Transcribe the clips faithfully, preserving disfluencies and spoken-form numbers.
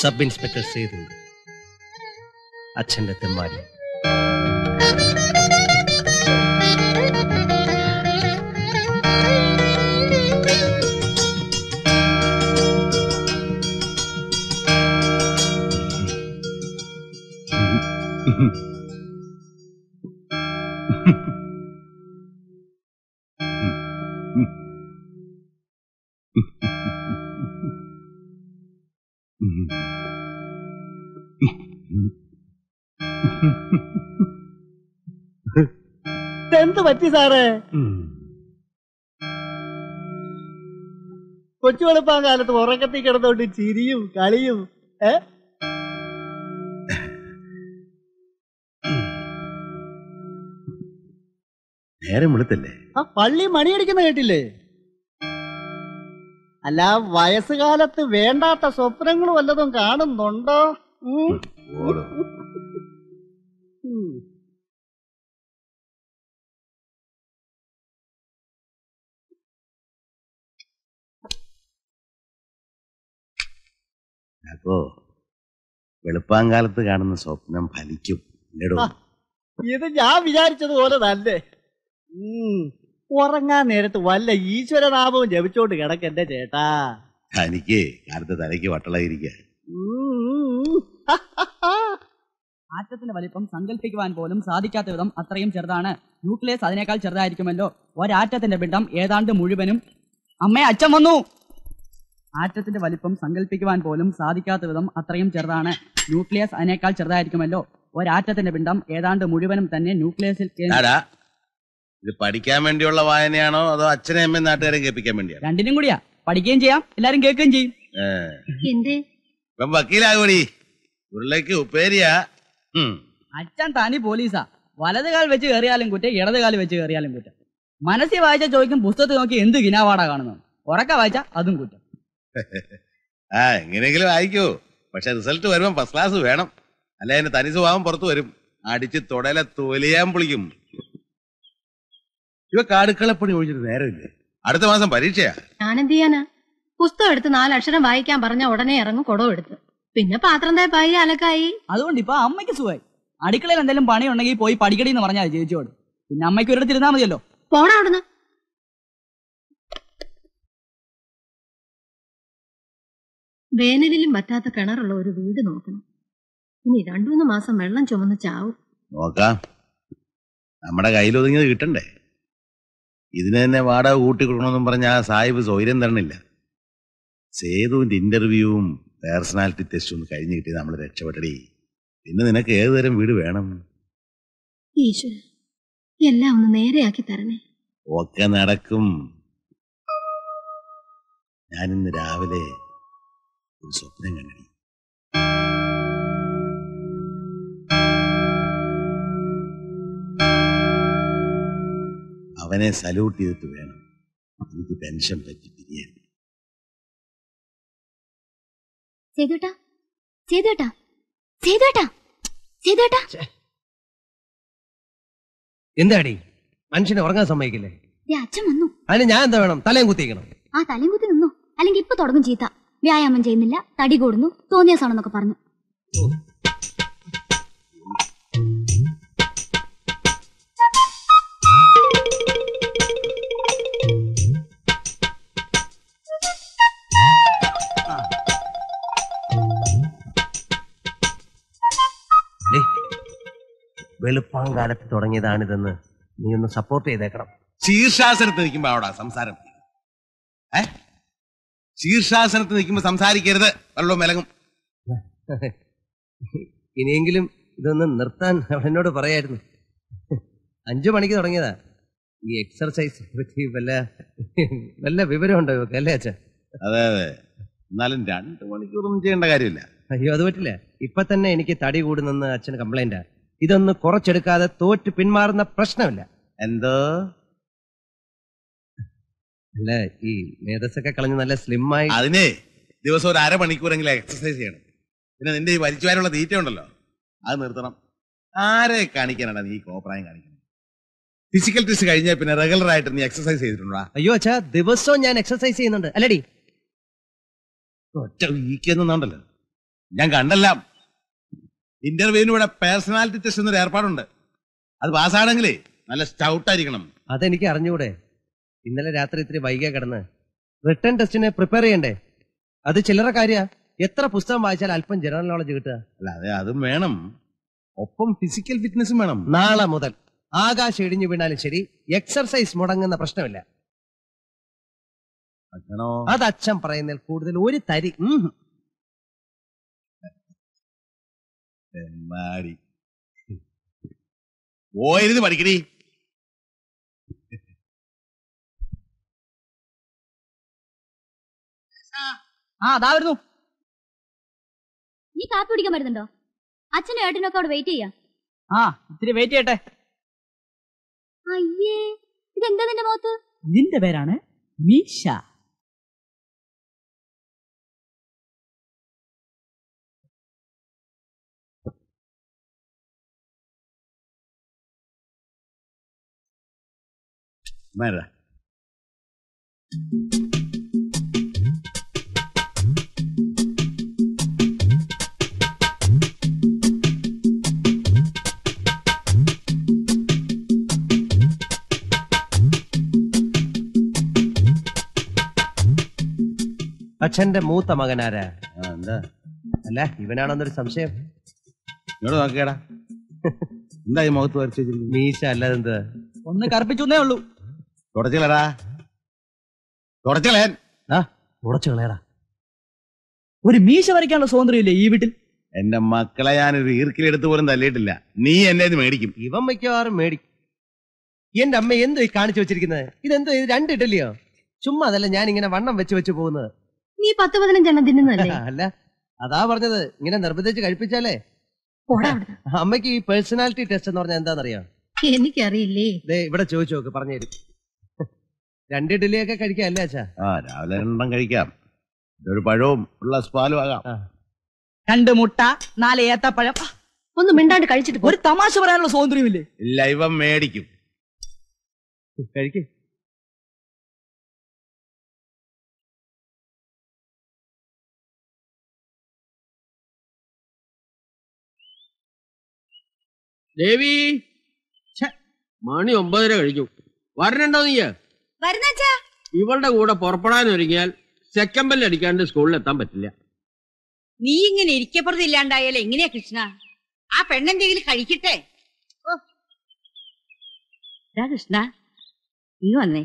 Sub inspector Sreedharan അച്ഛൻ്റെ തെമ്മാടി. എന്ത് പറ്റി സാറേ? കൊച്ചു വെളുപ്പാൻ കാലത്ത് ഉറക്കത്തിൽ കിടന്നോണ്ട് ചിരിയും കളിയും. ഏ നേരം വെളുത്തല്ലേ ആ പള്ളി മണിയടിക്കുന്ന കേട്ടില്ലേ? അല്ല, വയസ്സുകാലത്ത് വേണ്ടാത്ത സ്വപ്നങ്ങൾ വല്ലതും കാണുന്നുണ്ടോ? അപ്പോ വെളുപ്പാങ്കാലത്ത് കാണുന്ന സ്വപ്നം ഫലിക്കും. ഇത് ഞാൻ വിചാരിച്ചതുപോലെ തന്നെ. ഉറങ്ങാൻ നേരത്ത് വല്ല ഈശ്വരനാമവും ജപിച്ചോണ്ട് കിടക്കണ്ടേ ചേട്ടാ. എനിക്ക് കാലത്ത് തലയ്ക്ക് വട്ടളായിരിക്ക. ആറ്റത്തിന്റെ വലിപ്പം സങ്കല്പിക്കുവാൻ പോലും സാധിക്കാത്ത വിധം അത്രയും ചെറുതാണ്. ന്യൂക്ലിയസ് അതിനേക്കാൾ ചെറുതായിരിക്കുമല്ലോ. ഒരാറ്റത്തിന്റെ പിണ്ഡം ഏതാണ്ട് മുഴുവനും അമ്മയെ അച്ഛൻ വന്നു ആറ്റത്തിന്റെ വലിപ്പം സങ്കല്പിക്കുവാൻ പോലും സാധിക്കാത്ത വിധം അത്രയും ചെറുതാണ്. ന്യൂക്ലിയസ് അതിനേക്കാൾ ചെറുതായിരിക്കുമല്ലോ. ഒരാറ്റത്തിന്റെ പിണ്ഡം ഏതാണ്ട് മുഴുവനും തന്നെ ന്യൂക്ലിയസിൽ. ഇത് പഠിക്കാൻ വേണ്ടിയുള്ള വായനയാണോ അതോ അച്ഛനെ അമ്മയും നാട്ടുകാരെ കേൾപ്പിക്കാൻ വേണ്ടിയാണോ? രണ്ടിനും കൂടിയാ. പഠിക്കുകയും ചെയ്യാം, എല്ലാരും കേൾക്കുകയും ചെയ്യും. വക്കീലാകൂടി ഉരുളക്ക് ഉപ്പേരിയാ. അച്ഛൻ തനി പോലീസാ. വലത് കാൽ വെച്ച് കയറിയാലും കുറ്റം, ഇടത് കാൽ വെച്ച് കയറിയാലും കുറ്റം. മനസ്സിൽ വായിച്ച ചോദിക്കും പുസ്തകത്തിൽ നോക്കി എന്ത് ഗിനാവാടാ കാണുന്നു. ഉറക്ക വായിച്ച അതും കുറ്റം. ആ എങ്ങനെയെങ്കിലും വായിക്കൂ, പക്ഷെ റിസൾട്ട് വരുമ്പോ ഫസ്റ്റ് ക്ലാസ് വേണം, അല്ലെ എന്റെ തനി സ്വഭാവം പുറത്തു വരും. അടിച്ച് തൊടല തൊലിയാൻ പൊളിക്കും. ഇവ കാടുക്കളപ്പണി ഒഴിച്ചിട്ട് നേരമില്ലേ? അടുത്ത മാസം പരീക്ഷയാ. ഞാനെന്ത് ചെയ്യാനാ? പുസ്തകം എടുത്ത് നാലക്ഷരം വായിക്കാൻ പറഞ്ഞ ഉടനെ ഇറങ്ങും കുടവും എടുത്ത്. പിന്നെ പാത്രം തേപ്പായി, അലക്കായി. അതുകൊണ്ട് ഇപ്പൊ അമ്മയ്ക്ക് സുഖമായി. അടുക്കളയിൽ എന്തെങ്കിലും പണി ഉണ്ടെങ്കിൽ പോയി പഠിക്കടി എന്ന് പറഞ്ഞാൽ ചേച്ചിയോട്. പിന്നെ അമ്മയ്ക്ക് ഒരിടത്ത് ഇരുന്നാ മതിയല്ലോ. പോണ അവിടുന്ന്. വേനലിലും പറ്റാത്ത കിണറുള്ള ഒരു വീട് നോക്കണം. ഇനി രണ്ടുമൂന്ന് മാസം വെള്ളം ചുമന്ന് ചാവും. നോക്കാം, നമ്മുടെ കയ്യിൽ ഒതുങ്ങിയത് കിട്ടണ്ടേ? ഇതിന് തന്നെ വാടക കൂട്ടി കൊടുക്കണമെന്നും പറഞ്ഞ ആ സാഹിബ് സൗര്യം തരണില്ല. സേതുവിന്റെ ഇന്റർവ്യൂവും പേഴ്സണാലിറ്റി ടെസ്റ്റും ഒന്ന് കഴിഞ്ഞു കിട്ടി നമ്മൾ രക്ഷപ്പെട്ടടി. പിന്നെ നിനക്ക് ഏതുതരം വീട് വേണം? ഈശ്വര, എല്ലാം ഒന്ന് നേരെയാക്കി തരണേ. ഒക്കെ നടക്കും. ഞാനിന്ന് രാവിലെ ഒരു സ്വപ്നം കണ്ടടി. അവനെ സല്യൂട്ട് ചെയ്തിട്ട് വേണം എനിക്ക് ടെൻഷൻ പറ്റി പിരിയാൻ. ചെയ്തോട്ടാ ചെയ്തോട്ടാ ചെയ്തോട്ടാ ചെയ്തോട്ടാ. എന്താടി മനുഷ്യനെ ഉറങ്ങാൻ സമ്മതിക്കില്ലേ? അച്ഛൻ വന്നു. അതിന് ഞാൻ എന്താ വേണം? തലയും കുത്തിക്കണം. ആ തലയും കുത്തി നിന്നു, അല്ലെങ്കിൽ ഇപ്പൊ തുടങ്ങും ചീത്ത. വ്യായാമം ചെയ്യുന്നില്ല, തടി കൂടുന്നു, തോന്നിയാസാണെന്നൊക്കെ പറഞ്ഞു. വെളുപ്പാങ്കാലത്ത് തുടങ്ങിയതാണിതെന്ന് നീ ഒന്ന് സപ്പോർട്ട് ചെയ്തേക്കണം. ശീർഷാസനത്ത് നിൽക്കുമ്പോ അവിടെ സംസാരം, ശീർഷാസനത്ത് നിൽക്കുമ്പോ സംസാരിക്കരുത്, വെള്ളം മെലകും. ഇനിയെങ്കിലും ഇതൊന്ന് നിർത്താൻ അവനോട് പറയായിരുന്നു. അഞ്ചു മണിക്ക് തുടങ്ങിയതാ ഈ എക്സർസൈസ്. പറ്റി വല്ല വല്ല വിവരമുണ്ടോ ഇവക്ക്? അല്ലേ അച്ഛൻ? അതെ അതെ. എന്നാലും രണ്ടു മണിക്കൂറൊന്നും ചെയ്യേണ്ട കാര്യമില്ല. അയ്യോ, അത് പറ്റില്ല. ഇപ്പൊ തന്നെ എനിക്ക് തടി കൂടുന്നെന്ന് അച്ഛന് കംപ്ലൈന്റാ. ഇതൊന്ന് കുറച്ചെടുക്കാതെ തോറ്റ് പിന്മാറുന്ന പ്രശ്നമില്ല. എന്തോ അല്ല, ഈ മേധസ്സൊക്കെ കളഞ്ഞ് നല്ല സ്ലിമ്മായി. അതിനെ ദിവസം ഒരു അരമണിക്കൂറെങ്കിലും എക്സസൈസ് ചെയ്യണം. പിന്നെ നിന്റെ ഈ വലിച്ചുവാനുള്ള തീറ്റ ഉണ്ടല്ലോ, അത് നിർത്തണം. ആരെ കാണിക്കാനാണ് നീ കോപ്രായം കാണിക്കുന്നത്? ഫിസിക്കൽ ടെസ്റ്റ് കഴിഞ്ഞാൽ പിന്നെ റെഗുലർ ആയിട്ട് നീ എക്സസൈസ് ചെയ്തിട്ടുണ്ടോ? അയ്യോ അച്ഛാ, ദിവസവും ഞാൻ എക്സസൈസ് ചെയ്യുന്നുണ്ട്. അല്ലടി ഒറ്റ വീക്കെന്നുണ്ടല്ലോ, ഞാൻ കണ്ടെല്ലാം. ഇന്റർവ്യൂവിന് ഇവിടെ പേഴ്സണാലിറ്റി ടെസ്റ്റ് എന്നൊരു ഏർപ്പാടുണ്ട്. അത് പാസ്സാണെങ്കിലേ നല്ല സ്റ്റൗട്ട് ആയിരിക്കണം. അതെനിക്ക് അറിഞ്ഞൂടെ? ഇന്നലെ രാത്രി ഇത്തിരി വൈകിയ കിടന്ന് റിട്ടേൺ ടെസ്റ്റിനെ പ്രിപ്പയർ ചെയ്യണ്ടേ? അത് ചില്ലറ കാര്യ. എത്ര പുസ്തകം വായിച്ചാൽ അല്പം ജനറൽ നോളജ് കിട്ടുക? അല്ല അതെ, അതും വേണം, ഒപ്പം ഫിസിക്കൽ ഫിറ്റ്നസും വേണം. നാളെ മുതൽ ആകാശം ഇടിഞ്ഞു വീണാലും ശരി, എക്സർസൈസ് മുടങ്ങുന്ന പ്രശ്നമില്ല. അത് അച്ഛൻ പറയുന്നതിൽ കൂടുതൽ ഒരു തരി. പോയത് പഠിക്കണി. നീ കാപ്പി കുടിക്കാൻ വരുന്നുണ്ടോ? അച്ഛനും ഏട്ടനൊക്കെ അവിടെ വെയിറ്റ് ചെയ്യാം. വെയിറ്റ് ചെയ്യട്ടെ. അയ്യേ, ഇതെന്താ നിന്റെ മുഖത്ത്? നിന്റെ പേരാണ് മീശ. അച്ഛന്റെ മൂത്ത മകനാരാ? എന്താ അല്ല, ഇവനാണെന്നൊരു സംശയം. നോക്കിയാടാ എന്തായി മുഖത്ത് വരച്ചു മീശ അല്ലാതെന്താ ഒന്ന് കറുപ്പിച്ചേ ഉള്ളൂ തുടച്ചടാ തുടച്ചളയാടാ ഒരു മീശ വരയ്ക്കാനുള്ള സ്വാതന്ത്ര്യമില്ലേ ഈ വീട്ടിൽ എന്റെ മക്കളെ ഞാനൊരു ഈർക്കിലെടുത്ത് പോലും തല്ലിയിട്ടില്ല നീ എന്നെ ഇത് മേടിക്കും ഇവൻ മിക്കവാറും മേടിക്കും എന്റെ അമ്മ എന്തോ കാണിച്ചു വെച്ചിരിക്കുന്നത് ഇതെന്തോ ഇത് രണ്ടിട്ടില്ലയോ ചുമ്മാ അതല്ല ഞാൻ ഇങ്ങനെ വണ്ണം വെച്ച് വെച്ച് പോകുന്നത് നീ പത്ത് പതിനഞ്ചെണ്ണം തിന്നുന്നല്ലേ അല്ല അതാ പറഞ്ഞത് ഇങ്ങനെ നിർബന്ധിച്ച് കഴിപ്പിച്ചാലേ അമ്മക്ക് ഈ പേഴ്സണാലിറ്റി ടെസ്റ്റ് എന്ന് പറഞ്ഞാൽ എന്താണെന്നറിയാം എനിക്കറിയില്ലേ ഇവിടെ ചോദിച്ചു നോക്ക് പറഞ്ഞു തരും രണ്ട് ഇഡ്ഡലിയൊക്കെ കഴിക്കാം അല്ലേ അച്ഛാ രാവിലെ രണ്ടെണ്ണം കഴിക്കാം ഒരു പഴവും പാലും ആകാം രണ്ട് മുട്ട നാല് ഏത്തപ്പഴം ഒന്നും മിണ്ടാണ്ട് കഴിച്ചിട്ട് ഒരു തമാശ പറയാനുള്ള സ്വാതന്ത്ര്യമില്ലേ ഇല്ല ഇവൻ മേടിക്കും കഴിക്കും ദേവി മണി ഒമ്പതര കഴിഞ്ഞു വരണുണ്ടോ നീ ഇവളുടെ കൂടെ പുറപ്പെടാൻ ഒരുങ്ങിയാൽ സെക്കൻഡ് ബെൽ അടിക്കാണ്ട് സ്കൂളിൽ എത്താൻ പറ്റില്ല നീ ഇങ്ങനെ ഇരിക്കപ്പുറത്ത് ഇല്ലാണ്ടായാലോ എങ്ങനെയാ കൃഷ്ണ ആ പെണ്ണെന്തെങ്കിലും കഴിക്കട്ടെ കൃഷ്ണ നീ വന്നേ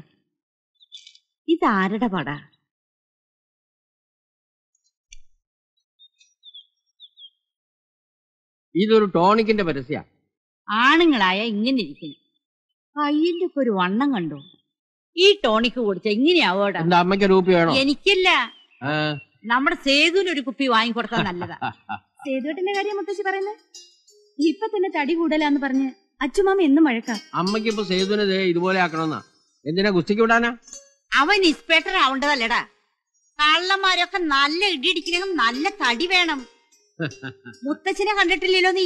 ഇതാരുടെ പടാ ഇതൊരു ടോണിക്കിന്റെ പരസ്യ ആണുങ്ങളായ ഇങ്ങനെ ഇരിക്കുന്നു കയ്യിന്റെ ഒക്കെ ഒരു വണ്ണം കണ്ടോ ഈ ടോണിക്ക് കൊടുത്ത എങ്ങനെയാവോടാ എനിക്കല്ല നമ്മുടെ സേതുവിന് ഒരു കുപ്പി വാങ്ങിക്കൊടുക്കാൻ നല്ലതാ സേതുവേട്ടന്റെ കാര്യം മുത്തശ്ശി പറയുന്നത് ഇപ്പൊ തന്നെ തടി കൂടലാന്ന് പറഞ്ഞ് അച്ഛമാമ എന്നും മഴക്കാം അമ്മക്ക് ഇപ്പൊ സേതുവിനെ ഇതുപോലെ ആക്കണമെന്നാ എന്തിനാ ഗുസ്തിക്ക് വിടാനാ അവൻ ഇൻസ്പെക്ടർ ആവേണ്ടതല്ലടാ കള്ളന്മാരൊക്കെ നല്ല ഇടിയിടിക്കണം നല്ല തടി വേണം മുത്തച്ഛനെ കണ്ടിട്ടില്ലല്ലോ നീ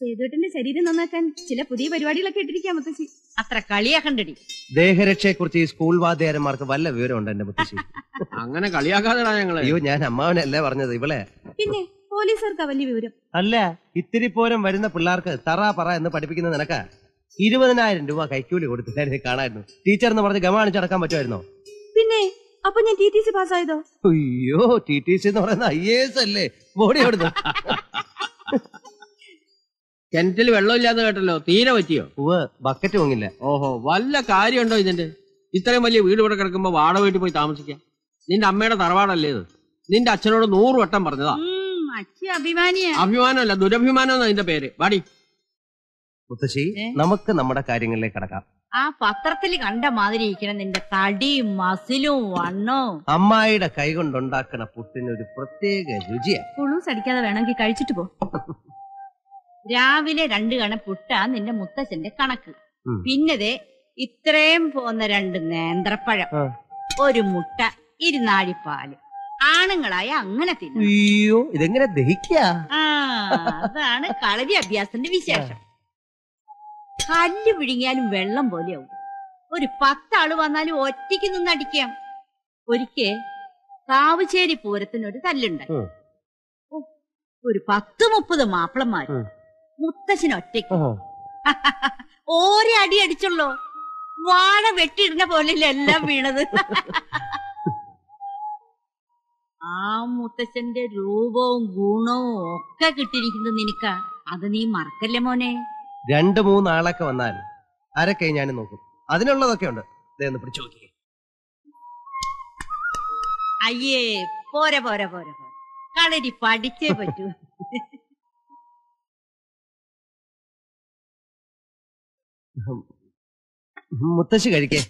സേതുവേട്ടന്റെ ശരീരം നന്നാക്കാൻ ചില പുതിയ പരിപാടികളൊക്കെ ഇട്ടിരിക്കാം മുത്തശ്ശി അത്ര കളിയാക്കണ്ടടി ദേഹരക്ഷയെ കുറിച്ച് സ്കൂൾ വാദ്യാരന്മാർക്ക് വല്ല വിവരമുണ്ട് എന്റെ മുത്തശ്ശി അങ്ങനെ കളിയാക്കാതെടാ ഞങ്ങളെ അയ്യോ ഞാൻ അമ്മാവനല്ലേ പറഞ്ഞത് ഇവളെ പിന്നെ പോലീസുകാർക്ക് വലിയ വിവരം അല്ല ഇത്തിരി പോരം വരുന്ന പിള്ളേർക്ക് തറാ പറ എന്ന് പഠിപ്പിക്കുന്ന നിനക്ക് ഇരുപതിനായിരം രൂപ കൈക്കൂലി കൊടുത്തിട്ടായിരുന്നു കാണായിരുന്നു ടീച്ചർ എന്ന് പറഞ്ഞ് ഗമാണിച്ചടക്കാൻ പറ്റുമായിരുന്നോ പിന്നെ അപ്പൊ ഞാൻ ടി ടി സി പാസ്സായതോ അയ്യോ ടി ടി സി എന്ന് പറയുന്ന ഐ എ എസ് അല്ലേ ബോഡി എവിടുന്ന് കിണറ്റിൽ വെള്ളമില്ലാതെ കേട്ടല്ലോ തീരെ പറ്റിയോ ബക്കറ്റ് വാങ്ങില്ല ഓഹോ വല്ല കാര്യമുണ്ടോ ഇതിന്റെ ഇത്രയും വലിയ വീട് ഇവിടെ കിടക്കുമ്പോ വാട വീട്ടിൽ പോയി താമസിക്കാം നിന്റെ അമ്മയുടെ തറവാടല്ലേ ഇത് നിന്റെ അച്ഛനോട് നൂറ് വട്ടം പറഞ്ഞതാ അഭിമാനമല്ല ദുരഭിമാനം അതിന്റെ പേര് വാടി മുത്തശ്ശി നമുക്ക് നമ്മുടെ കാര്യങ്ങളിലേക്ക് കിടക്കാം ആ പത്രത്തിൽ കണ്ട മാതിരി ഇരിക്കണം നിന്റെ തടിയും മസിലും വണ്ണവും അമ്മായിയുടെ കൈ കൊണ്ടുണ്ടാക്കണ പുട്ടിനൊരു പ്രത്യേക രുചിയാ കുളൂസ് അടിക്കാതെ വേണമെങ്കിൽ കഴിച്ചിട്ട് പോ രാവിലെ രണ്ടു കണ പുട്ടാ നിന്റെ മുത്തച്ഛന്റെ കണക്ക് പിന്നതേ ഇത്രയും പോന്ന രണ്ട് നേന്ത്രപ്പഴം ഒരു മുട്ട ഇരുന്നാഴിപ്പാല് ആണുങ്ങളായ അങ്ങനെ തിന്നു ഇതെങ്ങനെ ദഹിക്കാ അതാണ് കളരി അഭ്യാസത്തിന്റെ വിശേഷം കല്ല് വിഴുങ്ങിയാലും വെള്ളം പോലെയാവും ഒരു പത്താള് വന്നാലും ഒറ്റയ്ക്ക് നിന്നടിക്കാം ഒരിക്കൽ കാവുശ്ശേരി പൂരത്തിനൊരു തല്ലുണ്ടായി ഒരു പത്ത് മുപ്പത് മാപ്പിളന്മാര് മുത്തശ്ശനൊറ്റയ്ക്ക് ഓരോ അടി അടിച്ചുള്ളൂ വാഴ വെട്ടിയിടുന്ന പോലെയല്ല എല്ലാം വീണത് ആ മുത്തച്ഛന്റെ രൂപവും ഗുണവും ഒക്കെ കിട്ടിയിരിക്കുന്നത് നിനക്കാ അത് നീ മറക്കല്ലേ മോനെ രണ്ടു മൂന്നാളൊക്കെ വന്നാൽ ആരൊക്കെ ഞാൻ നോക്കും അതിനുള്ളതൊക്കെ ഉണ്ട് പിടിച്ചു നോക്കിയേ അയ്യേ പോരെ പോരെ പോരെ പോരെ കളരി പഠിച്ചേ പറ്റൂ മുത്തശ്ശി കഴിക്കേ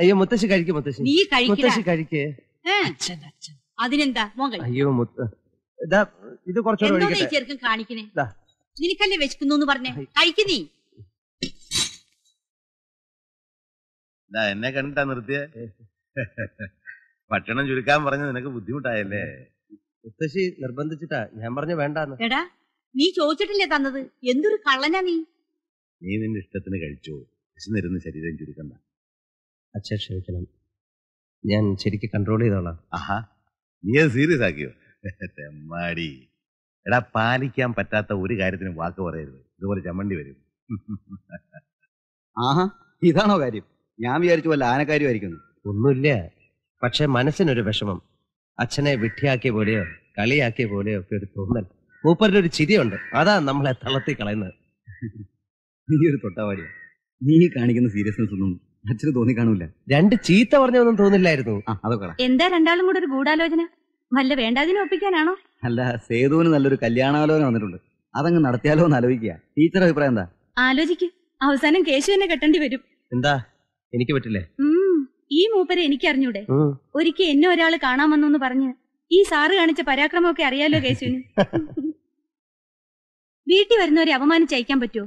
അയ്യോ മുത്തശ്ശി കഴിക്കും മുത്തശ്ശി മുത്തശ്ശി കഴിക്കേ അതിനെന്താ അയ്യോ ഇത് കുറച്ചുകൂടെ ചെറുക്കും കാണിക്കണേ നിനക്കല്ലേ വെച്ചിക്കുന്നു പറഞ്ഞേ കഴിക്കുന്നീ എന്നെ കണ്ടിട്ടാ നിർത്തിയ ഭക്ഷണം ചുരുക്കാൻ പറഞ്ഞ നിനക്ക് ബുദ്ധിമുട്ടായല്ലേ മുത്തശ്ശി നിർബന്ധിച്ചിട്ടാ ഞാൻ പറഞ്ഞു വേണ്ടാന്ന് എടാ നീ ചോദിച്ചിട്ടില്ലേ തന്നത് എന്തൊരു കള്ളനാ നീ നീ നിന്റെ ഇഷ്ടത്തിന് കഴിച്ചോ ശരീരം ചുരുക്കണ്ട അച്ഛൻ ക്ഷമിക്കണം ഞാൻ ശരിക്കും കൺട്രോൾ ചെയ്തോളാം. ആഹാ, നീ അത് സീരിയസ് ആക്കിയോ? തെമ്മാടി, എടാ പാലിക്കാൻ പറ്റാത്ത ഒരു കാര്യത്തിന് വാക്ക് പറയരുത്, ഇതുപോലെ ചമ്മണ്ടി വരും. ആഹാ, ഇതാണോ കാര്യം? ഞാൻ വിചാരിച്ചു വല്ല ആനക്കാര്യമായിരിക്കുന്നു. ഒന്നുമില്ല, പക്ഷെ മനസ്സിനൊരു വിഷമം. അച്ഛനെ വിട്ടിയാക്കിയ പോലെയോ കളിയാക്കിയ പോലെയോ ഒക്കെ ഒരു തോന്നൽ. മൂപ്പരുടെ ഒരു ചിരിയുണ്ട്, അതാ നമ്മളെ തളർത്തി കളയുന്നത്. നീ ഒരു തൊട്ടാവാടിയാ, നീ കാണിക്കുന്ന സീരിയസ്നെസ് ഒന്നും അച്ഛന് തോന്നി കാണൂല. രണ്ട് ചീത്ത പറഞ്ഞൊന്നും തോന്നില്ലായിരുന്നു. എന്താ രണ്ടാളും കൂടെ ഒരു ഗൂഢാലോചന? വല്ല വേണ്ടാതിനെ ഒപ്പിക്കാനാണോ? അല്ല, സേതുവിന് നല്ലൊരു കല്യാണാലോചന വന്നിട്ടുണ്ട്, അതങ്ങ് നടത്തിയാലോ എന്ന് ആലോചിക്കുക. ടീച്ചറുടെ അഭിപ്രായം എന്താ? ആലോചിക്കും, അവസാനം കേശുവിനെ കെട്ടേണ്ടി വരും. എന്താ, എനിക്ക് പറ്റില്ലേ? ഈ മൂപ്പരെ എനിക്കറിഞ്ഞൂടെ? ഒരിക്കൽ എന്നെ ഒരാള് കാണാൻ വന്നു പറഞ്ഞ് ഈ സാറ് കാണിച്ച പരാക്രമമൊക്കെ അറിയാലോ കേശുവിന്. വീട്ടിൽ വരുന്നവരെ അപമാനിച്ചയക്കാൻ പറ്റുമോ?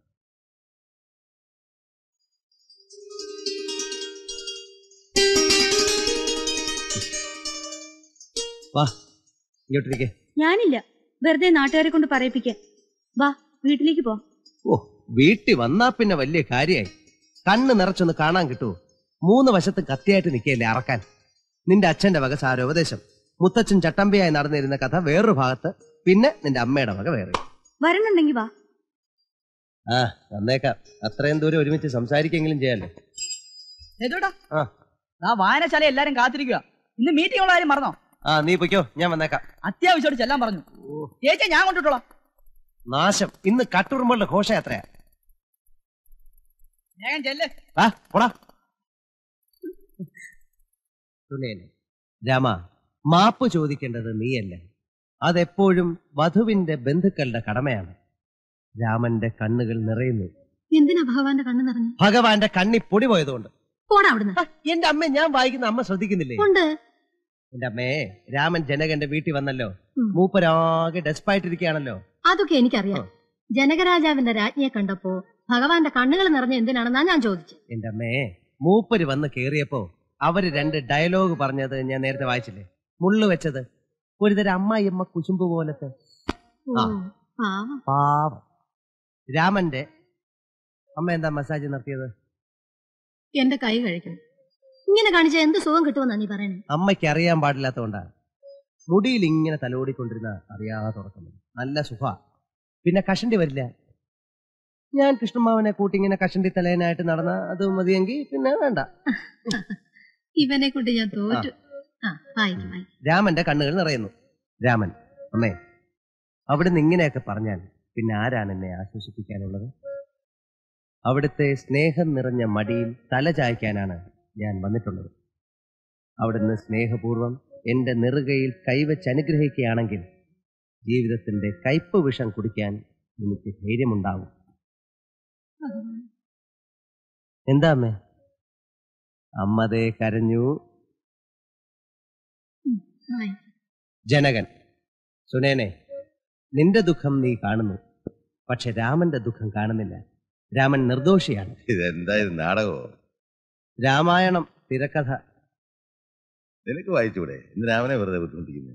വാ, ഇങ്ങോട്ടിരിക്കേ. ഞാനില്ല, വെറുതെ നാട്ടുകാരെ കൊണ്ട് പറയിപ്പിക്കാൻ. വാ, വീട്ടിലേക്ക് പോ. ഓ, വീട്ടിൽ വന്നാ പിന്നെ വലിയ കാര്യായി. കണ്ണ് നിറച്ചൊന്ന് കാണാൻ കിട്ടുമോ? മൂന്ന് വശത്ത് കത്തിയായിട്ട് നിൽക്കല്ലേ അറക്കാൻ. നിന്റെ അച്ഛന്റെ വക സാരോപദേശം, മുത്തച്ഛൻ ചട്ടമ്പിയായി നടന്നിരുന്ന കഥ വേറൊരു ഭാഗത്ത്, പിന്നെ നിന്റെ അമ്മയുടെ വക വേറെ. വരണുണ്ടെങ്കി വാ. ആ, വന്നേക്കാം. അത്രയും ദൂരം ഒരുമിച്ച് സംസാരിക്കെങ്കിലും ചെയ്യാലോ. വായനശാല എല്ലാരും കാത്തിരിക്കുക. ഇന്ന് മീറ്റിംഗ് ആരും മറന്നോ? ആ, നീ പൊയ്ക്കോ, ഞാൻ വന്നേക്കാം. അത്യാവശ്യമായിട്ട് ചെല്ലാൻ പറഞ്ഞു ചേച്ചി, ഞാൻ കൊണ്ടിട്ടോളാം. നാശം, ഇന്ന് കട്ടുറുമ്പുള്ള ഘോഷയാത്രയാ. രാമ, മാപ്പ് ചോദിക്കേണ്ടത് നീയല്ല, അതെപ്പോഴും വധുവിന്റെ ബന്ധുക്കളുടെ കടമയാണ്. രാമന്റെ കണ്ണുകൾ നിറയുന്നു. എന്തിനാ ഭഗവാന്റെ കണ്ണ് നിറഞ്ഞു? ഭഗവാന്റെ കണ്ണി പൊടി പോയതുകൊണ്ട്. എന്റെ അമ്മ, ഞാൻ വായിക്കുന്ന അമ്മ ശ്രദ്ധിക്കുന്നില്ലേ? എന്റെ അമ്മേ, രാമൻ ജനകന്റെ വീട്ടിൽ വന്നല്ലോ, മൂപ്പരാകെ ഡെസ്പായിട്ടിരിക്കുകയാണല്ലോ. അതൊക്കെ എനിക്കറിയാം. ജനകരാജാവിന്റെ രാജ്ഞിയെ കണ്ടപ്പോ ഭഗവാന്റെ കണ്ണുകൾ നിറഞ്ഞ എന്തിനാണെന്നാ ഞാൻ ചോദിച്ചു. എന്റെ അമ്മേ, മൂപ്പര് വന്ന് കേറിയപ്പോ അവര് രണ്ട് ഡയലോഗ് പറഞ്ഞത് ഞാൻ നേരത്തെ വായിച്ചില്ലേ? മുള്ളു വെച്ചത് ഒരുതരം അമ്മായിയമ്മ കുശുമ്പ് പോലത്തെ. രാമന്റെ അമ്മ എന്താ മസാജ് നടത്തിയത്? എന്റെ കൈ കഴിക്കണം. ഇങ്ങനെ കാണിച്ച എന്ത് സുഖം കിട്ടുമെന്നാ നീ പറയണേ? അമ്മയ്ക്ക് അറിയാൻ പാടില്ലാത്തോണ്ടാ മുടിയിൽ ഇങ്ങനെ തലോടിക്കൊണ്ടിരുന്ന അറിയാതെ തുറക്കുന്നത്. നല്ല സുഖ, പിന്നെ കഷണ്ടി വരില്ല. ഞാൻ കൃഷ്ണമാവനെ കൂട്ടി ഇങ്ങനെ കഷണ്ടി തലേനായിട്ട് നടന്ന അത് മതിയെങ്കിൽ പിന്നെ വേണ്ട. ഇവനെ കൂട്ടി ഞാൻ തോറ്റു. രാമന്റെ കണ്ണുകൾ നിറയുന്നു. രാമൻ, അമ്മേ, അവിടുന്ന് ഇങ്ങനെയൊക്കെ പറഞ്ഞാൽ പിന്നെ ആരാണ് എന്നെ ആശ്വസിപ്പിക്കാനുള്ളത്? അവിടുത്തെ സ്നേഹം നിറഞ്ഞ മടിയിൽ തല ചായ്ക്കാനാണ് ഞാൻ വന്നിട്ടുള്ളത്. അവിടുന്ന് സ്നേഹപൂർവം എന്റെ നെറുകയിൽ കൈവച്ച് അനുഗ്രഹിക്കുകയാണെങ്കിൽ ജീവിതത്തിന്റെ കയ്പ് വിഷം കുടിക്കാൻ എനിക്ക് ധൈര്യമുണ്ടാകും. എന്താ അമ്മേ, അമ്മതേ കരഞ്ഞു? ജനകൻ, സുനേനെ, നിന്റെ ദുഃഖം നീ കാണുന്നു, പക്ഷെ രാമന്റെ ദുഃഖം കാണുന്നില്ല. രാമൻ നിർദോഷിയാണ്. ഇതെന്തായാലും നാടകോ? രാമായണം തിരക്കഥ. നിനക്ക് വായിച്ചൂടെ? രാമനെ വെറുതെ ബുദ്ധിമുട്ടിക്കുന്നു.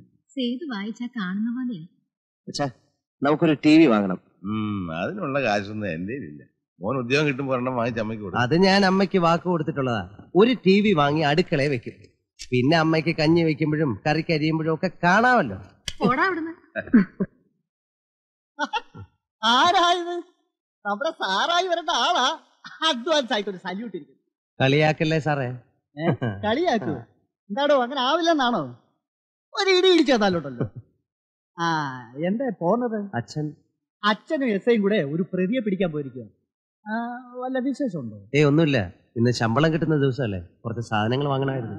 നമുക്കൊരു ടി വി വാങ്ങണം. അതിനുള്ള കാശൊന്നും എന്റെ ഇല്ല. മോൻ ഉദ്യോഗം കിട്ടുമ്പോ അത് ഞാൻ അമ്മയ്ക്ക് വാക്ക് കൊടുത്തിട്ടുള്ളതാ. ഒരു ടി വി വാങ്ങി അടുക്കളയെ വെക്കും. പിന്നെ അമ്മയ്ക്ക് കഞ്ഞി വെക്കുമ്പോഴും കറിക്കരിയുമ്പോഴും ഒക്കെ കാണാമല്ലോ. കളിയാക്കല്ലേ സാറേ? കളിയാക്കൂ, എന്താടോ അങ്ങനെ ആവില്ലെന്നാണോ? ഒരു ഇടി ഇടിച്ചോട്ടല്ലോ. ആ, എന്താ പോന്നത്? അച്ഛൻ അച്ഛനും എസ് ഐയും കൂടെ ഒരു പ്രതിയെ പിടിക്കാൻ പോയിരിക്കുക. വല്ല വിശേഷം ഉണ്ടോ? ഏ, ഒന്നുമില്ല. ഇന്ന് ശമ്പളം കിട്ടുന്ന ദിവസമല്ലേ, കുറച്ച് സാധനങ്ങൾ വാങ്ങണമായിരുന്നു.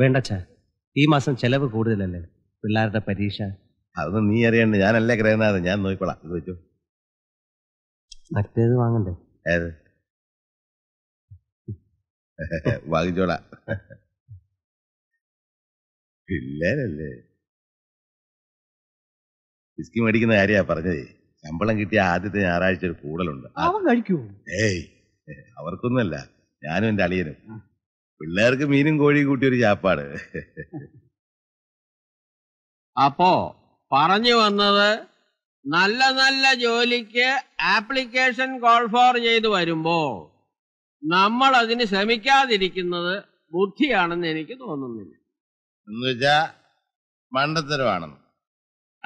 വേണ്ട അച്ഛാ, ഈ മാസം ചെലവ് കൂടുതലല്ലേ, പിള്ളേരുടെ പരീക്ഷ. അതൊന്നും നീ അറിയണ്ട, ഞാനല്ലേ ഗ്രഹനാഥൻ, ഞാൻ നോക്കിക്കോളാം. ഇത് വെച്ചു. മറ്റേത് വാങ്ങണ്ടേ? ഏത് വാങ്ങിച്ചോളാം, പിള്ളേരല്ലേ. ബിസ്കി മേടിക്കുന്ന കാര്യാ പറഞ്ഞതേ. ശമ്പളം കിട്ടിയ ആദ്യത്തെ ഞായറാഴ്ച ഒരു കൂടലുണ്ട്. ഏയ് അവർക്കൊന്നുമല്ല, ഞാനും എന്റെ അളിയനും. പിള്ളേർക്ക് മീനും കോഴിയും കൂട്ടിയൊരു ചാപ്പാട്. അപ്പോ പറഞ്ഞു വന്നത്, നല്ല നല്ല ജോലിക്ക് ആപ്ലിക്കേഷൻ കോൾ ഫോർ ചെയ്ത് വരുമ്പോ നമ്മൾ അതിന് ശ്രമിക്കാതിരിക്കുന്നത് ബുദ്ധിയാണെന്ന് എനിക്ക് തോന്നുന്നില്ല. എന്ന് വെച്ചാ മണ്ടത്തരമാണെന്ന്.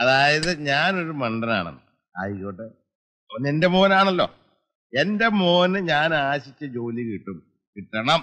അതായത് ഞാനൊരു മണ്ടനാണെന്ന്. ആയിക്കോട്ടെ, അവൻ എന്റെ മോനാണല്ലോ. എന്റെ മോന് ഞാൻ ആശിച്ച ജോലി കിട്ടും, കിട്ടണം.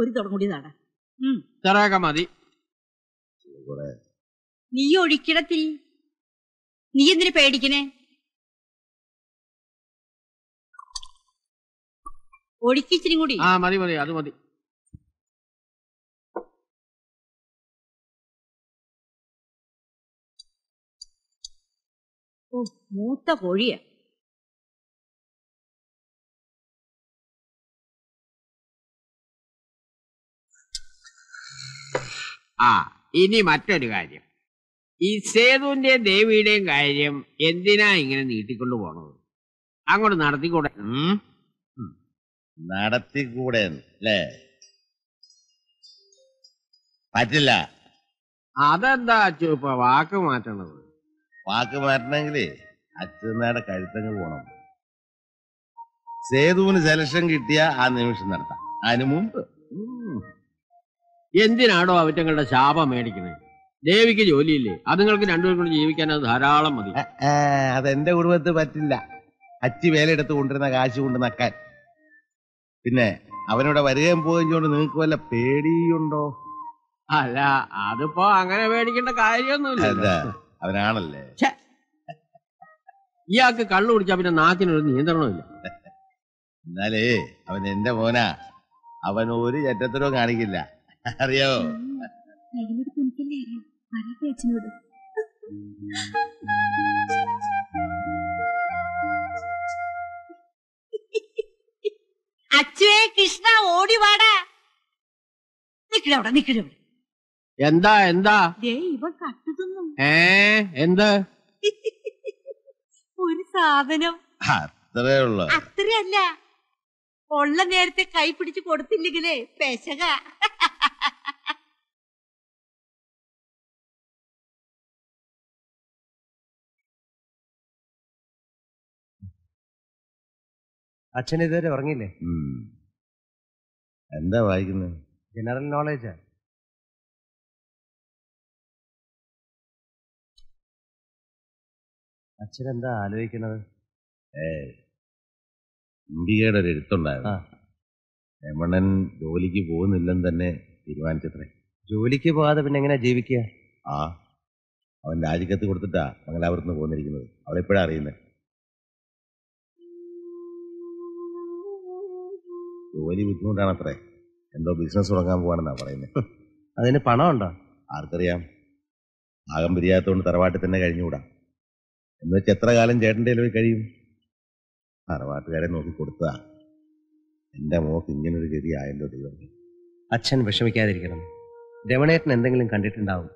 ഒരു തുടം കൂടി നാടാ ചെറുക്ക മതി. നീ ഒഴിക്കിടത്തിൽ നീ എന്തിനു പേടിക്കണേ? ഒഴിക്കിച്ചിരി കൂടി. ആ മതി മതി, അത് മതി. ഓ മൂത്ത കോഴിയാ. ആ ഇനി മറ്റൊരു കാര്യം, ഈ സേതുവിന്റെയും ദേവിയുടെയും കാര്യം എന്തിനാ ഇങ്ങനെ നീട്ടിക്കൊണ്ടു പോണത്? അങ്ങോട്ട് നടത്തിക്കൂടെ? നടത്തിക്കൂടെ അല്ലേ? പറ്റില്ല. അതെന്താ അച്ഛൻ ഇപ്പൊ വാക്ക് മാറ്റണത്? വാക്ക് മാറ്റണമെങ്കിലേ അച്ഛനാടെ കഴുത്തങ്ങ് പോണം. സേതുവിന് സെലക്ഷൻ കിട്ടിയ ആ നിമിഷം നടത്താം, അതിനു മുമ്പ്. എന്തിനാണോ അവറ്റങ്ങളുടെ ശാപം മേടിക്കുന്നത്? ദേവിക്ക് ജോലിയില്ലേ, അതുങ്ങൾക്ക് രണ്ടുപേരും കൊണ്ട് ജീവിക്കാൻ അത് ധാരാളം മതി. അതെന്റെ കുടുംബത്ത് പറ്റില്ല. അച്ചി വേലയെടുത്ത് കൊണ്ടിരുന്ന കാശ് കൊണ്ട് നക്കാൻ. പിന്നെ അവനോട് വരികയും പോയിക്കൊണ്ട് നിങ്ങൾക്ക് വല്ല പേടിയുണ്ടോ? അല്ല അതിപ്പോ അങ്ങനെ പേടിക്കേണ്ട കാര്യമൊന്നുമില്ല, അവനാണല്ലേ. ഇയാൾക്ക് കള്ളു കുടിച്ചാ പിന്നെ നാക്കിനൊരു നിയന്ത്രണമില്ല. എന്നാലേ അവൻ എന്റെ മോനാ, അവൻ ഒരു ചറ്റത്തരോ കാണിക്കില്ല. അറിയോ? അച്ഛനോട് അച്ഛേ കൃഷ്ണ ഓടി വാടാ. നിക്കടവിടെ നിക്കടവിടെ. എന്താ എന്താ ഇവ കട്ടതൊന്നും? ഏ എന്ത് ഒരു സാധനം. അത്രയുള്ള അത്രയല്ല, ഉള്ള നേരത്തെ കൈ പിടിച്ച് കൊടുത്തില്ലെങ്കിലേ പെശക. അച്ഛൻ ഇതുവരെ ഉറങ്ങില്ലേ? എന്താ വായിക്കുന്നത്? ജനറൽ നോളേജാ. അച്ഛൻ എന്താ ആലോചിക്കുന്നത്? ഇന്ത്യയുടെ ഒരു എഴുത്തുണ്ടായിരുന്നു. രമണൻ ജോലിക്ക് പോകുന്നില്ലെന്ന് തന്നെ തീരുമാനിച്ചത്രേ. ജോലിക്ക് പോകാതെ പിന്നെ എങ്ങനെ ജീവിക്കുക? ആ അവൻ രാജിക്കത്ത് കൊടുത്തിട്ടാ മംഗലാപുരത്ത് നിന്ന് പോന്നിരിക്കുന്നത്. അവളെപ്പോഴാ അറിയുന്നത്? ജോലി ബുദ്ധിമുട്ടാണത്രേ. എന്തോ ബിസിനസ് തുടങ്ങാൻ പോകാണെന്നാ പറയുന്നത്. അതിന് പണം ഉണ്ടോ? ആർക്കറിയാം. ആകം പിരിയാത്തോണ്ട് തറവാട്ടിൽ തന്നെ കഴിഞ്ഞുകൂടാ. എന്ന് വെച്ചാൽ എത്ര കാലം ചേട്ടൻ്റെ ഇലവിൽ കഴിയും? തറവാട്ടുകാരെ നോക്കി കൊടുത്താ എന്റെ മോക്ക് ഇങ്ങനൊരു ഗതി ആയല്ലോ ദൈവം. അച്ഛൻ വിഷമിക്കാതിരിക്കണം. രമണേട്ടൻ എന്തെങ്കിലും കണ്ടിട്ടുണ്ടാവും.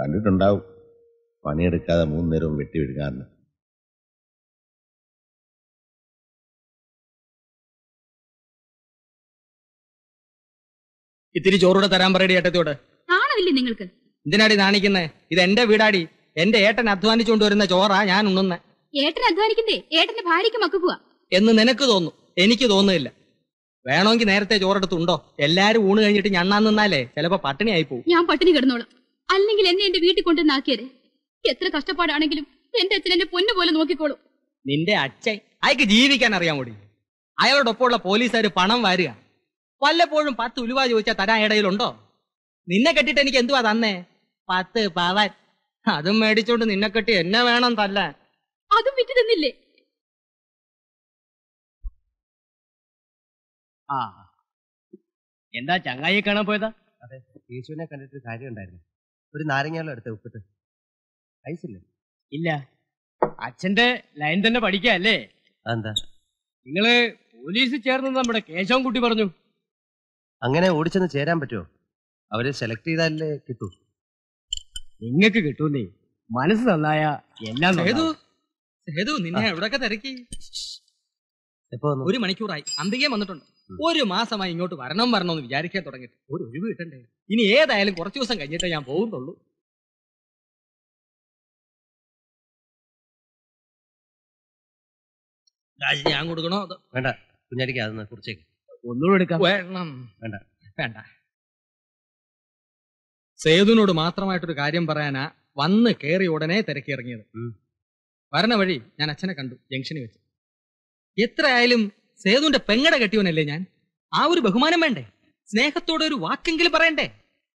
കണ്ടിട്ടുണ്ടാവും, പണിയെടുക്കാതെ മൂന്ന് നേരവും വെട്ടിവിടുകാരന്. ഇത്തിരി ചോറൂടെ തരാൻ പറയടി ഏട്ടത്തോട്. നാണമില്ലേ നിങ്ങൾക്ക്? എന്തിനാടി നാണിക്കുന്നേ? ഇത് എന്റെ വീടാടി. എന്റെ ഏട്ടൻ അധ്വാനിച്ചുകൊണ്ടുവരുന്ന ചോറാ ഞാൻ ഉണ്ണുന്നേ. ഏട്ടൻ അധ്വാനിക്കണ്ടേ? ഏട്ടന്റെ ഭാര്യയ്ക്ക് മക്കുവാ എന്ന് നിനക്ക് തോന്നും, എനിക്ക് തോന്നുന്നില്ല. വേണമെങ്കിൽ നേരത്തെ ചോറെടുത്തുണ്ടോ? എല്ലാരും ഊണ് കഴിഞ്ഞിട്ട് ഞണ്ണാൻ നിന്നാലേ ചിലപ്പോ പട്ടിണി ആയി പോകും. ഞാൻ പട്ടിണി കിടന്നോളാം, അല്ലെങ്കിൽ എന്നെ എന്റെ വീട്ടിൽ കൊണ്ടുവന്നാക്കിയത്. എത്ര കഷ്ടപ്പാടാണെങ്കിലും എന്റെ അച്ഛൻ എന്റെ പൊന്നു പോലെ നോക്കിക്കോളൂ. നിന്റെ അച്ഛൻ അയക്ക് ജീവിക്കാൻ അറിയാൻ കൂടി. അയാളോടൊപ്പമുള്ള പോലീസുകാര് പണം വാരുക. വല്ലപ്പോഴും പത്ത് ഉലുവ ചോദിച്ചാൽ തരാൻ ഇടയിലുണ്ടോ? നിന്നെ കെട്ടിട്ട് എനിക്ക് എന്തുവാ തന്നേ? പത്ത് പാവാൻ. അതും മേടിച്ചോണ്ട് നിന്നെ കെട്ടി എന്നെ വേണം തല്ലാൻ. അതും വിറ്റ് തന്നില്ലേ? ആ എന്താ ചങ്ങായി കാണാൻ പോയതാ? അതെ, യേശുവിനെ കണ്ടിട്ട് കാര്യം ഉണ്ടായിരുന്നു. ഒരു നാരങ്ങാലോ എടുത്ത ഉപ്പിട്ട്. ഐസില്ലേ? ഇല്ല. അച്ഛന്റെ ലൈൻ തന്നെ പഠിക്കല്ലേ? എന്താ നിങ്ങള് പോലീസ് ചേർന്ന്? നമ്മുടെ കേശവൻ കുട്ടി പറഞ്ഞു. അങ്ങനെ ഓടിച്ചെന്ന് ചേരാൻ പറ്റുമോ? അവരെ സെലക്ട് ചെയ്താലേ കിട്ടൂ. നിങ്ങക്ക് കിട്ടൂന്നേ, മനസ്സ് നന്നായ എല്ലാം. ഒരു മണിക്കൂറായി അന്തികേം വന്നിട്ടുണ്ട്. ഒരു മാസമായി ഇങ്ങോട്ട് വരണം വരണമെന്ന് വിചാരിക്കാൻ തുടങ്ങിട്ട് ഒരു ഒഴിവ് കിട്ടണ്ടേ? ഇനി ഏതായാലും കുറച്ചു ദിവസം കഴിഞ്ഞിട്ടേ ഞാൻ പോകുന്നുള്ളൂ. ഞാൻ കൊടുക്കണോ? വേണ്ട കുഞ്ഞാലിക്ക്, അതൊന്ന് കുറിച്ചേക്ക്. ഒന്നുകൂടെ എടുക്കാം. വേണ്ട വേണ്ട. സേതുവിനോട് മാത്രമായിട്ടൊരു കാര്യം പറയാനാ വന്ന് കയറി ഉടനെ തിരക്കി ഇറങ്ങിയത്. വരണ വഴി ഞാൻ അച്ഛനെ കണ്ടു ജംഗ്ഷനിൽ വെച്ച്. എത്ര ആയാലും സേതുവിന്റെ പെങ്ങട കെട്ടിയവനല്ലേ ഞാൻ. ആ ഒരു ബഹുമാനം വേണ്ടേ? സ്നേഹത്തോടെ ഒരു വാക്കെങ്കിലും പറയണ്ടേ?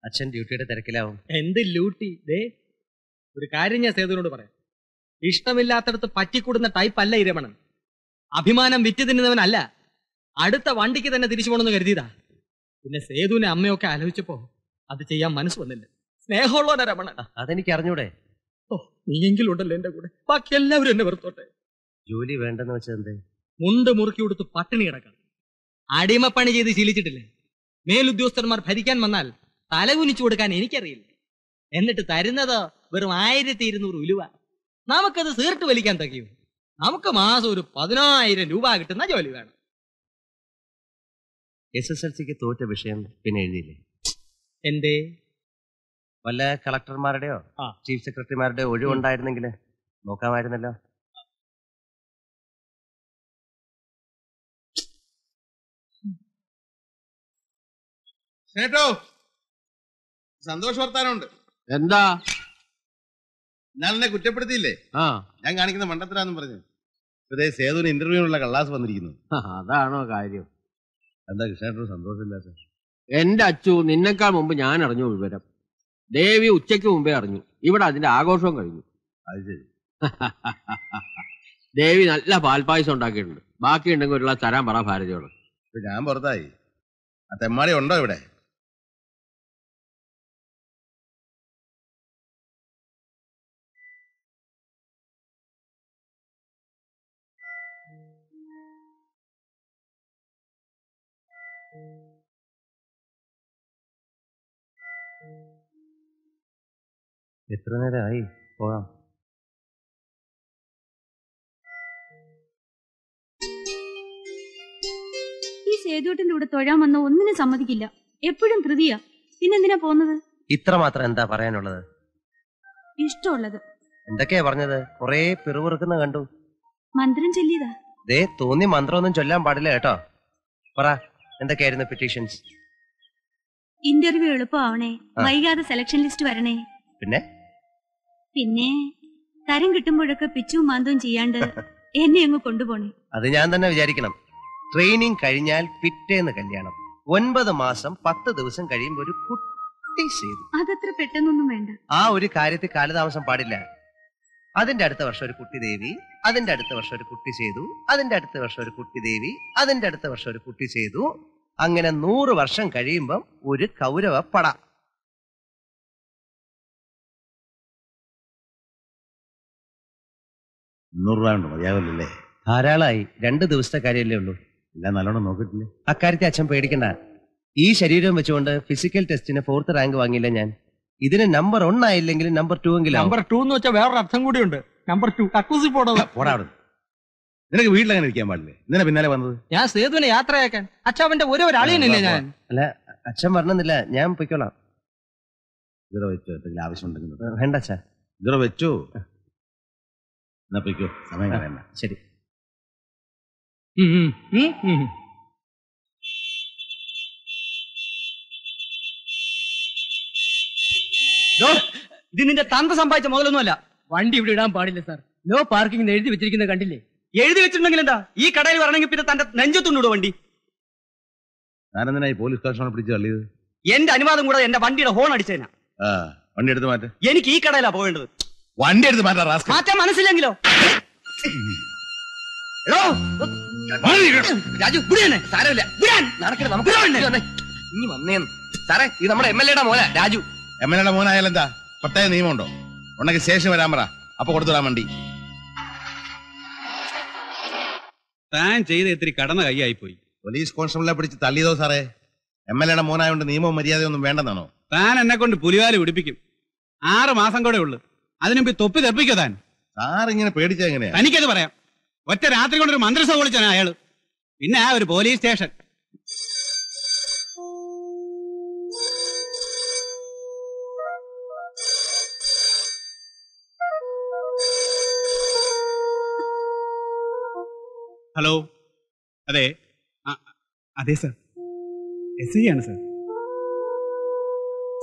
അച്ഛൻ ഡ്യൂട്ടിയുടെ തിരക്കിലാവും. എന്ത് ഡ്യൂട്ടി? ദേ ഒരു കാര്യം ഞാൻ സേതുവിനോട് പറയാം. ഇഷ്ടമില്ലാത്തടത്ത് പറ്റിക്കൂടുന്ന ടൈപ്പ് അല്ല ഈ രമണൻ. അഭിമാനം വിറ്റ് തിന്നുന്നവനല്ല. അടുത്ത വണ്ടിക്ക് തന്നെ തിരിച്ചു പോണെന്ന് കരുതിയതാ. പിന്നെ സേതുവിനെ അമ്മയൊക്കെ ആലോചിച്ചപ്പോ അത് ചെയ്യാൻ മനസ്സ് വന്നില്ല. സ്നേഹമുള്ളവനാ രമണൻ. അതെനിക്ക് അറിഞ്ഞൂടെ? ഓ, നീയെങ്കിലും ഉണ്ടല്ലോ എന്റെ കൂടെ. ബാക്കി എല്ലാവരും എന്നെ വെറുത്തോട്ടെ. ജോലി വേണ്ടെന്ന് വെച്ചെന്തേ? മുണ്ട് മുറുക്കി കൊടുത്ത് പട്ടിണി കിടക്കണം. അടിമപ്പണി ചെയ്ത് ശീലിച്ചിട്ടില്ലേ? മേലുദ്യോഗസ്ഥന്മാർ ഭരിക്കാൻ വന്നാൽ തലകുനിച്ചു കൊടുക്കാൻ എനിക്കറിയില്ല. എന്നിട്ട് തരുന്നത് വെറും ആയിരത്തി ഇരുന്നൂറ് ഉലുവ. നമുക്കത് സീർട്ട് വലിക്കാൻ തകയും. നമുക്ക് മാസം ഒരു പതിനായിരം രൂപ കിട്ടുന്ന ജോലി വേണം. എസ് എസ് എൽ സിക്ക് തോറ്റ വിഷയം പിന്നെ എഴുതിയില്ലേ? എന്തേ? വല്ല കളക്ടർമാരുടെയോ ചീഫ് സെക്രട്ടറിമാരുടെയോ ഒഴിവുണ്ടായിരുന്നെങ്കിൽ നോക്കാമായിരുന്നല്ലോ. സന്തോഷ വർത്താനുണ്ട്. എന്താ എന്നാലെന്നെ കുറ്റപ്പെടുത്തിയില്ലേ? ആ, ഞാൻ കാണിക്കുന്ന മണ്ടത്തരാന്നും പറഞ്ഞു ഇതേ സേതുവിന് ഇന്റർവ്യൂനുള്ള കള്ളാസ് വന്നിരിക്കുന്നു. അതാണോ കാര്യം? എന്താ കൃഷ്ണേട്ടന് സന്തോഷമില്ലാത്ത? എന്റെ അച്ചു, നിന്നെക്കാൾ മുമ്പ് ഞാൻ അറിഞ്ഞു വിവരം. ദേവി ഉച്ചയ്ക്ക് മുമ്പേ അറിഞ്ഞു. ഇവിടെ അതിന്റെ ആഘോഷവും കഴിഞ്ഞു. അത് ശരി. ദേവി നല്ല പാൽപ്പായസം ഉണ്ടാക്കിയിട്ടുണ്ട്. ബാക്കി ഉണ്ടെങ്കിൽ ഒരുള്ള തരാൻ പറ ഭാരതിയോട്. ഞാൻ പുറത്തായി. ആ തെമ്മാടി ഉണ്ടോ ഇവിടെ? എത്ര നേരമായി പോകാം? ഈ സേതുവേട്ടന്റെ കൂടെ തൊഴാൻ വന്ന ഒന്നിനും സമ്മതിക്കില്ല. എപ്പോഴും ധൃതിയാ. പിന്നെന്തിനാ പോകുന്നത്? ഇത്ര മാത്രം എന്താ പറയാനുള്ളത്? ഇഷ്ടമുള്ളത് എന്തൊക്കെയാ പറഞ്ഞത്? കൊറേ പിറുപിറുക്കുന്ന കണ്ടു. മന്ത്രം ചൊല്ലിയതാ. ദേ തോന്നി മന്ത്രമൊന്നും ചൊല്ലാൻ പാടില്ല കേട്ടോ. പറ, എന്തൊക്കെയായിരുന്നു പെറ്റീഷൻസ്? ഇന്റർവ്യൂ എളുപ്പമാവണേ, വൈകാതെ സെലക്ഷൻ ലിസ്റ്റ് വരണേ, പിന്നെ പിന്നെ തരം കിട്ടുമ്പോഴൊക്കെ പിച്ചും മാന്തവും ചെയ്യാണ്ട് എന്നെ അങ്ങ് കൊണ്ടുപോണേ. അത് ഞാൻ തന്നെ വിചാരിക്കണം. ട്രെയിനിങ് കഴിഞ്ഞാൽ പിറ്റേന്ന് കല്യാണം. ഒൻപത് മാസം പത്ത് ദിവസം കഴിയുമ്പോ ഒരു കുട്ടി സേതു. അതത്ര പെട്ടെന്നൊന്നും വേണ്ട. ആ ഒരു കാര്യത്തിൽ കാലതാമസം പാടില്ല. അതിന്റെ അടുത്ത വർഷം ഒരു കുട്ടി ദേവി, അതിന്റെ അടുത്ത വർഷം ഒരു കുട്ടി സേതു, അതിന്റെ അടുത്ത വർഷം ഒരു കുട്ടി ദേവി, അതിന്റെ അടുത്ത വർഷം ഒരു കുട്ടി സേതു. അങ്ങനെ നൂറ് വർഷം കഴിയുമ്പം ഒരു കൗരവപ്പട. മതിയാവില്ലേ? ധാരാളമായി. രണ്ട് ദിവസത്തെ കാര്യമല്ലേ ഉള്ളൂ. എല്ലാം നല്ലോണം നോക്കിട്ടില്ലേ? അക്കാര്യത്തെ അച്ഛൻ പേടിക്കണ്ട. ഈ ശരീരം വെച്ചുകൊണ്ട് ഫിസിക്കൽ ടെസ്റ്റിന് ഫോർത്ത് റാങ്ക് വാങ്ങിയില്ല ഞാൻ. ഇതിന് നമ്പർ ഒന്ന് ആയില്ലെങ്കിൽ നമ്പർ ടു എങ്കിലും നമ്പർ ടു എന്ന് വെച്ചാൽ വേറൊരു അർത്ഥം കൂടിയുണ്ട്. നമ്പർ ടു കക്കൂസിൽ പോടാ പോടാ. നിനക്ക് വീട്ടിലങ്ങനെ ഇരിക്കാൻ പാടില്ലേ? ഇന്നലെ പിന്നാലെ വന്നത് ഞാൻ സേതുവിനെ യാത്രയാക്കാൻ. അച്ഛാവന്റെ ഓരോ അളിയനല്ലേ ഞാൻ. അല്ല അച്ഛൻ വരണമെന്നില്ല, ഞാൻ പൊയ്ക്കോളാം. ഇതോ വെച്ചോ, എന്തെങ്കിലും ആവശ്യമുണ്ടെങ്കിൽ. വേണ്ട അച്ഛാ, ഇതോ വെച്ചോ, എന്നാ പൊയ്ക്കോ, സമയം കളയണ്ട. ശരി. ഇത് നിന്റെ തന്ത സമ്പാദിച്ച മുതലൊന്നുമല്ല. വണ്ടി ഇവിടെ ഇടാൻ പാടില്ല സാർ. നോ പാർക്കിംഗ് എഴുതി വെച്ചിരിക്കുന്നത് കണ്ടില്ലേ? എഴുതി വെച്ചിട്ടുണ്ടെങ്കിൽ എന്താ? ഈ കടയിൽ വരണമെങ്കിൽ പിന്നെ തന്റെ നെഞ്ചത്തുണ്ടോ വണ്ടി? എന്റെ അനുവാദം കൂടാതെ എന്റെ വണ്ടിയുടെ ഹോൺ അടിച്ചതിനാ. വണ്ടി എടുത്ത് മാറ്റ. എനിക്ക് ഈ കടയിലാ പോവേണ്ടത്. വണ്ടി എടുത്ത് മാറ്റാൻ മനസ്സിലെങ്കിലോ? രാജു സാരമില്ല, ഇനി വന്നേന്ന് സാറേ. ഇത് നമ്മുടെ എം എൽ എയുടെ മോനാ രാജു. എം എൽ എയുടെ മോനായാലും എന്താ പ്രത്യേക നിയമമുണ്ടോ? ഉണ്ടെങ്കിൽ ശേഷം വരാൻ പറ, അപ്പൊ കൊടുത്തുവിടാൻ വണ്ടി. താൻ ചെയ്ത ഇത്തിരി കടന്ന കൈയായിപ്പോയി. പോലീസ് കോൺസ്റ്റബിളെ പിടിച്ച് തള്ളിയതോ സാറേ? എം എൽ എയുടെ മോനായോണ്ട് നിയമവും മര്യാദയൊന്നും വേണ്ടെന്നാണോ? താൻ എന്നെ കൊണ്ട് പുലിവാല് പിടിപ്പിക്കും. ആറ് മാസം കൂടെ ഉള്ളു, അതിനുമ്പ് തൊപ്പി തെപ്പിക്കോ. താൻ സാറിങ്ങനെ പേടിച്ച എങ്ങനെയാ? എനിക്കത് പറയാം. ഒറ്റ രാത്രി കൊണ്ട് ഒരു മന്ത്രിസഭ വിളിച്ചാണ് അയാള്, പിന്നെ ആ ഒരു പോലീസ് സ്റ്റേഷൻ. ഹലോ, അതെ അതെ സാർ, എസ് ഐ ആണ് സാർ.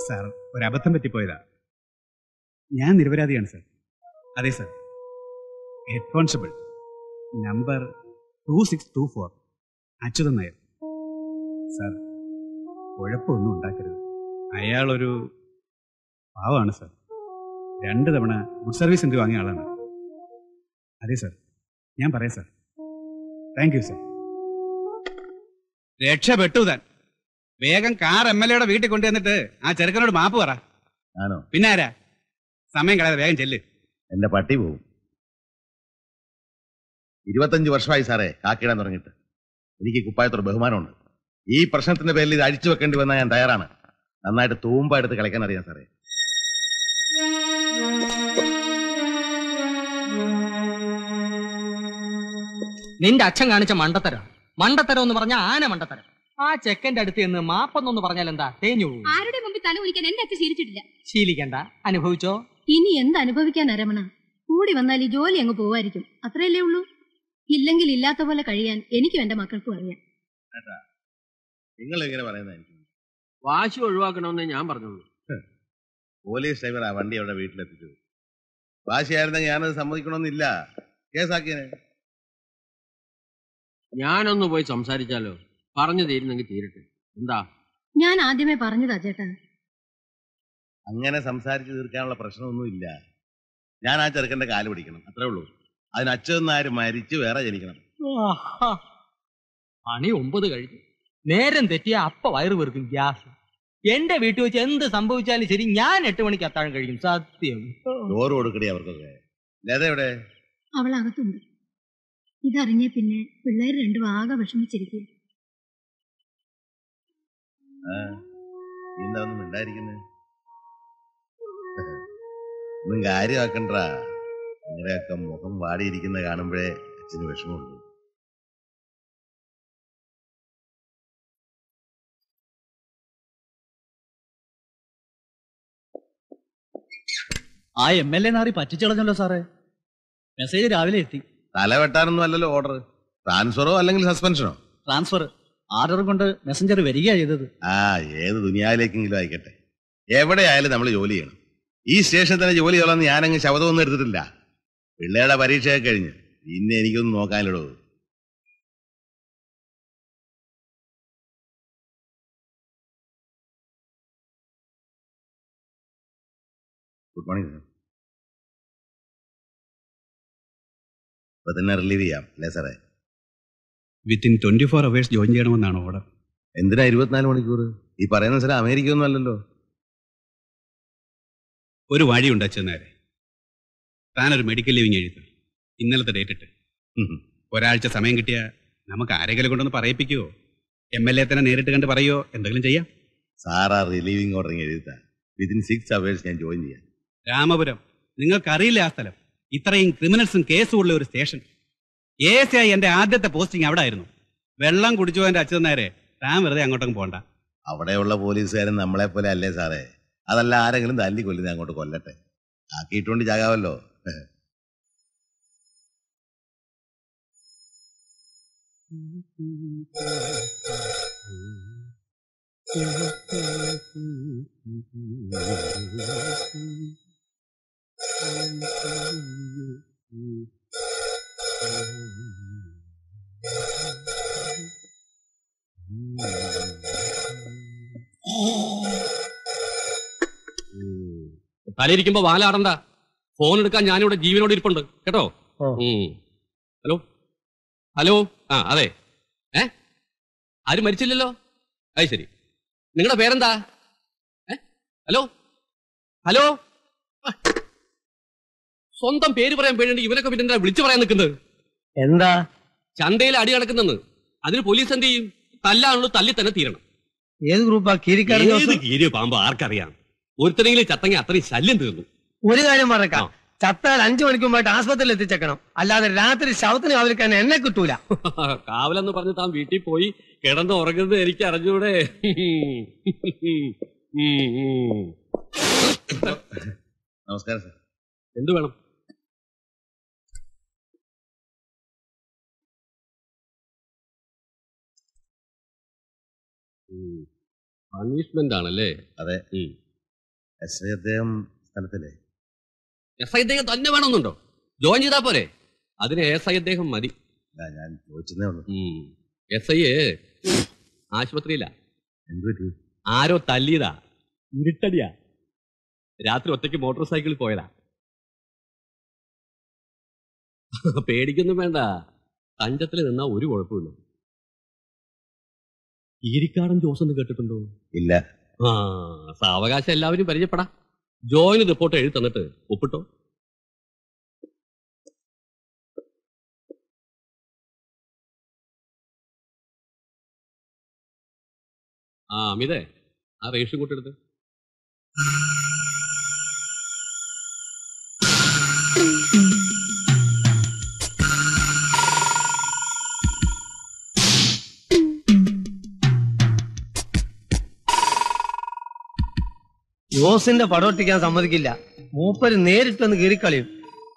സാർ ഒരബദ്ധം പറ്റിപ്പോയതാ. ഞാൻ നിരപരാധിയാണ് സാർ. അതെ sir, head constable number two six two four Achyuthan Nair. Sir കുഴപ്പമൊന്നും ഉണ്ടാക്കരുത്, അയാളൊരു പാവമാണ് സാർ. രണ്ട് തവണ ഗുഡ് സർവീസ് എൻട്രി വാങ്ങിയ ആളാണ്. അതെ സാർ, ഞാൻ പറയാം സാർ. Thank you sir. രക്ഷപ്പെട്ടു താൻ. വേഗം കാർ എം എൽ എയുടെ വീട്ടിൽ കൊണ്ടുവന്നിട്ട് ആ ചെറുക്കനോട് മാപ്പ് പറ. ആണോ? പിന്നെ ആരാ? സമയം കളയാതെ വേഗം ചെല്ല്. എന്റെ പട്ടി പോവും. ഇരുപത്തഞ്ച് വർഷമായി സാറേ കാക്കിടാൻ തുടങ്ങിയിട്ട്. എനിക്ക് കുപ്പായത്തോട് ബഹുമാനമുണ്ട്. ഈ പ്രശ്നത്തിന്റെ പേരിൽ ഇത് അഴിച്ചു വെക്കേണ്ടി വന്നാൽ ഞാൻ തയ്യാറാണ്. നന്നായിട്ട് തൂമ്പ എടുത്ത് കളിക്കാൻ അറിയാം സാറേ. നിന്റെ അച്ഛൻ കാണിച്ച മണ്ടത്തരം, മണ്ടത്തരം എന്ന് പറഞ്ഞാൽ ആന മണ്ടത്തരം. ആ ചെക്കന്റെ അടുത്ത് നിന്ന് മാപ്പൊന്നു പറഞ്ഞാൽ എന്താ? തേഞ്ഞു. ആരുടെ മുമ്പിൽ തല കുലിക്കാൻ എന്റെ അച്ഛൻ ശീലിച്ചിട്ടില്ല. ശീലിക്കണ്ട, അനുഭവിച്ചോ. ഇനി എന്ത് അനുഭവിക്കാൻ രമണ? കൂടി വന്നാൽ ഈ ജോലി അങ്ങ് പോവായിരിക്കും, അത്രയല്ലേ ഉള്ളൂ. ഇല്ലെങ്കിൽ ഇല്ലാത്ത പോലെ കഴിയാൻ എനിക്കും എന്റെ മക്കൾക്കും അറിയാം. നിങ്ങൾ എങ്ങനെ പറയുന്നതായിരിക്കും? വാശി ഒഴിവാക്കണമെന്ന് ഞാൻ പറഞ്ഞോളൂ. പോലീസ് ഡ്രൈവറാ വണ്ടി അവിടെ വീട്ടിലെത്തിച്ചു. വാശിയായിരുന്നെങ്കിൽ ഞാനത് സമ്മതിക്കണമെന്നില്ല, കേസാക്കിയനെ. ഞാനൊന്ന് പോയി സംസാരിച്ചാലോ? പറഞ്ഞു തീരുന്നെങ്കിൽ തീരട്ടെ. എന്താ? ഞാൻ ആദ്യമേ പറഞ്ഞതാ ചേട്ടാ, അങ്ങനെ സംസാരിച്ചു തീർക്കാനുള്ള പ്രശ്നമൊന്നുമില്ല. ഞാൻ ആ ചെറുക്കന്റെ കാല് പിടിക്കണം, അത്രേ ഉള്ളൂ. അതിന് അച്ഛനാര് മരിച്ചു വേറെ ജനിക്കണം. മണി ഒമ്പത് കഴിഞ്ഞു. നേരം തെറ്റിയ അപ്പ വയറ് വെറുക്കും ഗ്യാസ്. എന്റെ വീട്ടിൽ വെച്ച് എന്ത് സംഭവിച്ചാലും ശരി, ഞാൻ എട്ട് മണിക്ക് അത്താഴം കഴിക്കും. സത്യം. ചോറ് കൊടുക്കടി അവർക്കൊക്കെ. എവിടെ? അവൾ അകത്തുണ്ട്. ഇതറിഞ്ഞേ പിന്നെ പിള്ളേർ രണ്ടും ആകെ വിഷമിച്ചിരിക്കും. അങ്ങനെയൊക്കെ മുഖം വാടിയിരിക്കുന്ന കാണുമ്പോഴേ അച്ഛന് വിഷമമുള്ളൂ. ആ എം എൽ എ നാറി പറ്റിച്ചളഞ്ഞല്ലോ സാറേ. മെസ്സേജ് രാവിലെ എത്തി. തലവെട്ടാനൊന്നും അല്ലല്ലോ ഓർഡർ. ട്രാൻസ്ഫറോ അല്ലെങ്കിൽ സസ്പെൻഷനോ? ട്രാൻസ്ഫർ ആർഡർ കൊണ്ട് മെസ്സഞ്ചർ വരിക ചെയ്തത്. ആ ഏത് ദുനിയാവിലേക്കെങ്കിലും ആയിക്കട്ടെ, എവിടെയായാലും നമ്മൾ ജോലി ചെയ്യണം. ഈ സ്റ്റേഷനിൽ തന്നെ ജോലി ചെയ്യണമെന്ന് ഞാനങ്ങ് ശബ്ദമൊന്നും എടുത്തിട്ടില്ല. പിള്ളേരുടെ പരീക്ഷയൊക്കെ കഴിഞ്ഞ് പിന്നെ എനിക്കൊന്നും നോക്കാനുള്ളൂ. Good morning sir. ഇപ്പൊ തന്നെ റിലീവ് ചെയ്യാം അല്ലേ സാറേ? Within twenty four hours join ചെയ്യണമെന്നാണ് ഓർഡർ. എന്തിനാ ഇരുപത്തിനാല് മണിക്കൂർ? ഈ പറയുന്ന സ്ഥലം അമേരിക്ക ഒന്നും അല്ലല്ലോ. ഒരു വഴിയുണ്ട് അച്ഛനാരെ. താനൊരു മെഡിക്കൽ ലീവിങ് എഴുതി ഇന്നലത്തെ ഡേറ്റ് ഇട്ട്. ഒരാഴ്ച സമയം കിട്ടിയാൽ നമുക്ക് ആരെങ്കിലും കൊണ്ടൊന്ന് പറയിപ്പിക്കുവോ? എം എൽ എ തന്നെ നേരിട്ട് കണ്ട് പറയുമോ? എന്തെങ്കിലും ചെയ്യാം. സാറാ റിലീവിങ് ഓർഡറിങ് എഴുതി വിതിൻ സിക്സ് അവേഴ്സ് ഞാൻ ജോയിൻ ചെയ്യാം. രാമപുരം നിങ്ങൾക്കറിയില്ല ആ സ്ഥലം, ഇത്രയും ക്രിമിനൽസും കേസും ഉള്ള ഒരു സ്റ്റേഷൻ. എ എസ് ഐ എൻ്റെ ആദ്യത്തെ പോസ്റ്റിംഗ് അവിടെ ആയിരുന്നു. വെള്ളം കുടിച്ചു എൻ്റെ അച്ഛൻ നേരെ താൻ വെറുതെ അങ്ങോട്ടും പോകണ്ട. അവിടെയുള്ള പോലീസുകാരൻ നമ്മളെ പോലെ അല്ലേ സാറേ? അതല്ല, ആരെങ്കിലും തല്ലി കൊല്ലുന്നത് അങ്ങോട്ട് കൊല്ലട്ടെ, ആക്കിയിട്ടുകൊണ്ട് ചാകാമല്ലോ. തലയിരിക്കുമ്പോ വാലാടണ്ട, ഫോൺ എടുക്കാൻ ഞാനിവിടെ ജീവനോട് ഇരിപ്പുണ്ട് കേട്ടോ. ഹലോ ഹലോ ആ അതെ, ഏ ആരും മരിച്ചില്ലല്ലോ? അത് ശരി. നിങ്ങളുടെ പേരെന്താ? ഏ ഹലോ ഹലോ, സ്വന്തം പേര് പറയാൻ പേരുണ്ടെങ്കിൽ ഇവരൊക്കെ പിന്നെ എന്താ വിളിച്ചു പറയാൻ നിൽക്കുന്നത്? എന്താ ചന്തയിൽ അടി നടക്കുന്നെന്ന്, അതിന് പോലീസ് എന്ത് ചെയ്യും? തല്ലാണുള്ളൂ, തല്ലി തന്നെ തീരണം. ഏത് ഗ്രൂപ്പാ? കീരി പാമ്പോ ആർക്കറിയാം? ഒരുത്തരെങ്കിലും ചത്തങ്ങി അത്രയും ശല്യം തീർന്നു. ഒരു കാര്യം മറക്കാം, ചത്താൽ അഞ്ചു മണിക്കുമ്പായിട്ട് ആശുപത്രിയിൽ എത്തിച്ചേക്കണം, അല്ലാതെ രാത്രി ശവത്തിന് കാവലിക്കാൻ എന്നെ കിട്ടൂല. കാവലെന്ന് പറഞ്ഞ് താൻ വീട്ടിൽ പോയി കിടന്ന് ഉറങ്ങുന്നത് എനിക്ക് അറിഞ്ഞൂടെ? നമസ്കാരം സാർ. എന്ത് വേണം? പണിഷ്മെന്റ് ആണല്ലേ? അതെ. എസ് ഐ അദ്ദേഹം തന്നെ വേണമെന്നുണ്ടോ? ജോയിൻ ചെയ്താ പോരെ? അതിന് എസ് ഐ അദ്ദേഹം മതി. ഞാൻ എസ് ഐ ആശുപത്രിയില്ല, ആരോ തല്ലിയതാ, ഇരുട്ടടിയാ, രാത്രി ഒറ്റയ്ക്ക് മോട്ടോർ സൈക്കിളിൽ പോയതാ. പേടിക്കൊന്നും വേണ്ട, തഞ്ചത്തിൽ നിന്നാ ഒരു കുഴപ്പമില്ല. ഈരിക്കാടൻ ജോസ് എന്ന് കേട്ടിട്ടുണ്ടോ? ഇല്ല. ആ സാവകാശം എല്ലാവരും പരിചയപ്പെടാ. ജോയിൻ റിപ്പോർട്ട് എഴുതി തന്നിട്ട് ഒപ്പിട്ടോ. ആ അമിതേ, ആ റേഷൻ കൂട്ടെടുത്ത്. ജോസിന്റെ പടവൊട്ടിക്കാൻ സമ്മതിക്കില്ല, മൂപ്പര് നേരിട്ടെന്ന് കീറിക്കളിയും.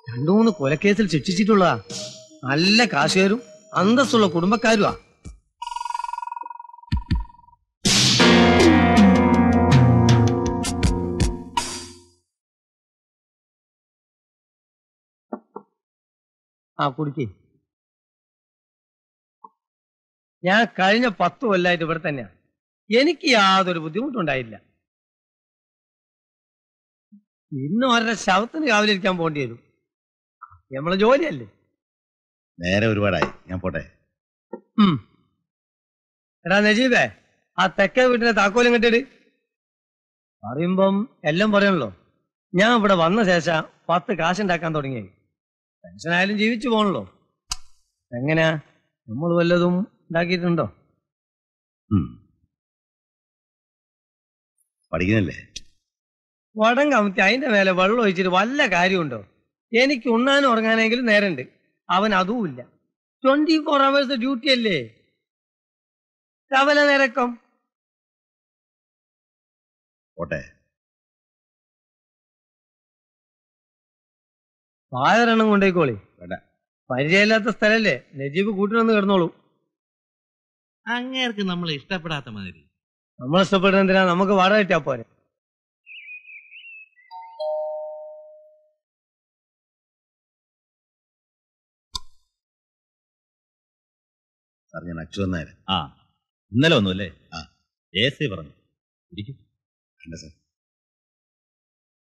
രണ്ടു മൂന്ന് കൊലക്കേസിൽ ശിക്ഷിച്ചിട്ടുള്ളതാ, നല്ല കാശുകാരും അന്തസ്സുള്ള കുടുംബക്കാരുവാ. ആ കുടിക്കേ. ഞാൻ കഴിഞ്ഞ പത്തു കൊല്ലായിട്ട് ഇവിടെ തന്നെയാ, എനിക്ക് യാതൊരു ബുദ്ധിമുട്ടുണ്ടായില്ല. ഇന്നും അവരുടെ ശവത്തിന് കാവലിരിക്കാൻ പോകേണ്ടി വരും, നമ്മളെ ജോലിയല്ലേ. നേരെ ഒരുപാടായി, ഞാൻ പോട്ടെ. എടാ നജീബേ, ആ തെക്കേ വീട്ടിലെ താക്കോലും കെട്ടിട്ട് പറയുമ്പം എല്ലാം പറയണല്ലോ. ഞാൻ ഇവിടെ വന്ന ശേഷം പത്ത് കാശുണ്ടാക്കാൻ തുടങ്ങിയായി, ടെൻഷനായാലും ജീവിച്ചു പോകണല്ലോ. എങ്ങനെയാ, നമ്മൾ വല്ലതും ഉണ്ടാക്കിയിട്ടുണ്ടോ? പഠിക്കുന്നില്ലേ? വടം കമത്തി അതിന്റെ മേലെ വെള്ളം ഒഴിച്ചിട്ട് വല്ല കാര്യമുണ്ടോ? എനിക്ക് ഉണ്ണാനും ഉറങ്ങാനെങ്കിലും നേരണ്ട്, അവൻ അതുമില്ല. ട്വന്റി ഫോർ അവേഴ്സ് ഡ്യൂട്ടി അല്ലേ, രാവിലെ നേരക്കം. പായൊരെണ്ണം കൊണ്ടേക്കോളി, പരിചയമില്ലാത്ത സ്ഥലല്ലേ, നജീബ് കൂട്ടിനൊന്ന് കിടന്നോളൂ. അങ്ങേർക്ക് നമ്മൾ ഇഷ്ടപ്പെടാത്ത മാതിരി. നമ്മൾ ഇഷ്ടപ്പെടുന്നതിനാ, നമുക്ക് വാടക കിട്ടിയാ പോരെ? സാർ ഞാൻ അച്ചു വന്നായിരുന്നു. ആ ഇന്നലെ വന്നു അല്ലേ? ആ എ എസ് ഐ പറഞ്ഞു. ഇരിക്കും. അല്ല സാർ,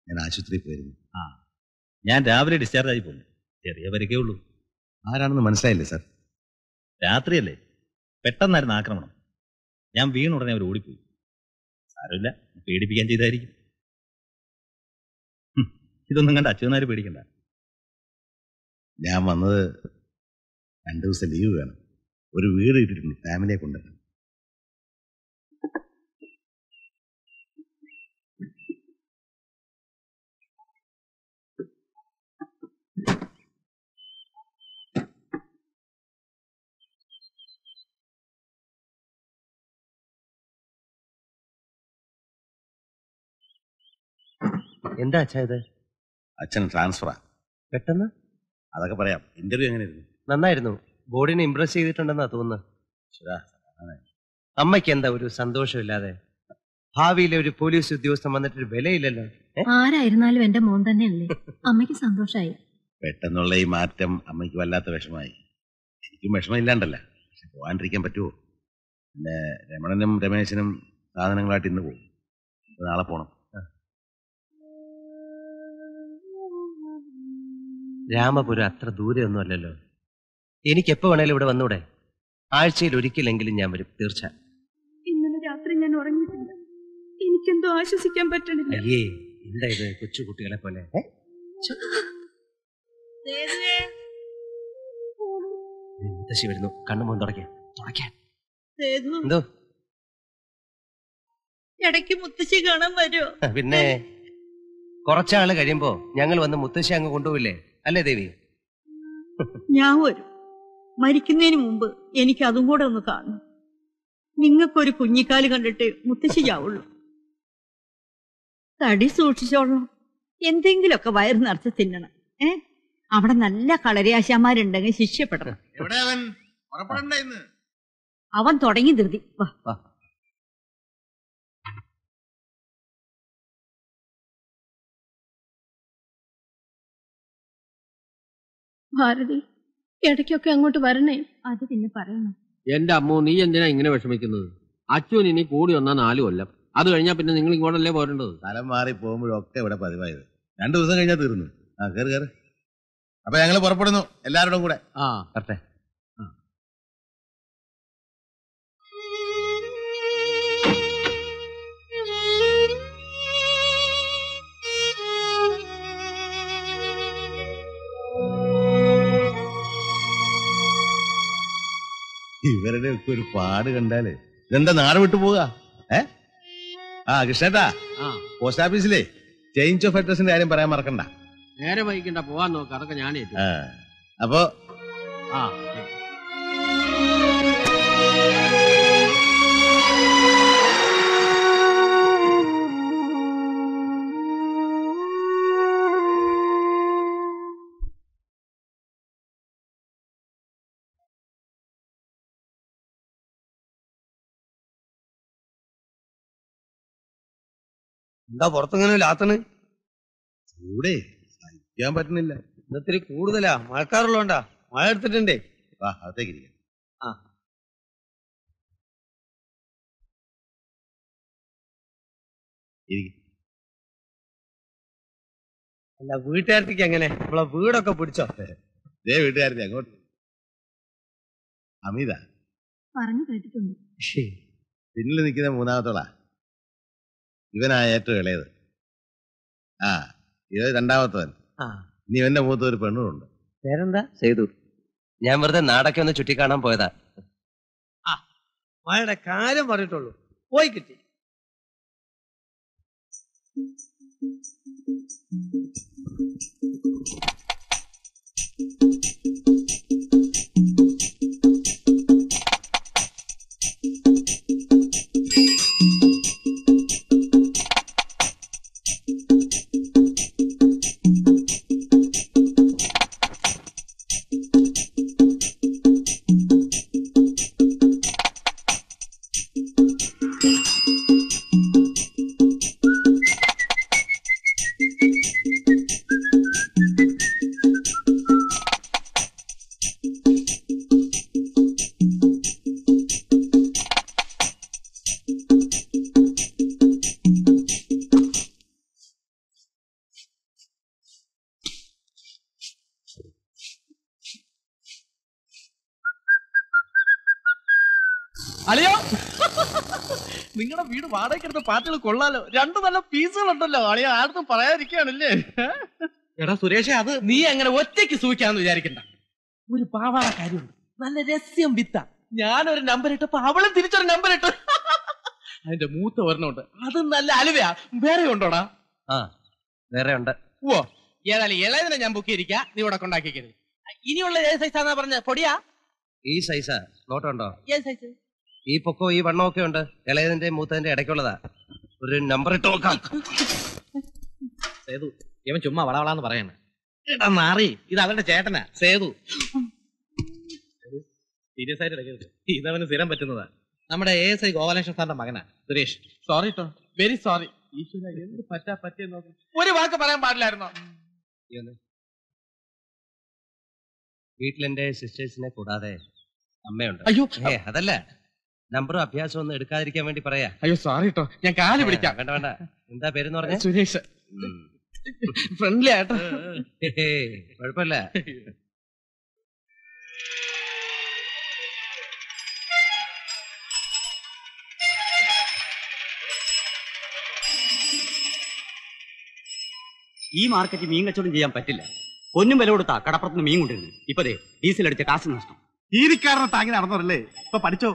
ഞാൻ ആശുപത്രിയിൽ പോയിരുന്നു. ആ ഞാൻ രാവിലെ ഡിസ്ചാർജ് ആയി പോകുന്നു, ചെറിയ പരിക്കേ ഉള്ളൂ. ആരാണെന്ന് മനസ്സിലായില്ലേ സാർ? രാത്രിയല്ലേ, പെട്ടെന്നായിരുന്നു ആക്രമണം. ഞാൻ വീണ ഉടനെ അവർ ഓടിപ്പോയി. സാരമില്ല, പേടിപ്പിക്കാൻ ചെയ്തായിരിക്കും. ഇതൊന്നും കണ്ട അച്ചുവന്നാർ പേടിക്കണ്ട. ഞാൻ വന്നത് രണ്ടു ദിവസം ലീവ് വേണം, ഒരു വീട് ഇട്ടിട്ടുണ്ട്, ഫാമിലിയെ കൊണ്ടുവരണം. എന്താ അച്ഛാ ഇത്? അച്ഛൻ ട്രാൻസ്ഫറാ. പെട്ടെന്ന്? അതൊക്കെ പറയാം. ഇന്റർവ്യൂ എങ്ങനെയായിരുന്നു? നന്നായിരുന്നു. ബോർഡിനെ ഇംപ്രസ് ചെയ്തിട്ടുണ്ടെന്നാ തോന്നുന്നത്. അമ്മയ്ക്ക് എന്താ ഒരു സന്തോഷമില്ലാതെ? ഭാവിയിലെ ഒരു പോലീസ് ഉദ്യോഗസ്ഥൻ വന്നിട്ടൊരു വിലയില്ലല്ലോ. ആരായിരുന്നാലും എന്റെ മോൻ തന്നെയല്ലേ. അമ്മയ്ക്ക് സന്തോഷമായി. പെട്ടെന്നുള്ള ഈ മാറ്റം അമ്മയ്ക്ക് വല്ലാത്ത വിഷമായി. എനിക്കും വിഷമം ഇല്ലാണ്ടല്ല, പക്ഷെ പോകാണ്ടിരിക്കാൻ പറ്റുമോ? പിന്നെ രമണനും രമേശനും സാധനങ്ങളായിട്ട് ഇന്ന് പോകും, നാളെ പോണം. രാമപുരം അത്ര ദൂരെയൊന്നും അല്ലല്ലോ. എനിക്കെപ്പോ വേണേലും ഇവിടെ വന്നൂടെ? ആഴ്ചയിൽ ഒരിക്കലെങ്കിലും ഞാൻ വരും, തീർച്ച. ഇന്നലെ രാത്രി ഞാൻ ഉറങ്ങിയിട്ടില്ല. എനിക്കെന്തോ ആശ്വസിക്കാൻ പറ്റണില്ല. അയ്യേ, എന്താ ഇത് കൊച്ചുകുട്ടികളെ പോലെ? മുത്തശ്ശി വരുന്നു. കണ്ണുമോൻ തുടയ്ക്കാൻ തുടയ്ക്കാൻ എന്തോ ഇടയ്ക്ക് മുത്തശ്ശി കാണാൻ വരുമോ? പിന്നെ കൊറച്ചാള് കഴിയുമ്പോ ഞങ്ങൾ വന്ന് മുത്തശ്ശി അങ്ങ് കൊണ്ടുപോയില്ലേ, അല്ലേ ദേവി? ഞാൻ വരും. മരിക്കുന്നതിന് മുമ്പ് എനിക്ക് അതും കൂടെ ഒന്ന് കാണണം. നിങ്ങൾക്കൊരു കുഞ്ഞിക്കാല് കണ്ടിട്ട് മുത്തശ്ശി ചാവുള്ളൂ. തടി സൂക്ഷിച്ചോളണം. എന്തെങ്കിലുമൊക്കെ വയറ് നിറച്ച് തിന്നണം. ഏ അവിടെ നല്ല കളരിയാശാന്മാരുണ്ടെങ്കിൽ ശിക്ഷപ്പെടണം. അവൻ തുടങ്ങി ധൃതി. ഭാരതി ഇടയ്ക്കൊക്കെ അങ്ങോട്ട് വരണേ. അത് പിന്നെ പറയണം. എന്റെ അമ്മ, നീ എന്തിനാ ഇങ്ങനെ വിഷമിക്കുന്നത്? അച്ഛൻ ഇനി കൂടി വന്നാ നാല് കൊല്ലം. അത് കഴിഞ്ഞാ പിന്നെ നിങ്ങൾ ഇങ്ങോട്ടല്ലേ പോരേണ്ടത്. സ്ഥലം മാറി പോകുമ്പോഴൊക്കെ ഇവിടെ പതിവായത്. രണ്ടു ദിവസം കഴിഞ്ഞാൽ തീർന്നു. ആ കയറി കയറി. അപ്പൊ ഞങ്ങള് പുറപ്പെടുന്നു എല്ലാവരോടും കൂടെ. ആ കറക്റ്റ്. ഇവരുടെ ഒക്കെ ഒരു പാട് കണ്ടാലേ ഇതെന്താ നാട് വിട്ടു പോവുക. ഏ ആ കൃഷ്ണേട്ടാ, പോസ്റ്റ് ഓഫീസിലെ ചേഞ്ച് ഓഫ് അഡ്രസിന്റെ കാര്യം പറയാൻ മറക്കണ്ട. നേരെ വൈകിണ്ട, പോവാൻ നോക്ക. അതൊക്കെ ഞാനേ. അപ്പോ ആ എന്താ പുറത്തെങ്ങനെ ലാത്തണ്? ചൂടേ സഹിക്കാൻ പറ്റുന്നില്ല. ഇന്നത്തിരി കൂടുതലാ. മഴക്കാറുള്ളോണ്ടാ. മഴ എടുത്തിട്ടുണ്ടേ. വാ, അകത്തേക്ക്. ആ അല്ല, വീട്ടുകാരത്തേക്ക് എങ്ങനെ നമ്മളെ വീടൊക്കെ പിടിച്ചോ? ഇതേ വീട്ടുകാരത്തെ അങ്ങോട്ട്. അമിത പറഞ്ഞു കേട്ടിട്ടുണ്ട്. പിന്നിൽ നിൽക്കുന്ന മൂന്നാമത്തോളാ. ഇവനാ ഏറ്റവും ഇളയത്. ആ ഇവ രണ്ടാമത്തവൻ. ഇനി ഇവന്റെ മൂത്ത ഒരു പെണ്ണുണ്ട്. പേരെന്താ? സേതു. ഞാൻ വെറുതെ നാടൊക്കെ ഒന്ന് ചുറ്റിക്കാണാൻ പോയതാ. ആ മഴയുടെ കാര്യം പറഞ്ഞിട്ടുള്ളൂ, പോയി കിട്ടി. നിങ്ങളുടെ വീട് വാടകയ്ക്കെടുത്ത പാട്ടുകൾ കൊള്ളാലോ. രണ്ടു നല്ല പീസുകൾ ഉണ്ടല്ലോ. അളിയ ആർക്കും പറയാതിരിക്കുകയാണല്ലേ. എടാ സുരേഷേ, അത് നീ അങ്ങനെ ഒറ്റയ്ക്ക് സൂക്ഷിക്കാന്ന് വിചാരിക്കണ്ട. ഒരു പാവാട കാര്യമുണ്ട്, നല്ല രസ്യം വിത്ത. ഞാനൊരു നമ്പർ ഇട്ടപ്പോ അവളും തിരിച്ചൊരു നമ്പർ ഇട്ടു. അതിന്റെ മൂത്ത ഒരെണ്ണമുണ്ട്, അത് നല്ല അലുവയാ. വേറെ ഉണ്ടോടാ? ആ വേറെ ഉണ്ട്. ഓ ഏതായാലും ഇളയതിനെ ഞാൻ ബുക്ക് ചെയ്തിരിക്കാ. നീ ഇവിടെ കൊണ്ടാക്കിക്കരുത്. ഇനിയുള്ള ഏത് സൈസാന്നാ പറഞ്ഞ? പൊടിയാ ഈ സൈസാ. നോട്ടുണ്ടോ? ഏത് സൈസ്? ഈ പൊക്കോ ഈ വണ്ണമൊക്കെ ഉണ്ട്. ഇളയതിന്റെ മൂത്തതിന്റെ ഇടയ്ക്കുള്ളതാ. ഒരു നമ്പർ ഇട്ട് നോക്കാം. സേതു, ഇവൻ ചുമ്മാ വളവളാന്ന് പറയാണ്. മാറി, ഇത് അവരുടെ ചേട്ടനാ സേതു. സീരിയസ് ആയിട്ട് എടുക്കരുത്, ഇതവന് സ്ഥിരം പറ്റുന്നതാ. നമ്മുടെ എ എസ് ഐ ഗോപാലകൃഷ്ണൻ സാറിന്റെ മകനാ സുരേഷ്. സോറി കേട്ടോ, വെരി സോറി. ഈശ്വര, എന്ത് പറ്റാ പറ്റിയെന്നോ, ഒരു വാക്ക് പറയാൻ പാടില്ലായിരുന്നോ? വീട്ടിലെന്റെ സിസ്റ്റേഴ്സിനെ കൂടാതെ അമ്മയുണ്ട്. അയ്യോ അതല്ല, നമ്പറും അഭ്യാസം ഒന്നും എടുക്കാതിരിക്കാൻ വേണ്ടി പറയാ. അയ്യോ സോറി കേട്ടോ, ഞാൻ കാല് പിടിക്കാം. വേണ്ട വേണ്ട. എന്താ പേരെന്ന് പറഞ്ഞ? സുരേഷ്. ഫ്രണ്ട്ലി ആട്ടോ, കുഴപ്പമില്ല. ഈ മാർക്കറ്റ് മീൻ കച്ചവടം ചെയ്യാൻ പറ്റില്ല. ഒന്നും വില കൊടുത്താ കടപ്പുറത്ത് മീൻ കൊണ്ടിരുന്നു. ഇപ്പതേ ഡീസൽ അടിച്ച കാശ് നഷ്ടം. ചീരിക്കാരനെ താങ്ങി നടന്നവരല്ലേ ഇപ്പൊ പഠിച്ചോ?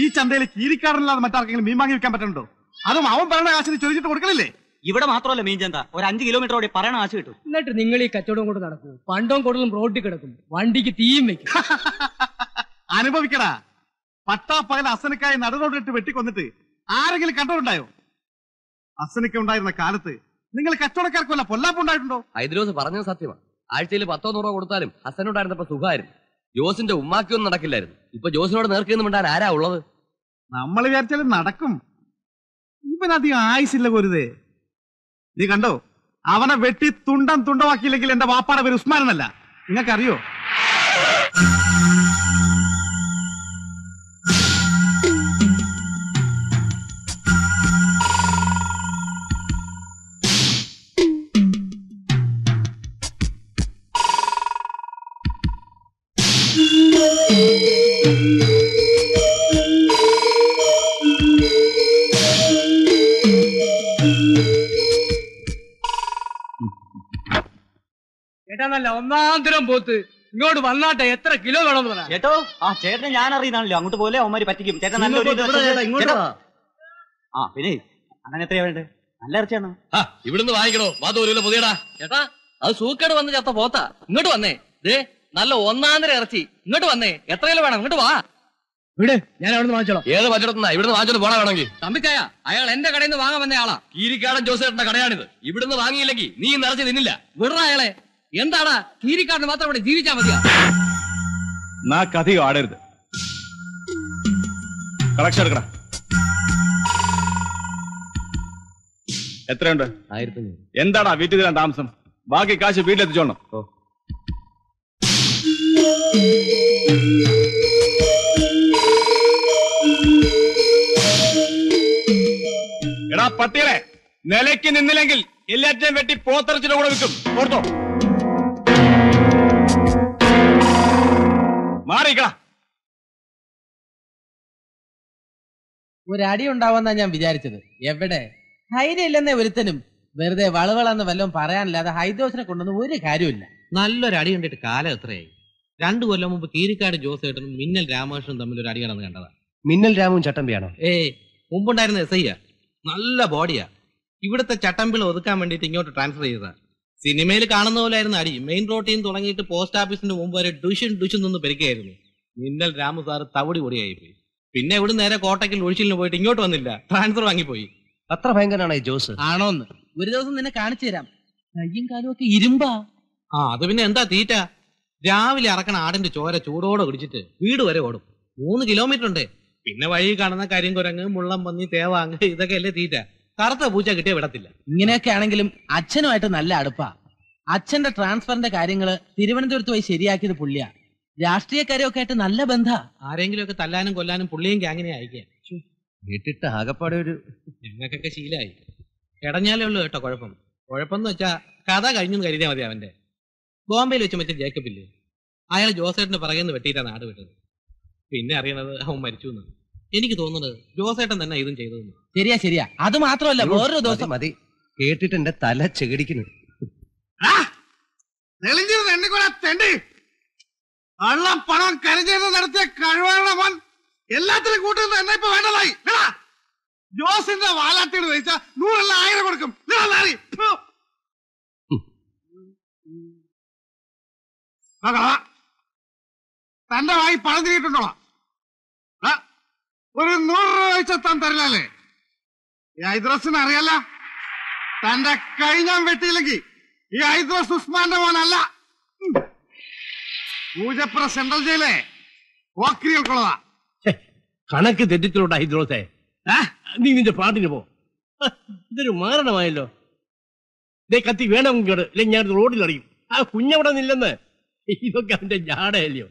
ഈ ചന്തയിൽ ചീരിക്കാരനല്ലാതെ മറ്റാർക്കെങ്കിലും മീൻ വാങ്ങി വെക്കാൻ പറ്റുന്നുണ്ടോ? അതും അവൻ പറയണ കാശിന് ചൊരിച്ചിട്ട് കൊടുക്കണില്ലേ? ഇവിടെ മാത്രമല്ല മീൻ ചന്ത, ഒരു അഞ്ച് കിലോമീറ്ററോടെ പറയണ കാശ് കിട്ടും. എന്നിട്ട് നിങ്ങൾ ഈ കച്ചവടം കൊണ്ട് നടക്കും, പണ്ടവും കൂടുതലും റോഡിൽ കിടക്കും, വണ്ടിക്ക് തീയും വെക്കും. അനുഭവിക്കടാ, പട്ടാപ്പകൽ അസനക്കായി നടുറോഡിട്ട് വെട്ടിക്കൊന്നിട്ട് ആരെങ്കിലും കണ്ടവരുണ്ടായോ? അസനക്ക ഉണ്ടായിരുന്ന കാലത്ത് നിങ്ങൾ കച്ചവടക്കാർക്കല്ല പൊല്ലാപ്പുണ്ടായിട്ടുണ്ടോ? ഐദ്രോസ് പറഞ്ഞത് സത്യമാണ്. ആഴ്ചയിൽ പത്തോ നൂറോ കൊടുത്താലും ഹസനുണ്ടായിരുന്നപ്പോ സുഖമായിരുന്നു. ജോസിന്റെ ഉമ്മാക്കിയൊന്നും നടക്കില്ലായിരുന്നു. ഇപ്പൊ ജോസിനോട് നേർക്കുന്നുണ്ടാൻ ആരാ ഉള്ളത്? നമ്മൾ വിചാരിച്ചാലും നടക്കും. ഇവനധികം ആയുസില്ല ഗുരുതേ. നീ കണ്ടോ, അവനെ വെട്ടി തുണ്ടം തുണ്ടമാക്കിയില്ലെങ്കിൽ എന്റെ വാപ്പാടെ പേര് ഉസ്മാനെന്നല്ല. നിങ്ങൾക്കറിയോ? ഒന്നാന്തരം പോത്ത് ഇങ്ങോട്ട് വന്നാട്ടെ. എത്ര കിലോ വേണമെന്ന് പറയാം ചേട്ടോ. ആ ചേട്ടനെ ഞാൻ അറിയുന്നാണല്ലോ, അങ്ങോട്ട് പോലെ അവന്മാര് പറ്റിക്കും ചേട്ടൻ. ആ പിന്നെ അങ്ങനെ എത്രയാ വേണ്ടേ? നല്ല ഇറച്ചിയാണോ? ആ ഇവിടുന്ന് വാങ്ങിക്കണോ? വാതോലൂല പുതിയടാ ചേട്ടാ, അത് സൂക്കേട് വന്ന് ചേർത്ത പോത്താ. ഇങ്ങോട്ട് വന്നേ, ദേ നല്ല ഒന്നാന്തര ഇറച്ചി. ഇങ്ങോട്ട് വന്നേ, എത്ര കിലോ വേണം? ഇങ്ങോട്ട് വാ. ഇവിടെ ഞാൻ അവിടെ നിന്ന് വാങ്ങിച്ചോളാം. ഏത് പച്ചടത്തുനിന്നാ? ഇവിടുന്ന് വാങ്ങിച്ചോളൂ പോണ വേണമെങ്കിൽ. തമ്പിക്കായ, അയാൾ എന്റെ കടയിൽ നിന്ന് വാങ്ങാൻ വന്ന ആളാ. കീരിക്കാടൻ ജോസേട്ടന്റെ കടയാണിത്. ഇവിടുന്ന് വാങ്ങിയില്ലെങ്കിൽ നീ നിറച്ച് തിന്നില്ല. വിടറ അയാളെ. എന്താടാ കീരിക്കാരന് മാത്രം ഇവിടെ ജീവിച്ചാ മതിയാ? കഥയോ ആടരുത്. കളക്ഷൻ എടുക്കണ എത്രയുണ്ട്? എന്താടാ വീട്ടിൽ തരാൻ താമസം? ബാക്കി കാശ് വീട്ടിലെത്തിച്ചോണം. എടാ പട്ടികളെ, നിലയ്ക്ക് നിന്നില്ലെങ്കിൽ എല്ലാറ്റിനെയും വെട്ടി പോത്തിറച്ചിന്റെ കൂടെ വിൽക്കും. ഓർത്തോ? ഒരടി ഉണ്ടാവുമെന്നാ ഞാൻ വിചാരിച്ചത്. എവിടെ ധൈര്യം ഇല്ലെന്നേ ഒരുത്തനും. വെറുതെ വളവളെന്ന് വല്ലതും പറയാനില്ലാതെ ഹൈദോസിനെ കൊണ്ടൊന്നും ഒരു കാര്യമില്ല. നല്ലൊരു അടി കണ്ടിട്ട് കാലം എത്രയായി? രണ്ടു കൊല്ലം മുമ്പ് കീരിക്കാട് ജോസേട്ടനും മിന്നൽ രാമകൃഷ്ണനും തമ്മിൽ ഒരു അടി കടന്ന് കണ്ടതാ. മിന്നൽ രാമവും ചട്ടമ്പിയാണോ? ഏയ്, മുമ്പുണ്ടായിരുന്ന എസ് ഐയാ. നല്ല ബോഡിയാ. ഇവിടുത്തെ ചട്ടമ്പിള ഒതുക്കാൻ വേണ്ടിയിട്ട് ഇങ്ങോട്ട് ട്രാൻസ്ഫർ ചെയ്തതാ. സിനിമയിൽ കാണുന്ന പോലെ ആയിരുന്നു അടി. മെയിൻ റോട്ടിൽ നിന്ന് തുടങ്ങിയിട്ട് പോസ്റ്റ് ഓഫീസിന്റെ മുമ്പ് വരെ ഡുഷൻ ഡുഷൻ നിന്ന് പെരുക്കായിരുന്നു. മിന്നൽ രാമു സാറ് തവിടി പൊടിയായിപ്പോയി. പിന്നെ ഇവിടെ നേരെ കോട്ടയ്ക്കിൽ ഒഴിച്ചിലിന് പോയിട്ട് ഇങ്ങോട്ട് വന്നില്ല, ട്രാൻസ്ഫർ വാങ്ങിപ്പോയി. അത്ര ഭയങ്കരനാണോ ജോസ്? ആണോന്ന് ഒരു ദിവസം നിന്നെ കാണിച്ചു തരാം. കയ്യും കാലും ഒക്കെ ഇരുമ്പാ. ആ അത് പിന്നെ എന്താ തീറ്റ? രാവിലെ അറക്കണ ആടിന്റെ ചോര ചൂടോടെ കുടിച്ചിട്ട് വീട് വരെ ഓടും. മൂന്ന് കിലോമീറ്റർ ഉണ്ട്. പിന്നെ വഴി കാണുന്ന കരിങ്കുരങ്ങ്, മുള്ളം പന്നി, തേവാങ്ങ്, ഇതൊക്കെ അല്ലേ തീറ്റ. കറുത്ത പൂച്ച കിട്ടിയ വിടത്തില്ല. ഇങ്ങനെയൊക്കെ ആണെങ്കിലും അച്ഛനുമായിട്ട് നല്ല അടുപ്പാ. അച്ഛന്റെ ട്രാൻസ്ഫറിന്റെ കാര്യങ്ങള് തിരുവനന്തപുരത്ത് പോയി ശരിയാക്കിയത് പുള്ളിയാ. രാഷ്ട്രീയക്കാരെയൊക്കെ ആയിട്ട് നല്ല ബന്ധ. ആരെങ്കിലും ഒക്കെ തല്ലാനും കൊല്ലാനും പുള്ളിയും ഗ്യാങ്ങിനെ അയക്കാം. വീട്ടിട്ട് ആകപ്പാടെ ഒരു ഞങ്ങൾക്കൊക്കെ ശീലായി. ഇടഞ്ഞാലേ ഉള്ളൂ കേട്ടോ കുഴപ്പം. കുഴപ്പം എന്ന് വെച്ചാ കഥ കഴിഞ്ഞു കരുതിയാൽ മതി. അവന്റെ ബോംബെയിൽ വെച്ച് മറ്റേ ജേക്കബില്ലേ, അയാൾ ജോസേട്ടന് പറയുന്നത് വെട്ടിയിട്ടാ നാട് വിട്ടത്. പിന്നെ അറിയണത് അവൻ മരിച്ചു എന്നാണ്. എനിക്ക് തോന്നുന്നത് ജോസേട്ടൻ തന്നെ ഇതും ചെയ്തതെന്ന്. ശരിയാ ശരിയാ. അത് മാത്രമല്ല, ഓരോ ദിവസം മതി കേട്ടിട്ട് എന്റെ തല ചെകിടിക്കുന്നു. അള്ളം പണം കരുതേന്ന് നടത്തിയ കഴിവുകളുടെ മോൻ എല്ലാത്തിനും കൂട്ടുന്നത് എന്നെ ഇപ്പൊ വേണ്ടതായി. ജോസിന്റെ വാലാട്ടിയോട് ചോദിച്ചാൽ നൂറല്ല ആയിരം കൊടുക്കും. തന്റെ വായി പണം തിരിയിട്ടുണ്ടോളാം. ഒരു നൂറ് രൂപ വെച്ചെത്താൻ തരില്ലേ? ഐദ്രസിന് അറിയാലോ തന്റെ കൈ ഞാൻ വെട്ടിയില്ലെങ്കിൽ ഈ ഹൈദ്രോസ് ഉസ്മാന്റെ മോനല്ല. പൂജപ്പുറ സെൻട്രൽ ജയിലെ ഓക്രികൾക്കുള്ളതാ. കണക്ക് തെറ്റിച്ചോട്ട ഹൈദ്രോസേ, നീ നിന്റെ പാട്ടിന് പോ. ഇതൊരു മാരണമായല്ലോ. ഇതേ കത്തി വേണമെങ്കിൽ കേട്, ഇല്ലെങ്കിൽ ഞാൻ റോഡിൽ അറിയും. ആ കുഞ്ഞവിടെ നില്ലെന്ന്. ഇതൊക്കെ അവന്റെ ജാടയല്ലയോ.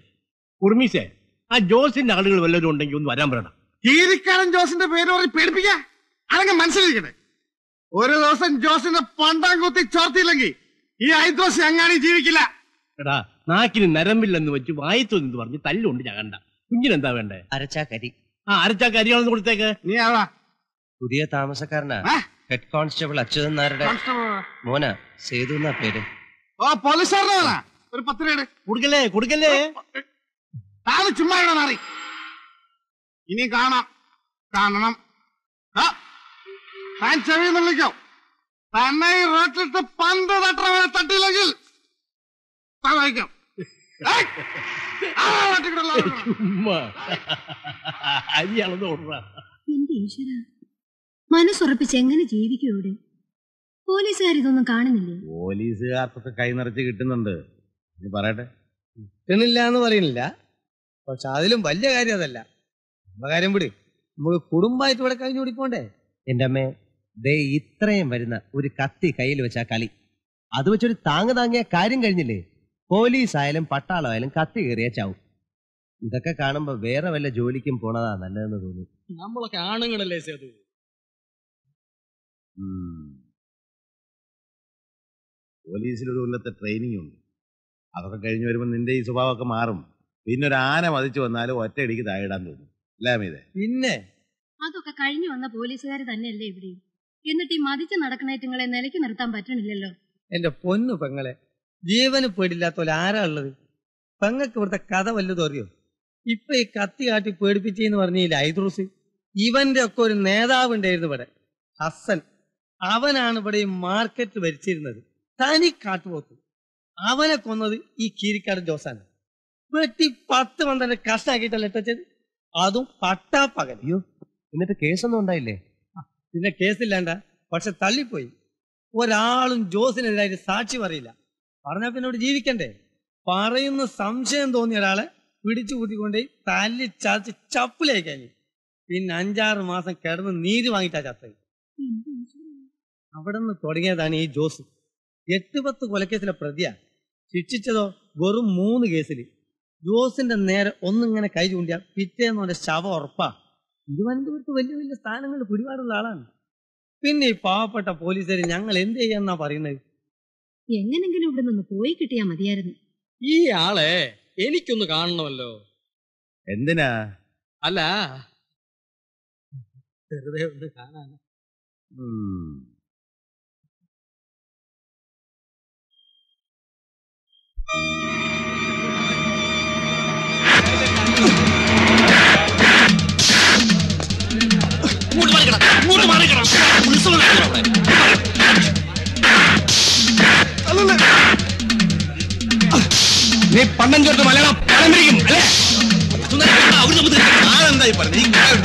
കുർമീസേ, ആ ജോസിന്റെ ആളുകൾ വല്ലവരും ഉണ്ടെങ്കിൽ ഒന്ന് വരാൻ പറയണം. തീരിക്കാരൻ ജോസിന്റെ പേര് പറഞ്ഞ് പേടിപ്പിക്കാം, അല്ലെങ്കിൽ മനസ്സിലിരിക്കട്ടെ. ഒരു ദിവസം ജോസിന്റെ പണ്ടാം കൂത്തി ചോർത്തിയില്ലെങ്കിൽ ഈ ഐദ്രോസ് എങ്ങാനും ജീവിക്കില്ല. എടാ, നാക്കിന് നരമ്പില്ലെന്ന് വെച്ച് വായിത്തൊന്ന് പറഞ്ഞ് തല്ലുകൊണ്ട് ഞകണ്ട. കുഞ്ഞിനെന്താ വേണ്ടേ? അരച്ചാ കരി. ആ അരച്ചാ കരിയാണെന്ന് കൊടുത്തേക്ക്. നീ ആളാ പുതിയ താമസക്കാരനാ? ഹെഡ് കോൺസ്റ്റബിൾ അച്യുതൻ നായരുടെ മോനാ, സേതു എന്നാ പേര്. ഓ, പോലീസുകാരനാ. ഒരു പത്ത് രൂപയുടെ കൊടുക്കല്ലേ കൊടുക്കല്ലേ താഴെ ചുമ്മാ മാറി. ഇനി കാണാം, കാണണം. താൻ ചെവിന്ന് വിളിക്കാം. തന്നെ ഈ റോട്ടിലിട്ട് പന്ത് തട്ട തട്ടിയില്ലെങ്കിൽ താൻ വായിക്കാം. എന്റെ ഈശ്വര, മനസ്സുറപ്പിച്ച് എങ്ങനെ ജീവിക്കും ഇവിടെ? പോലീസുകാർ ഇതൊന്നും കാണുന്നില്ലേ? പോലീസുകാർക്കൊക്കെ കൈ നിറച്ച് കിട്ടുന്നുണ്ട്. പറയട്ടെ, കിട്ടുന്നില്ല എന്ന് പറയുന്നില്ല. പക്ഷെ അതിലും വലിയ കാര്യം അതല്ല. നമ്മുടെ കാര്യം കൂടി നമുക്ക് കുടുംബമായിട്ട് ഇവിടെ കഴിഞ്ഞു കുടിക്കോണ്ടേ? എന്റെ അമ്മേ, ദേ ഇത്രയും വരുന്ന ഒരു കത്തി കയ്യിൽ വെച്ചാ കളി. അത് വെച്ചൊരു താങ്ങ് താങ്ങിയ കാര്യം കഴിഞ്ഞില്ലേ? പോലീസായാലും പട്ടാളമായാലും കത്തി കയറിയ ചാവും. ഇതൊക്കെ കാണുമ്പോ വേറെ വല്ല ജോലിക്കും പോണതാ നല്ലതെന്ന് തോന്നി. നമ്മളൊക്കെ ആണുങ്ങളല്ലേ സേതു? പോലീസിലൊരു കൊല്ലത്തെ ട്രെയിനിങ് ഉണ്ട്. അതൊക്കെ കഴിഞ്ഞ് വരുമ്പോ നിന്റെ ഈ സ്വഭാവമൊക്കെ മാറും. പിന്നെ ഒരു ആന മതിച്ചു വന്നാലും ഒറ്റയടിക്ക് താഴെടാൻ തോന്നും. അല്ലേ? പിന്നെ അതൊക്കെ കഴിഞ്ഞു വന്ന പോലീസുകാർ തന്നെയല്ലേ ഇവിടെ? എന്നിട്ട് ഈ മതിച്ച് നടക്കണേറ്റങ്ങളെ നിലയ്ക്ക് നിർത്താൻ പറ്റണില്ലല്ലോ. എന്റെ പൊന്നു പെങ്ങളെ, ജീവന് പേടില്ലാത്ത പോലെ ആരാ ഉള്ളത്? പെങ്ങൾക്ക് ഇവിടുത്തെ കഥ വല്ലതും അറിയോ? ഇപ്പൊ ഈ കത്തി കാട്ടി പേടിപ്പിച്ചെന്ന് പറഞ്ഞില്ല ഐദ്രൂസ്, ഇവന്റെ ഒക്കെ ഒരു നേതാവ് ഉണ്ടായിരുന്നു ഇവിടെ, ഹസൻ. അവനാണ് ഇവിടെ ഈ മാർക്കറ്റ് ഭരിച്ചിരുന്നത്. തനി കാട്ടുപോക്ക്. അവനെ കൊന്നത് ഈ കീരിക്കാട് ജോസാണ്. വെട്ടി പത്ത് പന്ത്രണ്ട് കഷ്ടാക്കിയിട്ടല്ലേ ഇട്ടത്, അതും പട്ടാ പകലിയോ. എന്നിട്ട് കേസൊന്നും ഉണ്ടായില്ലേ? പിന്നെ കേസില്ലാണ്ട. പക്ഷെ തള്ളിപ്പോയി. ഒരാളും ജോസിനെതിരായിട്ട് സാക്ഷി പറയില്ല. പറഞ്ഞാൽ പിന്നെ ഇവിടെ ജീവിക്കണ്ടേ? പറയുന്ന സംശയം തോന്നിയ ഒരാളെ പിടിച്ചു കൂട്ടിക്കൊണ്ടേ തല്ലി ചതച്ച് ചപ്പിലായി കഴിഞ്ഞു. പിന്നെ അഞ്ചാറ് മാസം കിടന്ന് നീര് വാങ്ങിട്ടാ ചത്ത. അവിടെ നിന്ന് തുടങ്ങിയതാണ് ഈ ജോസ്. എട്ട് പത്ത് കൊലക്കേസിലെ പ്രതിയാ. ശിക്ഷിച്ചതോ വെറും മൂന്ന് കേസിൽ. ജോസിന്റെ നേരെ ഒന്നിങ്ങനെ കൈ ചൂണ്ടിയാൽ പിറ്റേന്ന് അവന്റെ ശവം ഉറപ്പാ. തിരുവനന്തപുരത്ത് വലിയ വലിയ സ്ഥാനങ്ങളിൽ പിടിപാടുള്ള ആളാണ്. പിന്നെ ഈ പാവപ്പെട്ട പോലീസുകാർ ഞങ്ങൾ എന്ത് ചെയ്യാന്നാ പറയുന്നത്? എങ്ങനെങ്കിലും ഇവിടെ നിന്ന് പോയി കിട്ടിയാ മതിയായിരുന്നു. ഈ ആളെ എനിക്കൊന്ന് കാണണമല്ലോ. എന്തിനാ? അല്ല, വെറുതെ ഒന്ന് കാണാൻ. നീ പണ്ടം ചേർത്ത് മലയാളം പണം പിരിക്കും അല്ലേ? ആരെന്തായി പറഞ്ഞു?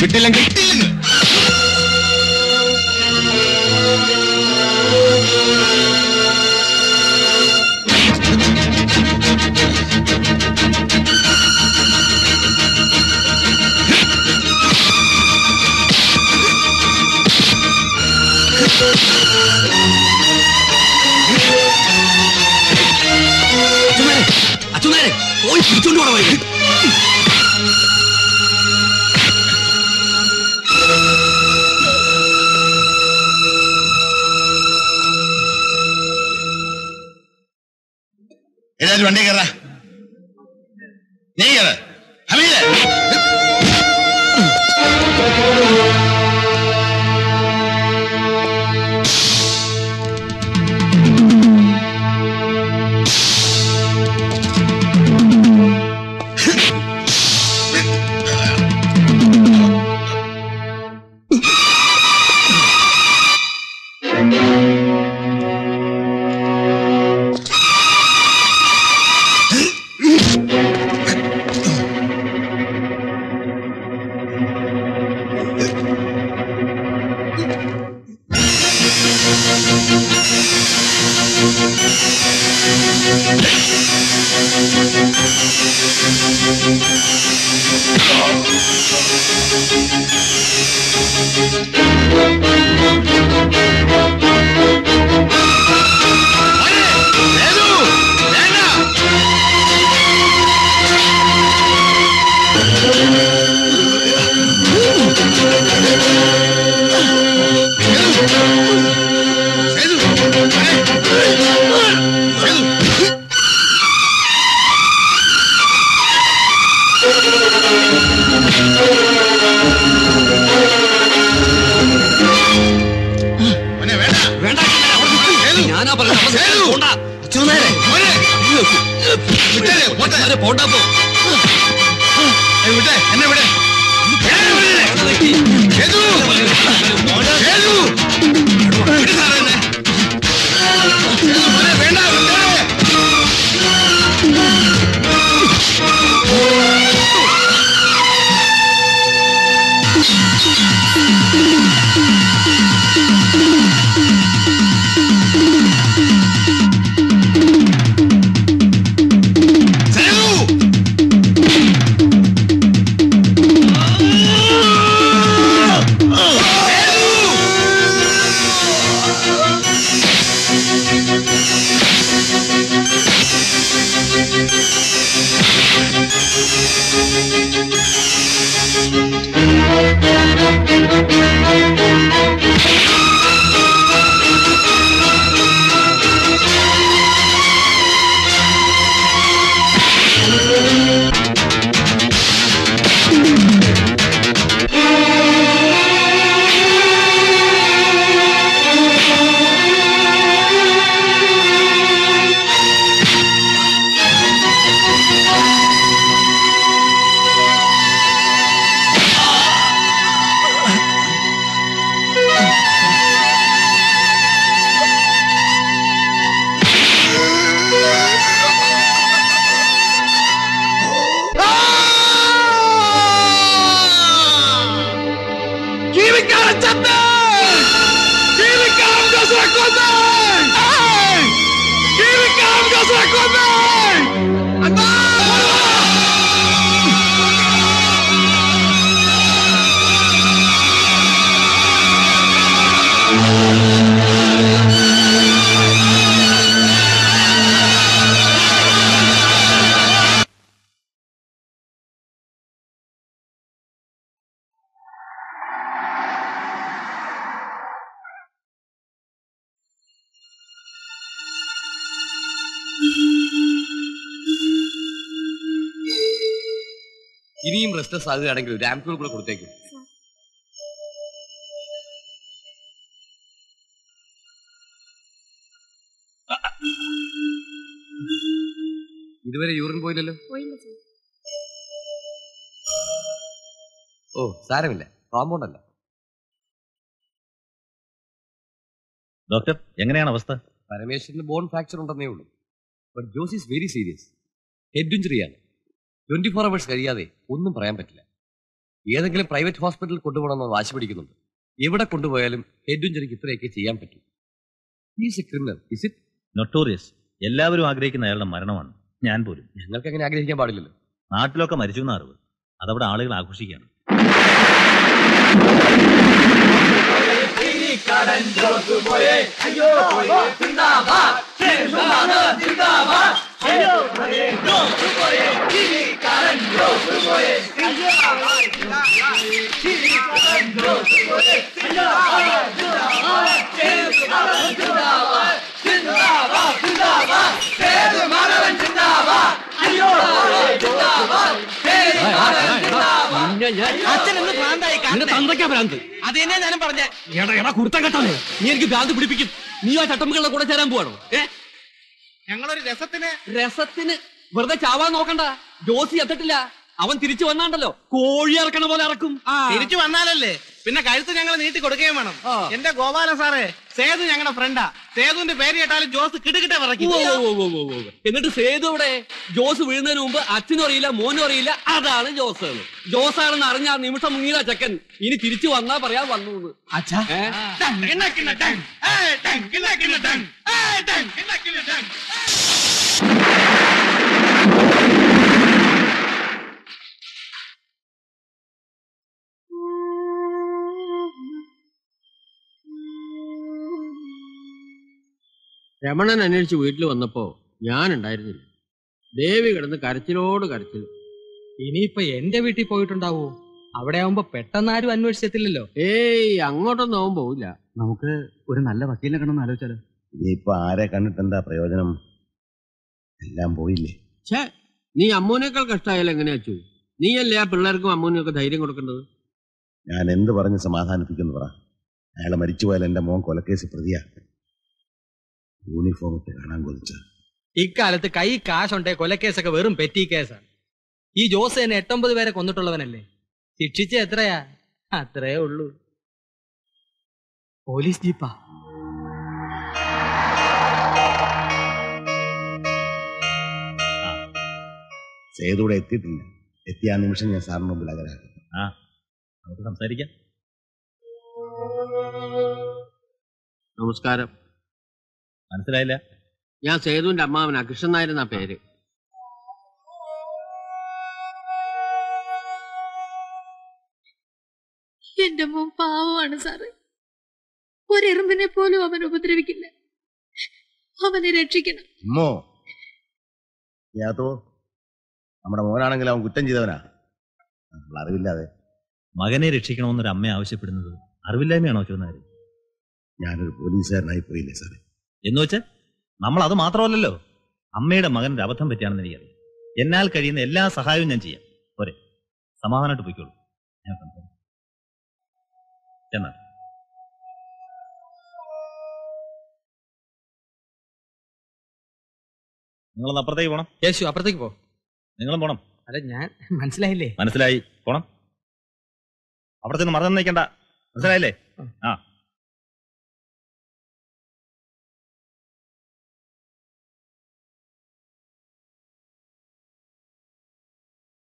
വിട്ടില്ലെങ്കിൽ വണ്ടി കയറ. നീ കയറ. யாரு போட்டா போ விட என்ன விட Restless are the damn cool could take it. You were a urine boiler? Oh, Saravilla, Ramona. Doctor, Yangan was the paramation bone fracture on the nail. But Josie is very serious. Head injury. twenty-four hours carry away, one private. Yet a private hospital could on the last particular. Ever a condovalum, head injury, he is a criminal, is it? Notorious. Yellow agri in the Elda Maranavan, Nanpur. Naka can agree about it. Not look a marijuana. Other Ali Lakushian. Hello, Hare Go Suboye, Chili Karan Go Suboye, Hello, Hare Chili Karan Go Suboye, Hello, Hare Chili Karan Go Suboye, Zindaba, Zindaba, Tere Maravan Zindaba, Hello, Hare Zindaba, Tere Maravan Zindaba. Achen, endu brandai kaanne. Endu thandakya brand. Adene nanu parnje. Yada yada kurta kattane. Nee enakku brand pidipikkum. Nee aa tattamukalla kooda cheran povano. Eh? Yangalori Resatine Resatine Verda Chava Nokanda Josie Atatilla Avan Tirichu and Nandalo Koya Kanavalakum Tirichu and Nale Pinakaisa Yangal need to go to Kaman in the Govana Sare says the Yangana Frenda says on the very Italian Joseph Kitty in the say the way Joseph win the number Achinorilla Monorilla Ada Joseph Josar and Aranya Nimutamira Jacken in Tirichu and Navaria one Acha in a tank I tank in a tank I tank in a tank Ramanan and Nilchi Wheatley on the Po, Yan and Diary. They got the Karchilo to Karchil. Inipa endaviti poet on Davo. Avadamba Petanaru and Vesetilillo. Hey, young not on the Ombola. Namka, put an Allah Kilakan Alacher. Nipa, I can't attend the Priodanum Lamboile. Chat, Ni ammonical castile and Nachu. Ni a lapilargo ammonical hiding or canoe. And in the Varan Samathan Picanora. I am a ritual and a monk or a case of Pradia. Uniform. ഇക്കാലത്ത് കൈ കാശുണ്ടെ കൊലക്കേസൊക്കെ വെറും petty കേസാണ്. ഈ ജോസ് തന്നെ എട്ടൊമ്പത് പേരെ കൊന്നിട്ടുള്ളവനല്ലേ? ശിക്ഷിച്ച എത്രയാ? അത്രേ ഉള്ളൂ. പോലീസ് ജീപ്പാ. സേതുവിടെ എത്തിയിട്ടില്ല. എത്തിയ ആ നിമിഷം ഞാൻ സാറിന് മുമ്പിൽ അകലാക്കും. ആ നമുക്ക് സംസാരിക്കാം. നമസ്കാരം. മനസ്സിലായില്ല? ഞാൻ സേതുവിന്റെ അമ്മാവനാ, കൃഷ്ണൻ നായരെന്നാ പേര്. എന്റെ മോൻ പാവമാണ് സാറ്. ഒരെറുമ്പിനെ പോലും അവൻ ഉപദ്രവിക്കില്ല. അവനെ രക്ഷിക്കണം. നമ്മുടെ മോനാണെങ്കിൽ അവൻ കുറ്റം ചെയ്തവനാ, അറിവില്ലാതെ. മകനെ രക്ഷിക്കണമെന്നൊരു അമ്മ ആവശ്യപ്പെടുന്നത് അറിവില്ലായ്മയാണോ? ചോദിച്ചാൽ ഞാനൊരു പോലീസുകാരനായി പോയില്ലേ സാറേ? എന്ന് വെച്ചാൽ നമ്മൾ അത് മാത്രമല്ലല്ലോ. അമ്മയുടെ മകനൊരു അബദ്ധം പറ്റിയാണെന്ന് എനിക്കറിയാം. എന്നാൽ കഴിയുന്ന എല്ലാ സഹായവും ഞാൻ ചെയ്യാം. പോരെ, സമാധാനമായിട്ട് പോയിക്കോളൂ. ഞാൻ ചെന്നാൽ നിങ്ങളൊന്ന് അപ്പുറത്തേക്ക് പോണം. യേശു, അപ്പുറത്തേക്ക് പോ. നിങ്ങളും പോണം. അല്ല, ഞാൻ മനസ്സിലായില്ലേ? മനസ്സിലായി. പോണം. അവിടെ ചെന്ന് മറന്നു നിൽക്കണ്ട. മനസ്സിലായില്ലേ? ആ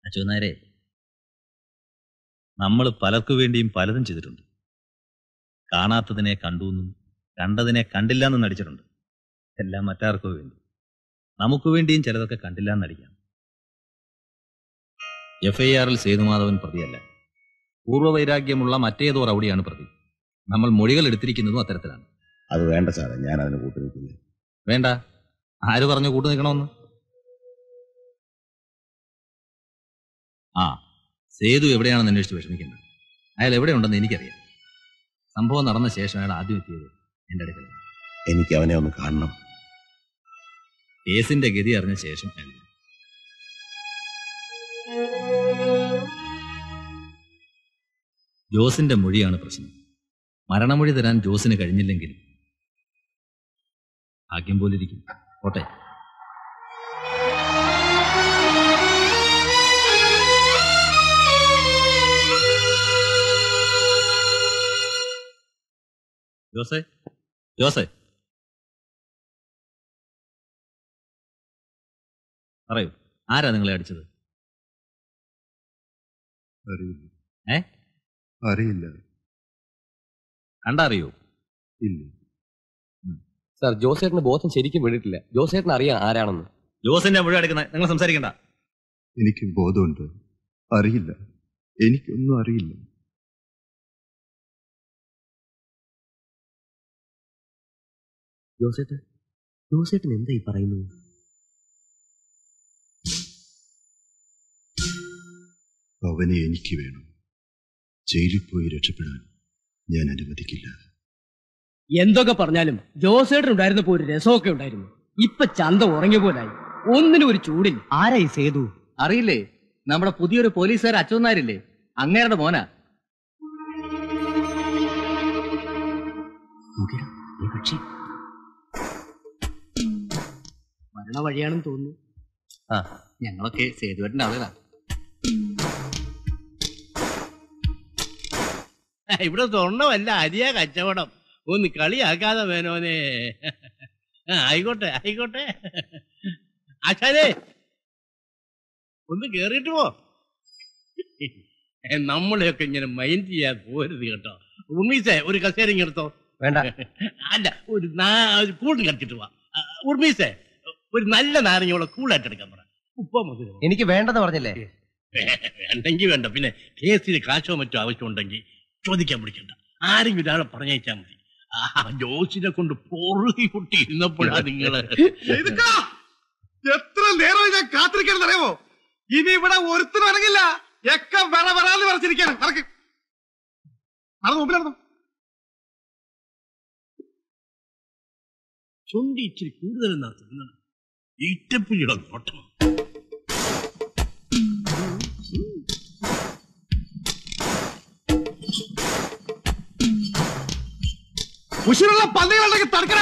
അച്ഛനായരെ, നമ്മൾ പലർക്കു വേണ്ടിയും പലതും ചെയ്തിട്ടുണ്ട്. കാണാത്തതിനെ കണ്ടുവെന്നും കണ്ടതിനെ കണ്ടില്ല എന്നും നടിച്ചിട്ടുണ്ട്. എല്ലാം മറ്റാർക്കു വേണ്ടി. നമുക്ക് വേണ്ടിയും ചിലതൊക്കെ കണ്ടില്ല എന്നടിക്കാം. എഫ് ഐ ആറിൽ സേതുമാധവൻ പ്രതിയല്ല. പൂർവ്വവൈരാഗ്യമുള്ള മറ്റേതോ റൗഡിയാണ് പ്രതി. നമ്മൾ മൊഴികൾ എടുത്തിരിക്കുന്നതും അത്തരത്തിലാണ്. അത് വേണ്ട സാറേ, ഞാൻ അതിന് കൂട്ടുനിൽക്കില്ല. വേണ്ട. ആര് പറഞ്ഞു കൂട്ടു നിൽക്കണമെന്ന്? ആ സേതു എവിടെയാണെന്ന് അന്വേഷിച്ച് വിഷമിക്കുന്നത്. അയാൾ എവിടെയുണ്ടെന്ന് എനിക്കറിയാം. സംഭവം നടന്ന ശേഷം അയാൾ ആദ്യം എത്തിയത് എൻ്റെ അടുക്കൽ. എനിക്ക് അവനെ ഒന്ന് കാണണം. കേസിന്റെ ഗതി അറിഞ്ഞ ശേഷം ജോസിന്റെ മൊഴിയാണ് പ്രശ്നം. മരണമൊഴി തരാൻ ജോസിന് കഴിഞ്ഞില്ലെങ്കിൽ ഭാഗ്യം പോലിരിക്കും. കോട്ടെ. ജോസേ, ജോസേ പറയൂ, ആരാ നിങ്ങളെ അടിച്ചത്? ഏ അറിയില്ല. കണ്ടറിയോ? ഇല്ല സാർ, ജോസേട്ടന് ബോധം ശരിക്കും വീണിട്ടില്ല. ജോസേട്ടന് അറിയാം ആരാണെന്ന്. ജോസിന്റെ മുഴുവൻ അടിക്കുന്നത് നിങ്ങൾ സംസാരിക്കണ്ട. എനിക്ക് ബോധമുണ്ട്. അറിയില്ല, എനിക്കൊന്നും അറിയില്ല. ജോസേട്ടൻ ജോസേട്ടൻ എന്തായി പറയുന്നത്? അവനെ എനിക്ക് വേണം. ജയിലിൽ പോയി രക്ഷപ്പെടാൻ ഞാൻ അനുവദിക്കില്ല. എന്തൊക്കെ പറഞ്ഞാലും ജോസേട്ടൻ ഉണ്ടായിരുന്നപ്പോ ഒരു രസമൊക്കെ ഉണ്ടായിരുന്നു. ഇപ്പൊ ചന്ത ഉറങ്ങിയ പോലായി. ഒന്നിനും ഒരു ചൂടിൽ. ആരായി സേതു? അറിയില്ലേ, നമ്മുടെ പുതിയൊരു പോലീസുകാർ അച്ഛനാരില്ലേ, അങ്ങേരുടെ മോനാ. മരണ വഴിയാണെന്ന് തോന്നുന്നു. ആ ഞങ്ങളൊക്കെ സേതുവേട്ടൻ്റെ ആളുകളാണ്. ഇവിടെ തൊണ്ണമല്ല, അരിയ കച്ചവടം. ഒന്ന് കളിയാക്കാതെ വേനോനെ. ആയിക്കോട്ടെ ആയിക്കോട്ടെ. ആശാനെ ഒന്ന് കേറിയിട്ട് പോ. നമ്മളെയൊക്കെ ഇങ്ങനെ മൈൻഡ് ചെയ്യാൻ പോരുത് കേട്ടോ. ഉമ്മീസേ ഒരു കസേരയും എടുത്തോ. വേണ്ട. അല്ല, ഒരു കൂട്ടിൽ കളിച്ചിട്ട് പോവാ. ഉമ്മീസേ ഒരു നല്ല നാരങ്ങയോടെ കൂളായിട്ട് എടുക്കാൻ പറ. ഉപ്പ മുതൽ എനിക്ക് വേണ്ടെന്ന് പറഞ്ഞില്ലേ? വേണ്ടെങ്കിൽ വേണ്ട. പിന്നെ കേസിൽ കാശോ മറ്റോ ആവശ്യമുണ്ടെങ്കിൽ ചോദിക്കാൻ പിടിക്കണ്ട. ആരെങ്കിലും ഒരാളെ പറഞ്ഞയച്ചാൽ മതി. ആ ജോസിനെ കൊണ്ട് പൊറുതി പൊട്ടി ഇരുന്നപ്പോഴാ നിങ്ങള്. എത്ര നേരം ഞാൻ കാത്തിരിക്കണം അറിയാമോ? ഇനി ഇവിടെ ഒരുത്തനും ഇറങ്ങില്ല. എക്ക വിറ വരാന്ന് പറഞ്ഞിരിക്കാണ്. നടക്ക്, നടന്നു, മുമ്പിൽ നടന്നു. ചുണ്ടി ഇച്ചിരി കൂടുതൽ നടത്തുന്നത് ഈറ്റപ്പുലിയുടെ നോട്ടം. ഉശിരുള്ള പന്നികളുണ്ടെങ്കിൽ തടുക്കണ.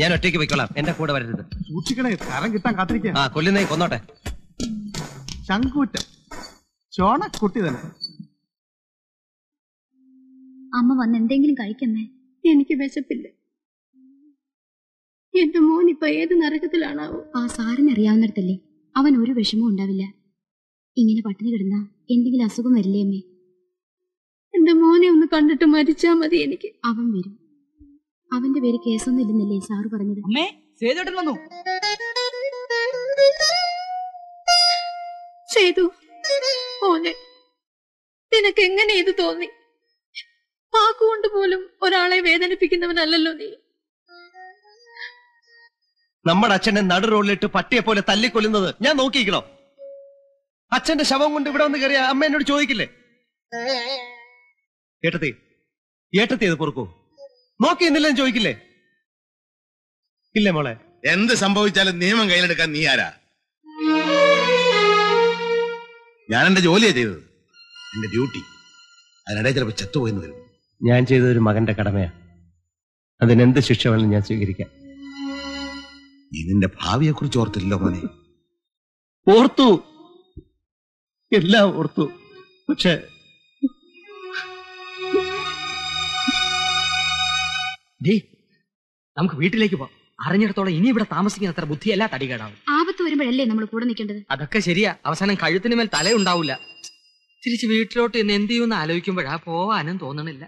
ഞാൻ ഒറ്റയ്ക്ക് പോയിക്കോളാം, എന്റെ കൂടെ വരരുത്. സൂക്ഷിക്കണേ, സ്ഥലം കിട്ടാൻ കാത്തിരിക്കുക. ആ കൊല്ലുന്നേ കൊന്നോട്ടെ. ശങ്കൂറ്റം ചോണക്കുട്ടി തന്നെ. അമ്മ വന്ന് എന്തെങ്കിലും കഴിക്കന്നേ, എനിക്ക് വിശപ്പില്ല. എന്റെ മോൻ ഇപ്പൊ ഏത് നരകത്തിലാണാവോ. ആ സാറിന് അറിയാവുന്നിടത്തല്ലേ, അവൻ ഒരു വിഷമവും ഉണ്ടാവില്ല. ഇങ്ങനെ പട്ടിണി കിടന്ന എന്തെങ്കിലും അസുഖം വരില്ലേ അമ്മേ? എന്റെ മോനെ ഒന്ന് കണ്ടിട്ട് മരിച്ചാ മതി എനിക്ക്. അവൻ വരും. അവന്റെ പേര് കേസൊന്നും ഇല്ലെന്നല്ലേ സാറ് പറഞ്ഞത്? അമ്മേ, സേതുട്ടൻ വന്നു. സേതു മോനെ, നിനക്ക് എങ്ങനെ ഇത് തോന്നി? വാക്കുകൊണ്ട് പോലും ഒരാളെ വേദനിപ്പിക്കുന്നവനല്ലോ നീ. നമ്മുടെ അച്ഛനെ നടു റോഡിലിട്ട് പട്ടിയെ പോലെ തല്ലിക്കൊല്ലുന്നത് ഞാൻ നോക്കിയിരിക്കണോ? അച്ഛന്റെ ശവം കൊണ്ട് ഇവിടെ വന്ന് കയറിയ അമ്മ എന്നോട് ചോദിക്കില്ലേ? ഏട്ടത്തി ഏട്ടത്തി അത് പൊറുക്കൂ, നോക്കിയെന്നില്ലെന്ന് ചോദിക്കില്ലേ? ഇല്ലേ മോളെ? എന്ത് സംഭവിച്ചാലും നിയമം കയ്യിലെടുക്കാൻ നീ ആരാ? ഞാൻ എന്റെ ജോലിയാ ചെയ്തത്, എന്റെ ഡ്യൂട്ടി. അതിനിടെ ചിലപ്പോ ചത്തുപോയിന്ന് വരും. ഞാൻ ചെയ്തൊരു മകന്റെ കടമയാ, അതിനെന്ത് ശിക്ഷ വേണമെന്ന് ഞാൻ സ്വീകരിക്കാം. ഇതിന്റെ ഭാവിയെ കുറിച്ച് ഓർത്തില്ലല്ലോ മോനെ? ഓർത്തു, എല്ലാം ഓർത്തു. പക്ഷെ നമുക്ക് വീട്ടിലേക്ക് പോവാം. അറിഞ്ഞിടത്തോളം ഇനി ഇവിടെ താമസിക്കാൻ അത്ര ബുദ്ധിയല്ല, തടികേടാവും. ആപത്ത് വരുമ്പോഴല്ലേ നമ്മൾ കൂടെ നിൽക്കേണ്ടത്? അതൊക്കെ ശരിയാ. അവസാനം കഴുത്തിന് മേൽ തലയുണ്ടാവില്ല. തിരിച്ച് വീട്ടിലോട്ട് ഇന്ന് എന്ത് ചെയ്യുമെന്ന് ആലോചിക്കുമ്പോഴാ പോവാനും തോന്നണില്ല.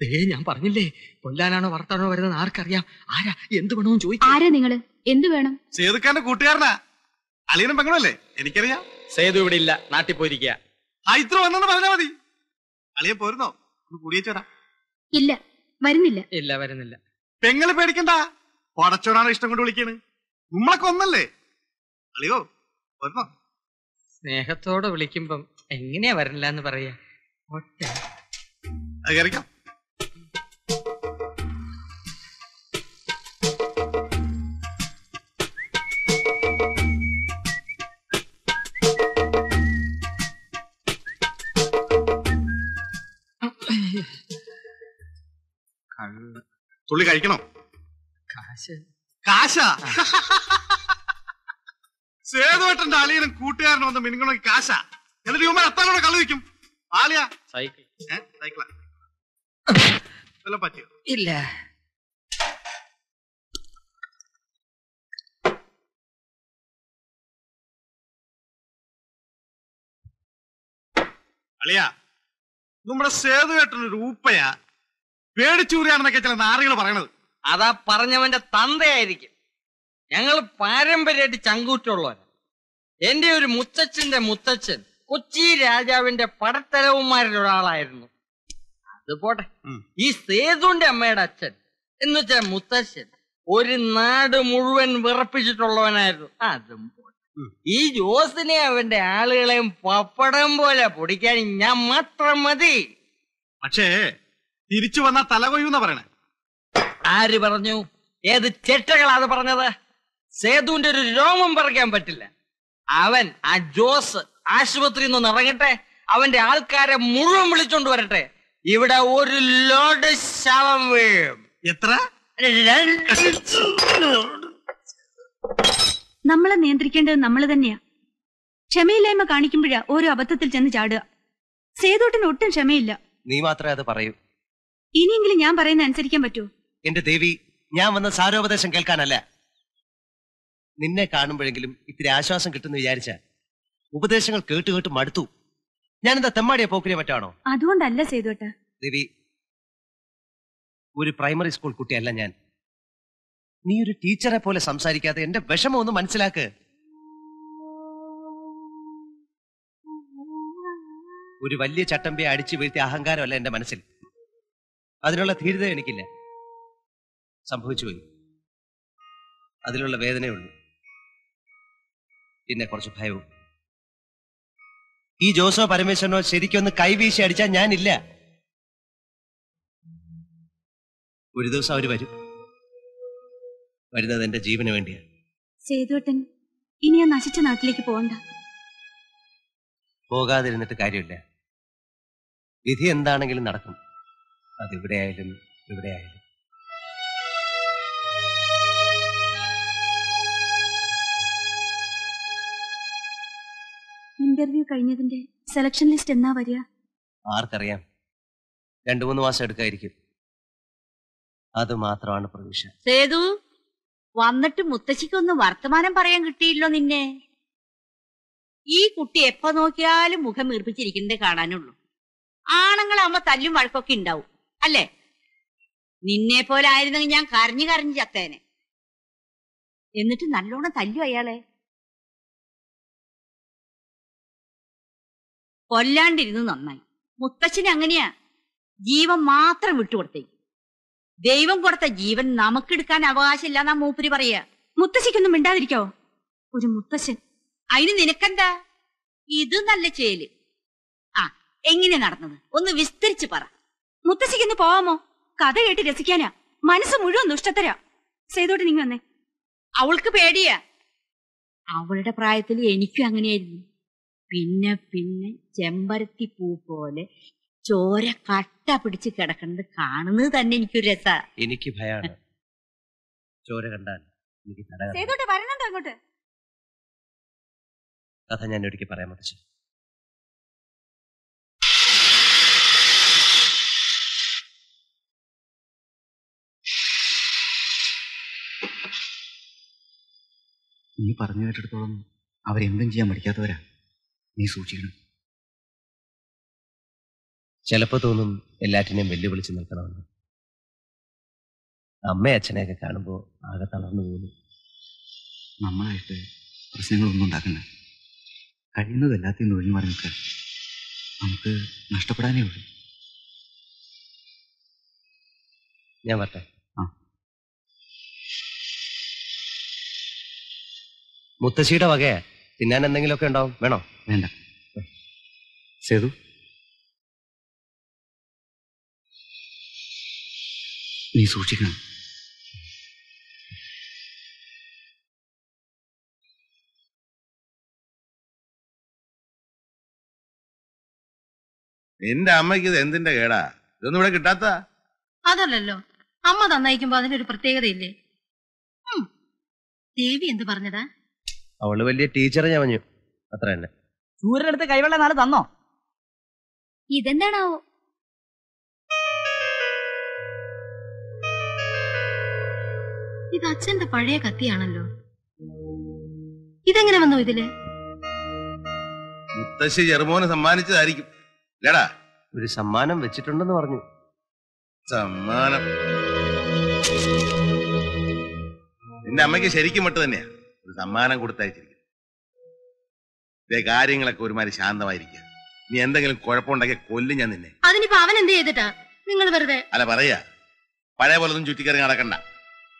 ദേ ഞാൻ പറഞ്ഞില്ലേ, കൊല്ലാനാണോ വർത്താനോ വരുന്നത് ആർക്കറിയാം. ആരാ എന്ത് വേണമെന്ന് ചോദിക്കും. ആരാ നിങ്ങള്? എന്ത് വേണം? സേതുക്കാരന്റെ കൂട്ടുകാരനാ, അളിയനും പെങ്ങളല്ലേ. എനിക്കറിയാം. സേതു ഇവിടെ ഇല്ല, നാട്ടിൽ പോയിരിക്കുക. ഇത്ര വന്നെന്ന് പറഞ്ഞാ മതി. അളിയ പോരുന്നോ? കൂടിയേച്ചോടാ. ഇല്ല വരുന്നില്ല. ഇല്ല വരുന്നില്ല. പെങ്ങള് പേടിക്കണ്ട, പടച്ചോടാണ് ഇഷ്ടം കൊണ്ട് വിളിക്കാണ്. നമ്മളൊക്കെ ഒന്നല്ലേ അളിയോ? വരുന്നോ? സ്നേഹത്തോടെ വിളിക്കുമ്പം എങ്ങനെയാ വരണില്ല എന്ന് പറയാ? തുള്ളി കഴിക്കണോ? കാശാ സേതുവേട്ടന്റെ അളിയനും കൂട്ടുകാരനും ഒന്ന് മിനിങ്ങണമെങ്കിൽ കാശാ. എന്നിട്ട് ഇവന്മാർ അത്താനോടെ കളി വയ്ക്കും. ആലിയാ സൈക്കിൾ സൈക്കിളാ പറ്റിയോ? ഇല്ല. അളിയാ, നമ്മുടെ സേതുവേട്ടനൊരു ഊപ്പയാ, പേടിച്ചൂറിയാണെന്നൊക്കെ ചില നാറികൾ പറയണത്. അതാ പറഞ്ഞവന്റെ തന്തയായിരിക്കും. ഞങ്ങൾ പാരമ്പര്യമായിട്ട് ചങ്കൂറ്റുള്ളവരാണ്. എന്റെ ഒരു മുത്തച്ഛന്റെ മുത്തച്ഛൻ കൊച്ചി രാജാവിന്റെ പടത്തലവന്മാരിൽ ഒരാളായിരുന്നു. അതുപോട്ടെ, ഈ സേതുവിന്റെ അമ്മയുടെ അച്ഛൻ എന്ന് വെച്ചാൽ മുത്തച്ഛൻ ഒരു നാട് മുഴുവൻ വിറപ്പിച്ചിട്ടുള്ളവനായിരുന്നു. അതും പോട്ടെ, ഈ ജോസിനെ അവന്റെ ആളുകളെയും പപ്പടം പോലെ പൊടിക്കാൻ ഞാൻ മാത്രം മതി. പക്ഷേ തിരിച്ചു വന്ന തലകൊയ്യൂന്നാ പറയണേ. ആര് പറഞ്ഞു? ഏത് ചെറ്റകളാണ് പറഞ്ഞത്? സേതുവിന്റെ ഒരു രോമം പറിക്കാൻ പറ്റില്ല. അവൻ ആ ജോസ് ആശുപത്രിയിൽ നിന്ന് ഇറങ്ങട്ടെ, അവന്റെ ആൾക്കാരെ മുഴുവൻ വിളിച്ചോണ്ട് വരട്ടെ. ഇവിടെ ഒരു ലോഡ് ശവം വീഴും. എത്ര? നമ്മളെ നിയന്ത്രിക്കേണ്ടത് നമ്മൾ തന്നെയാ. ക്ഷമയില്ലായ്മ കാണിക്കുമ്പോഴാ ഓരോ അബദ്ധത്തിൽ ചെന്ന് ചാടുക. സേതുവിന് ഒട്ടും ക്ഷമയില്ല. നീ മാത്രമേ അത് പറയൂ. ഇനിയെങ്കിലും ഞാൻ പറയുന്ന അനുസരിക്കാൻ പറ്റുമോ? എന്റെ ദേവി, ഞാൻ വന്ന സാരോപദേശം കേൾക്കാനല്ല. നിന്നെ കാണുമ്പോഴെങ്കിലും ഇത്തിരി ആശ്വാസം കിട്ടുമെന്ന് വിചാരിച്ച ഉപദേശങ്ങൾ കേട്ട് കേട്ട് മടുത്തു. ഞാനെന്താ തെമ്മാടിയെ പോക്കിനെ മറ്റാണോ? അതുകൊണ്ടല്ല സേതുവേട്ടാ. ദേവി, ഒരു പ്രൈമറി സ്കൂൾ കുട്ടിയല്ല ഞാൻ. നീ ഒരു ടീച്ചറെ പോലെ സംസാരിക്കാതെ എന്റെ വിഷമം ഒന്ന് മനസ്സിലാക്ക്. ഒരു വലിയ ചട്ടമ്പിയെ അടിച്ചു വീഴ്ത്തിയ അഹങ്കാരമല്ല എന്റെ മനസ്സിൽ. അതിനുള്ള ധീരത എനിക്കില്ല. സംഭവിച്ചുപോയി, അതിലുള്ള വേദനയുള്ളൂ. പിന്നെ കുറച്ച് ഭയവും. ഈ ജോസോ പരമേശ്വരനോ ശരിക്കൊന്ന് കൈവീശി അടിച്ചാൽ ഞാനില്ല. ഒരു ദിവസം അവര് വരും. വരുന്നത് എന്റെ ജീവന് വേണ്ടിയാണ്. സേതുവേട്ടൻ ഇനി ആ നശിച്ച നാട്ടിലേക്ക് പോകണ്ട. പോകാതിരുന്നിട്ട് കാര്യമില്ല. വിധി എന്താണെങ്കിലും നടക്കും. അതിവിടെയായാലും ഇവിടെയായാലും. ഇന്റർവ്യൂ കഴിഞ്ഞതിന്റെ സെലക്ഷൻ ലിസ്റ്റ് എന്നാ വരിക? ആർക്കറിയാം, രണ്ടു മൂന്ന് മാസം എടുക്കായിരിക്കും. അത് മാത്രമാണ് പ്രതീക്ഷ. സേതു, വന്നിട്ട് മുത്തശ്ശിക്കൊന്ന് വർത്തമാനം പറയാൻ കിട്ടിയില്ലോ നിന്നെ. ഈ കുട്ടി എപ്പോ നോക്കിയാലും മുഖം വീർപ്പിച്ചിരിക്കുന്നതേ കാണാനുള്ളൂ. ആണുങ്ങളാവുമ്പോ തല്ലും വഴക്കൊക്കെ ഉണ്ടാവും അല്ലേ? നിന്നെ പോലെ ആയിരുന്നെങ്കിൽ ഞാൻ കരഞ്ഞു കരഞ്ഞു ചത്തേനെ. എന്നിട്ട് നല്ലോണം തല്ലു അയാളെ. കൊല്ലാണ്ടിരുന്നു നന്നായി. മുത്തച്ഛന് അങ്ങനെയാ, ജീവൻ മാത്രം വിട്ടുകൊടുത്തേ. ദൈവം കൊടുത്ത ജീവൻ നമുക്കെടുക്കാൻ അവകാശമില്ലാന്നാ മൂപ്പര് പറയാ. മുത്തശ്ശിക്കൊന്നും മിണ്ടാതിരിക്കാവോ ഒരു മുത്തശ്ശൻ? അതിന് നിനക്കെന്താ? ഇത് നല്ല ചേല്. ആ, എങ്ങനെ നടന്നത് ഒന്ന് വിസ്തരിച്ച് പറ. മുത്തശ്ശിക്കൊന്ന് പോവാമോ? കഥ കേട്ട് രസിക്കാനാ, മനസ്സ് മുഴുവൻ ദുഷ്ടത്തരാ. സേതോട്ട് നീ വന്നേ. അവൾക്ക് പേടിയാ. അവളുടെ പ്രായത്തിൽ എനിക്കും അങ്ങനെയായിരുന്നു. പിന്നെ പിന്നെ ചെമ്പരത്തി പൂ പോലെ ചോര കട്ട പിടിച്ച് കിടക്കുന്നത് കാണുന്നത് തന്നെ എനിക്കൊരു രസ. എനിക്ക് ഭയാണ് ചോര കണ്ടാൽ. അങ്ങോട്ട് കഥ ഞാൻ ഒരിക്കൽ പറയാൻ പറ്റും. നീ പറഞ്ഞു കേട്ടിടത്തോളം അവരെന്തും ചെയ്യാൻ പഠിക്കാത്തവരാ. നീ സൂക്ഷിക്കണം. ചിലപ്പോ തോന്നും എല്ലാറ്റിനെയും വെല്ലുവിളിച്ച് നിൽക്കണമെന്ന്. അമ്മയും അച്ഛനെയൊക്കെ കാണുമ്പോ ആകെ തളർന്നു പോകുന്നു. നമ്മളായിട്ട് പ്രശ്നങ്ങളൊന്നും ഉണ്ടാക്കണ്ട. കഴിയുന്നത് എല്ലാത്തിനും ഒഴിഞ്ഞു മാറി നിൽക്കാൻ. നമുക്ക് നഷ്ടപ്പെടാനേ ഉള്ളൂ. ഞാൻ വരട്ടെ. ആ, മുത്തശ്ശിയുടെ വകയാ. തിന്നാൻ എന്തെങ്കിലുമൊക്കെ ഉണ്ടാവും. വേണോ? വേണ്ട. സേതു, നീ സൂക്ഷിക്കണം. നിന്റെ അമ്മയ്ക്ക് ഇത് എന്തിന്റെ കേടാ? ഇതൊന്നും ഇവിടെ കിട്ടാത്ത അതല്ലല്ലോ. അമ്മ തന്നയിക്കുമ്പോ അതിനൊരു പ്രത്യേകതയില്ലേ? ദേവി എന്ത് പറഞ്ഞതാ? അവള് വലിയ ടീച്ചറെ ഞവഞ്ഞു, അത്ര തന്നെ. സൂര്യനടുത്ത് കൈവെള്ള നാളെ തന്നോ? ഇതെന്താണാവോ? ഇത് അച്ഛന്റെ പഴയ കത്തിയാണല്ലോ. ഇതെങ്ങനെ വന്നു ഇതില്? മുത്തശ്ശി ചെറുമോനെ സമ്മാനിച്ചതായിരിക്കും. ഒരു സമ്മാനം വെച്ചിട്ടുണ്ടെന്ന് പറഞ്ഞു. സമ്മാനം നിന്റെ അമ്മയ്ക്ക് ശരിക്കും മട്ട് തന്നെയാ. ഒരു സമ്മാനം കൊടുത്തയച്ചിരിക്കും. കാര്യങ്ങളൊക്കെ ഒരുമാതിരി ശാന്തമായിരിക്കുക. നീ എന്തെങ്കിലും കുഴപ്പമുണ്ടാക്കിയ കൊല്ലും ഞാൻ നിന്നെ. അതിനിപ്പോ അവൻ എന്ത് ചെയ്തിട്ടാ? നിങ്ങൾ വെറുതെ അല്ല പറയാ. പഴയ പോലെ ഒന്നും ചുറ്റിക്കറി നടക്കണ്ട.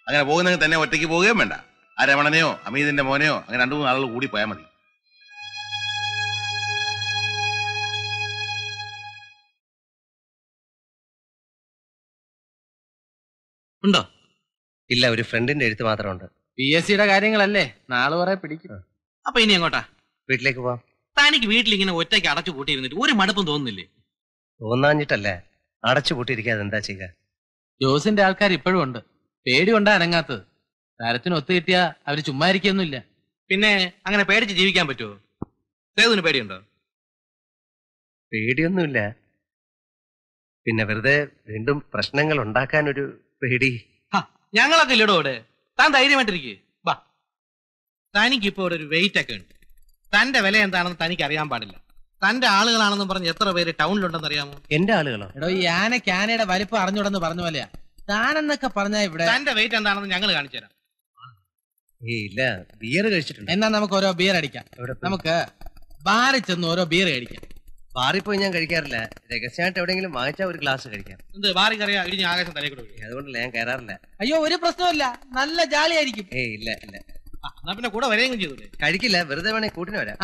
അങ്ങനെ പോകുന്നെങ്കിൽ തന്നെ ഒറ്റയ്ക്ക് പോവുകയും വേണ്ട. ആ രമണനെയോ അമീതിന്റെ മോനെയോ അങ്ങനെ രണ്ടു മൂന്ന് ആളുകൾ കൂടി പോയാൽ മതി. ഉണ്ടോ? ഇല്ല, ഒരു ഫ്രണ്ടിന്റെ എഴുത്ത് മാത്രമുണ്ട്. പി എസ് സിയുടെ കാര്യങ്ങളല്ലേ, നാളെ വരെ പിടിക്കും. അപ്പൊ ഇനി എങ്ങോട്ടാ? വീട്ടിലേക്ക് പോവാം. തനിക്ക് വീട്ടിലിങ്ങനെ ഒറ്റയ്ക്ക് അടച്ചു കൂട്ടിയിരുന്നിട്ട് ഒരു മടുപ്പും തോന്നുന്നില്ലേ? തോന്നാഞ്ഞിട്ടല്ലേ, അടച്ചു കൂട്ടിയിരിക്കാതെ എന്താ ചെയ്യുക? ജോസിന്റെ ആൾക്കാർ ഇപ്പോഴും ഉണ്ട്. പേടി കൊണ്ടാ അനങ്ങാത്തത്. താരത്തിന് ഒത്തു കിട്ടിയാ അവര് ചുമ്മാ ഇരിക്കൊന്നുമില്ല. പിന്നെ അങ്ങനെ പേടിച്ച് ജീവിക്കാൻ പറ്റുമോ? സേതുവിന് പേടിയുണ്ടോ? പേടിയൊന്നുമില്ല. പിന്നെ വെറുതെ വീണ്ടും പ്രശ്നങ്ങൾ ഉണ്ടാക്കാൻ ഒരു പേടി. ഞങ്ങളൊക്കെ ഇല്ലടോ അവിടെ. താൻ ധൈര്യമായിട്ടിരിക്കേ. ബാ, തനിക്കിപ്പോ അവിടെ ഒരു വെയിറ്റ് ഒക്കെ ഉണ്ട്. തന്റെ വില എന്താണെന്ന് തനിക്ക് അറിയാൻ പാടില്ല. തന്റെ ആളുകളാണെന്ന് പറഞ്ഞ് എത്ര പേര് ടൗണിലുണ്ടെന്ന് അറിയാമോ? എന്റെ ആളുകളോ? എടോ, ഈ ആന ക്യാനയുടെ വലിപ്പം അറിഞ്ഞൂടെന്ന് പറഞ്ഞ പോലെയാ താനെന്നൊക്കെ പറഞ്ഞാൽ. ഇവിടെ തന്റെ വെയിറ്റ് എന്താണെന്ന് ഞങ്ങൾ കാണിച്ചു തരാം. ഇല്ല, ബിയർ കഴിച്ചിട്ടുണ്ട്. എന്നാ നമുക്ക് ഓരോ ബിയർ അടിക്കാം. നമുക്ക് ബാറിൽ ചെന്ന് ഓരോ ബിയർ കഴിക്കാം. ബാറിൽ പോയി ഞാൻ കഴിക്കാറില്ല. രഹസ്യമായിട്ട് എവിടെയെങ്കിലും വാങ്ങിച്ചാൽ ഒരു ഗ്ലാസ് കഴിക്കാം. എന്ത് ബാറിൽ കറിയാ? ഇടിഞ്ഞ് ആകാശം തലേ കൂടെ. അതുകൊണ്ടല്ല ഞാൻ കയറാറില്ല. അയ്യോ, ഒരു പ്രശ്നമില്ല. നല്ല ജാലിയായിരിക്കും. ഏയ് ഇല്ല ഇല്ല. എന്നാ പിന്നെ കൂടെ വരെയെങ്കിലും ചെയ്തൂടെ? കഴിക്കില്ല, വെറുതെ വേണേ കൂട്ടിന് വരാം.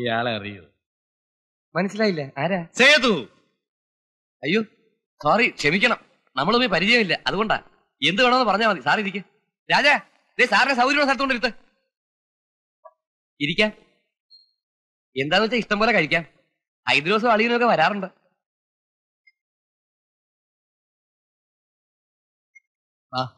ഇയാളെ അറിയൂ. മനസ്സിലായില്ല ആരാ? സേതു. അയ്യോ സോറി, ക്ഷമിക്കണം, നമ്മളൊന്നും പരിചയമില്ല, അതുകൊണ്ടാ. എന്ത് വേണമെന്ന് പറഞ്ഞാൽ മതി. സാർ ഇരിക്ക. രാജാ, ദേ സാറിന്റെ സൗകര്യമുള്ള സ്ഥലത്തോണ്ടിരുത്ത്. ഇരിക്കാം. എന്താന്ന് വെച്ചാൽ ഇഷ്ടം പോലെ കഴിക്കാം. ഐദു ദിവസം അളിയനൊക്കെ വരാറുണ്ട്. ആ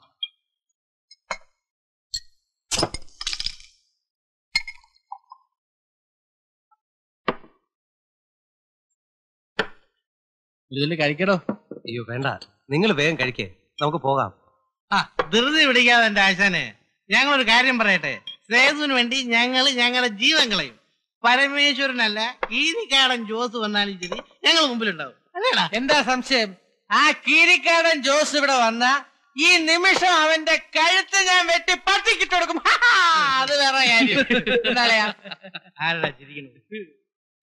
ഇതിൽ കഴിക്കണോ? അയ്യോ വേണ്ട, നിങ്ങൾ വേഗം കഴിക്കേ, നമുക്ക് പോകാം. ആ ധൃതി പിടിക്കാതെ എന്റെ ആശാനെ, ഞങ്ങളൊരു കാര്യം പറയട്ടെ. സേതുവിന് വേണ്ടി ഞങ്ങൾ ഞങ്ങളുടെ ജീവൻ കളയും. പരമേശ്വരനല്ല കീരിക്കാടൻ ജോസ് വന്നാലും ശരി ഞങ്ങൾ മുമ്പിലുണ്ടാവും. അതേടാ എന്താ സംശയം? ആ കീരിക്കാടൻ ജോസ് ഇവിടെ വന്ന ഈ നിമിഷം അവന്റെ കഴുത്ത് ഞാൻ വെട്ടി പട്ടിക്കിട്ട് കൊടുക്കും. അത് വേറെ കാര്യം. ആരടാ ചിരിക്കുന്നത്?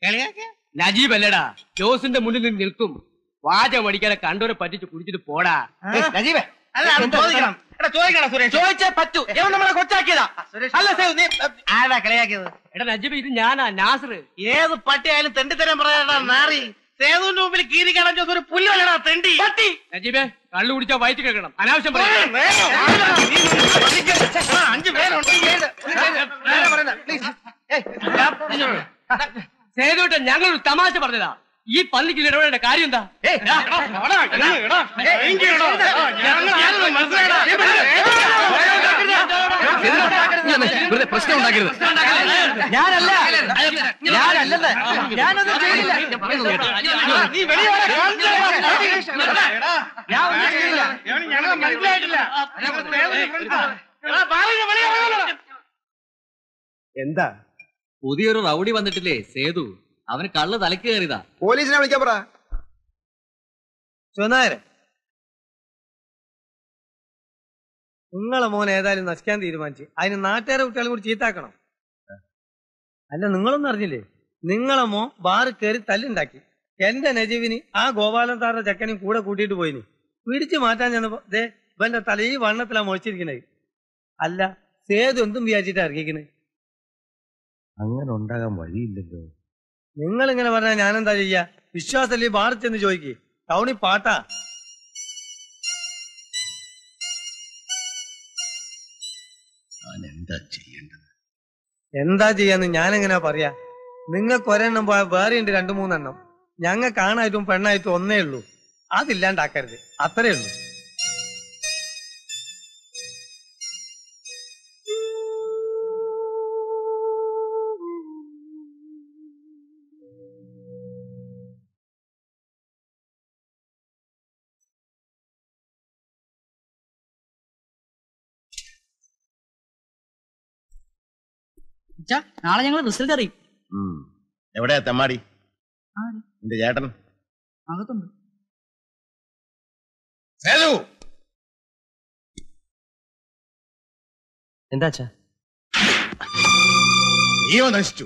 കളിയാക്ക നജീബ് അല്ലടാ, ജോസിന്റെ മുന്നിൽ നിന്ന് നിൽക്കും. വാചമടിക്കാതെ കണ്ടോരെ പറ്റിച്ച് കുടിച്ചിട്ട് പോടാ നജീബ്. ഇത് ഞാനാ നാസർ. ഏത് പട്ടിയായാലും തെണ്ടി തരാൻ പറയാ നാറി. സേതുവിന്റെ മുമ്പിൽ കീറി കാണാൻ ജോസ് ഒരു പുല്ലല്ലടാ തെണ്ടി പട്ടി. നജീബേ, കള്ളു കുടിച്ചാ വയറ്റി കേൾക്കണം, അനാവശ്യം പറയാം. സേതുട്ട, ഞങ്ങളൊരു തമാശ പറഞ്ഞതാ. ഈ പള്ളിക്ക് ഇടപെടേണ്ട കാര്യം എന്താ? പ്രശ്നം ഉണ്ടാക്കരുത്. ഞാനല്ല ഞാനല്ലെന്ന് ഞാനൊന്നും ചെയ്യില്ല. എന്താ പുതിയൊരു റൗഡി വന്നിട്ടില്ലേ സേതു? അവന് കള്ള് തലക്ക് കയറിയതാ. പോലീസിനെ വിളിക്കാൻ പറ. ചുവന്നാരെ, നിങ്ങളെ മോൻ ഏതായാലും നശിക്കാൻ തീരുമാനിച്ചു. അതിന് നാട്ടുകാരെ കുട്ടികളെ കൂടി ചീത്താക്കണം. അല്ല നിങ്ങളൊന്നും അറിഞ്ഞില്ലേ, നിങ്ങളെ മോൻ ബാറ് കയറി തല്ലുണ്ടാക്കി. എന്റെ നജീവിന് ആ ഗോപാലൻ താറുടെ ചക്കനും കൂടെ കൂട്ടിയിട്ട് പോയിന്. പിടിച്ചു മാറ്റാൻ ചെന്നപ്പോ ദേ ഇവന്റെ തല ഈ വണ്ണത്തിലാ മുളച്ചിരിക്കുന്നത്. അല്ല സേതു എന്തും വിചാരിച്ചിട്ടാ ഇറങ്ങിക്കണേ. അങ്ങനെ ഉണ്ടാകാൻ വഴിയില്ലല്ലോ. നിങ്ങൾ ഇങ്ങനെ പറഞ്ഞാൽ ഞാനെന്താ ചെയ്യാ? വിശ്വാസല്ലേ, ബാറിൽ ചെന്ന് ചോദിക്ക്. ടൗണിൽ പാട്ടാ. എന്താ ചെയ്യാന്ന് ഞാനെങ്ങനെ പറയാ? നിങ്ങൾക്ക് ഒരെണ്ണം പോയാൽ വേറെ ഉണ്ട് രണ്ടു മൂന്നെണ്ണം. ഞങ്ങൾക്ക് ആണായിട്ടും പെണ്ണായിട്ടും ഒന്നേ ഉള്ളൂ, അതില്ലാണ്ടാക്കരുത്, അത്രേ ഉള്ളൂ. നാളെ ഞങ്ങൾ റിസൾട്ട് അറിയും. എവിടെയാ തെമ്മാടി? ചേട്ടൻ അകത്തുണ്ട്. എന്താ നശിച്ചു?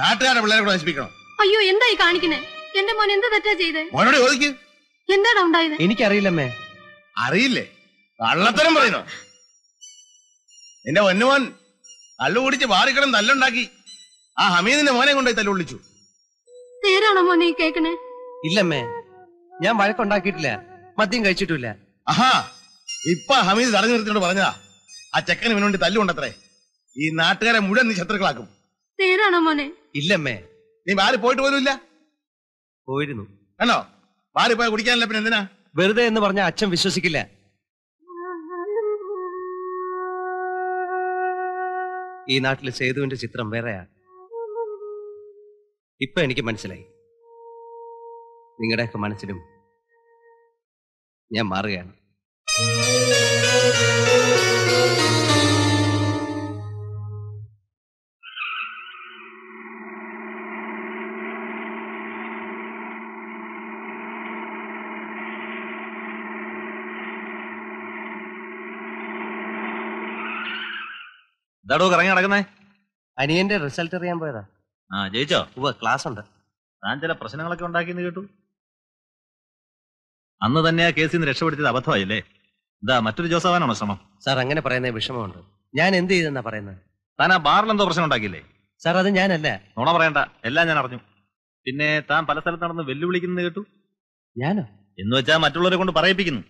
നാട്ടുകാരുടെ പിള്ളേരെ കൂടെ നശിപ്പിക്കണം. അയ്യോ എന്തായി കാണിക്കണേ? എന്റെ മോൻ എന്താ തെറ്റാ ചെയ്തേ? മോനോട് ചോദിക്കൂ എന്താടാ ഉണ്ടായത്. എനിക്കറിയില്ലമ്മേ. അറിയില്ലേ? കള്ളത്തരം പറയുന്നോ? എന്റെ പൊന്നുമോൻ കള്ളു കുടിച്ച് വാറിക്കണം, തല്ലുണ്ടാക്കി. ആ ഹമീദിന്റെ മോനെ കൊണ്ടുപോയി തല്ലുള്ളിച്ചു. നേരാണോ മോനെ കേക്കണേ? ഇല്ലമ്മേ, ഞാൻ വഴക്കുണ്ടാക്കിയിട്ടില്ല, മദ്യം കഴിച്ചിട്ടില്ല. ആഹാ, ഇപ്പൊ ഹമീദ് തടഞ്ഞു നിർത്തിയോട് പറഞ്ഞതാ, ആ ചെക്കന് ഇവനോണ്ടി തല്ലുകൊണ്ടത്രേ, ഈ നാട്ടുകാരെ മുഴുവൻ നീ ശത്രുക്കളാക്കും. നേരാണോ മോനെ? ഇല്ലമ്മേ. നീ വാരി പോയിട്ട് പോലും ഇല്ല? പോയിരുന്നു. ആണോ? വാരി പോയാൽ കുടിക്കാനില്ല പിന്നെ എന്തിനാ? വെറുതെ എന്ന് പറഞ്ഞാൽ അച്ഛൻ വിശ്വസിക്കില്ല. ഈ നാട്ടിൽ സേതുവിന്റെ ചിത്രം വേറെയാണ്. ഇപ്പൊ എനിക്ക് മനസ്സിലായി, നിങ്ങളുടെയൊക്കെ മനസ്സിലും ഞാൻ മാറുകയാണ്. ഇതാടോ കറങ്ങി നടക്കുന്നേ? അനിയന്റെ റിസൾട്ട് അറിയാൻ പോയതാ. ആ ജയിച്ചോ? ഉവ്വ, ക്ലാസ് ഉണ്ട്. താൻ ചില പ്രശ്നങ്ങളൊക്കെ ഉണ്ടാക്കിയെന്ന് കേട്ടു. അന്ന് തന്നെ ആ കേസിൽ നിന്ന് രക്ഷപ്പെടുത്തിയത് അബദ്ധമായില്ലേ? എന്താ മറ്റൊരു ജോസവാനാണോ ശ്രമം? സാർ അങ്ങനെ പറയുന്ന വിഷമമുണ്ട്. ഞാൻ എന്ത് ചെയ്തെന്നാ പറയുന്നത്? താൻ ആ ബാറിലെന്തോ പ്രശ്നം ഉണ്ടാക്കിയില്ലേ? സാർ അത് ഞാനല്ലേ. നുണ പറയണ്ട, എല്ലാം ഞാൻ അറിഞ്ഞു. പിന്നെ താൻ പല സ്ഥലത്ത് നടന്ന് വെല്ലുവിളിക്കുന്നത് കേട്ടു. ഞാനോ എന്ന് വെച്ചാൽ മറ്റുള്ളവരെ കൊണ്ട് പറയിപ്പിക്കുന്നു.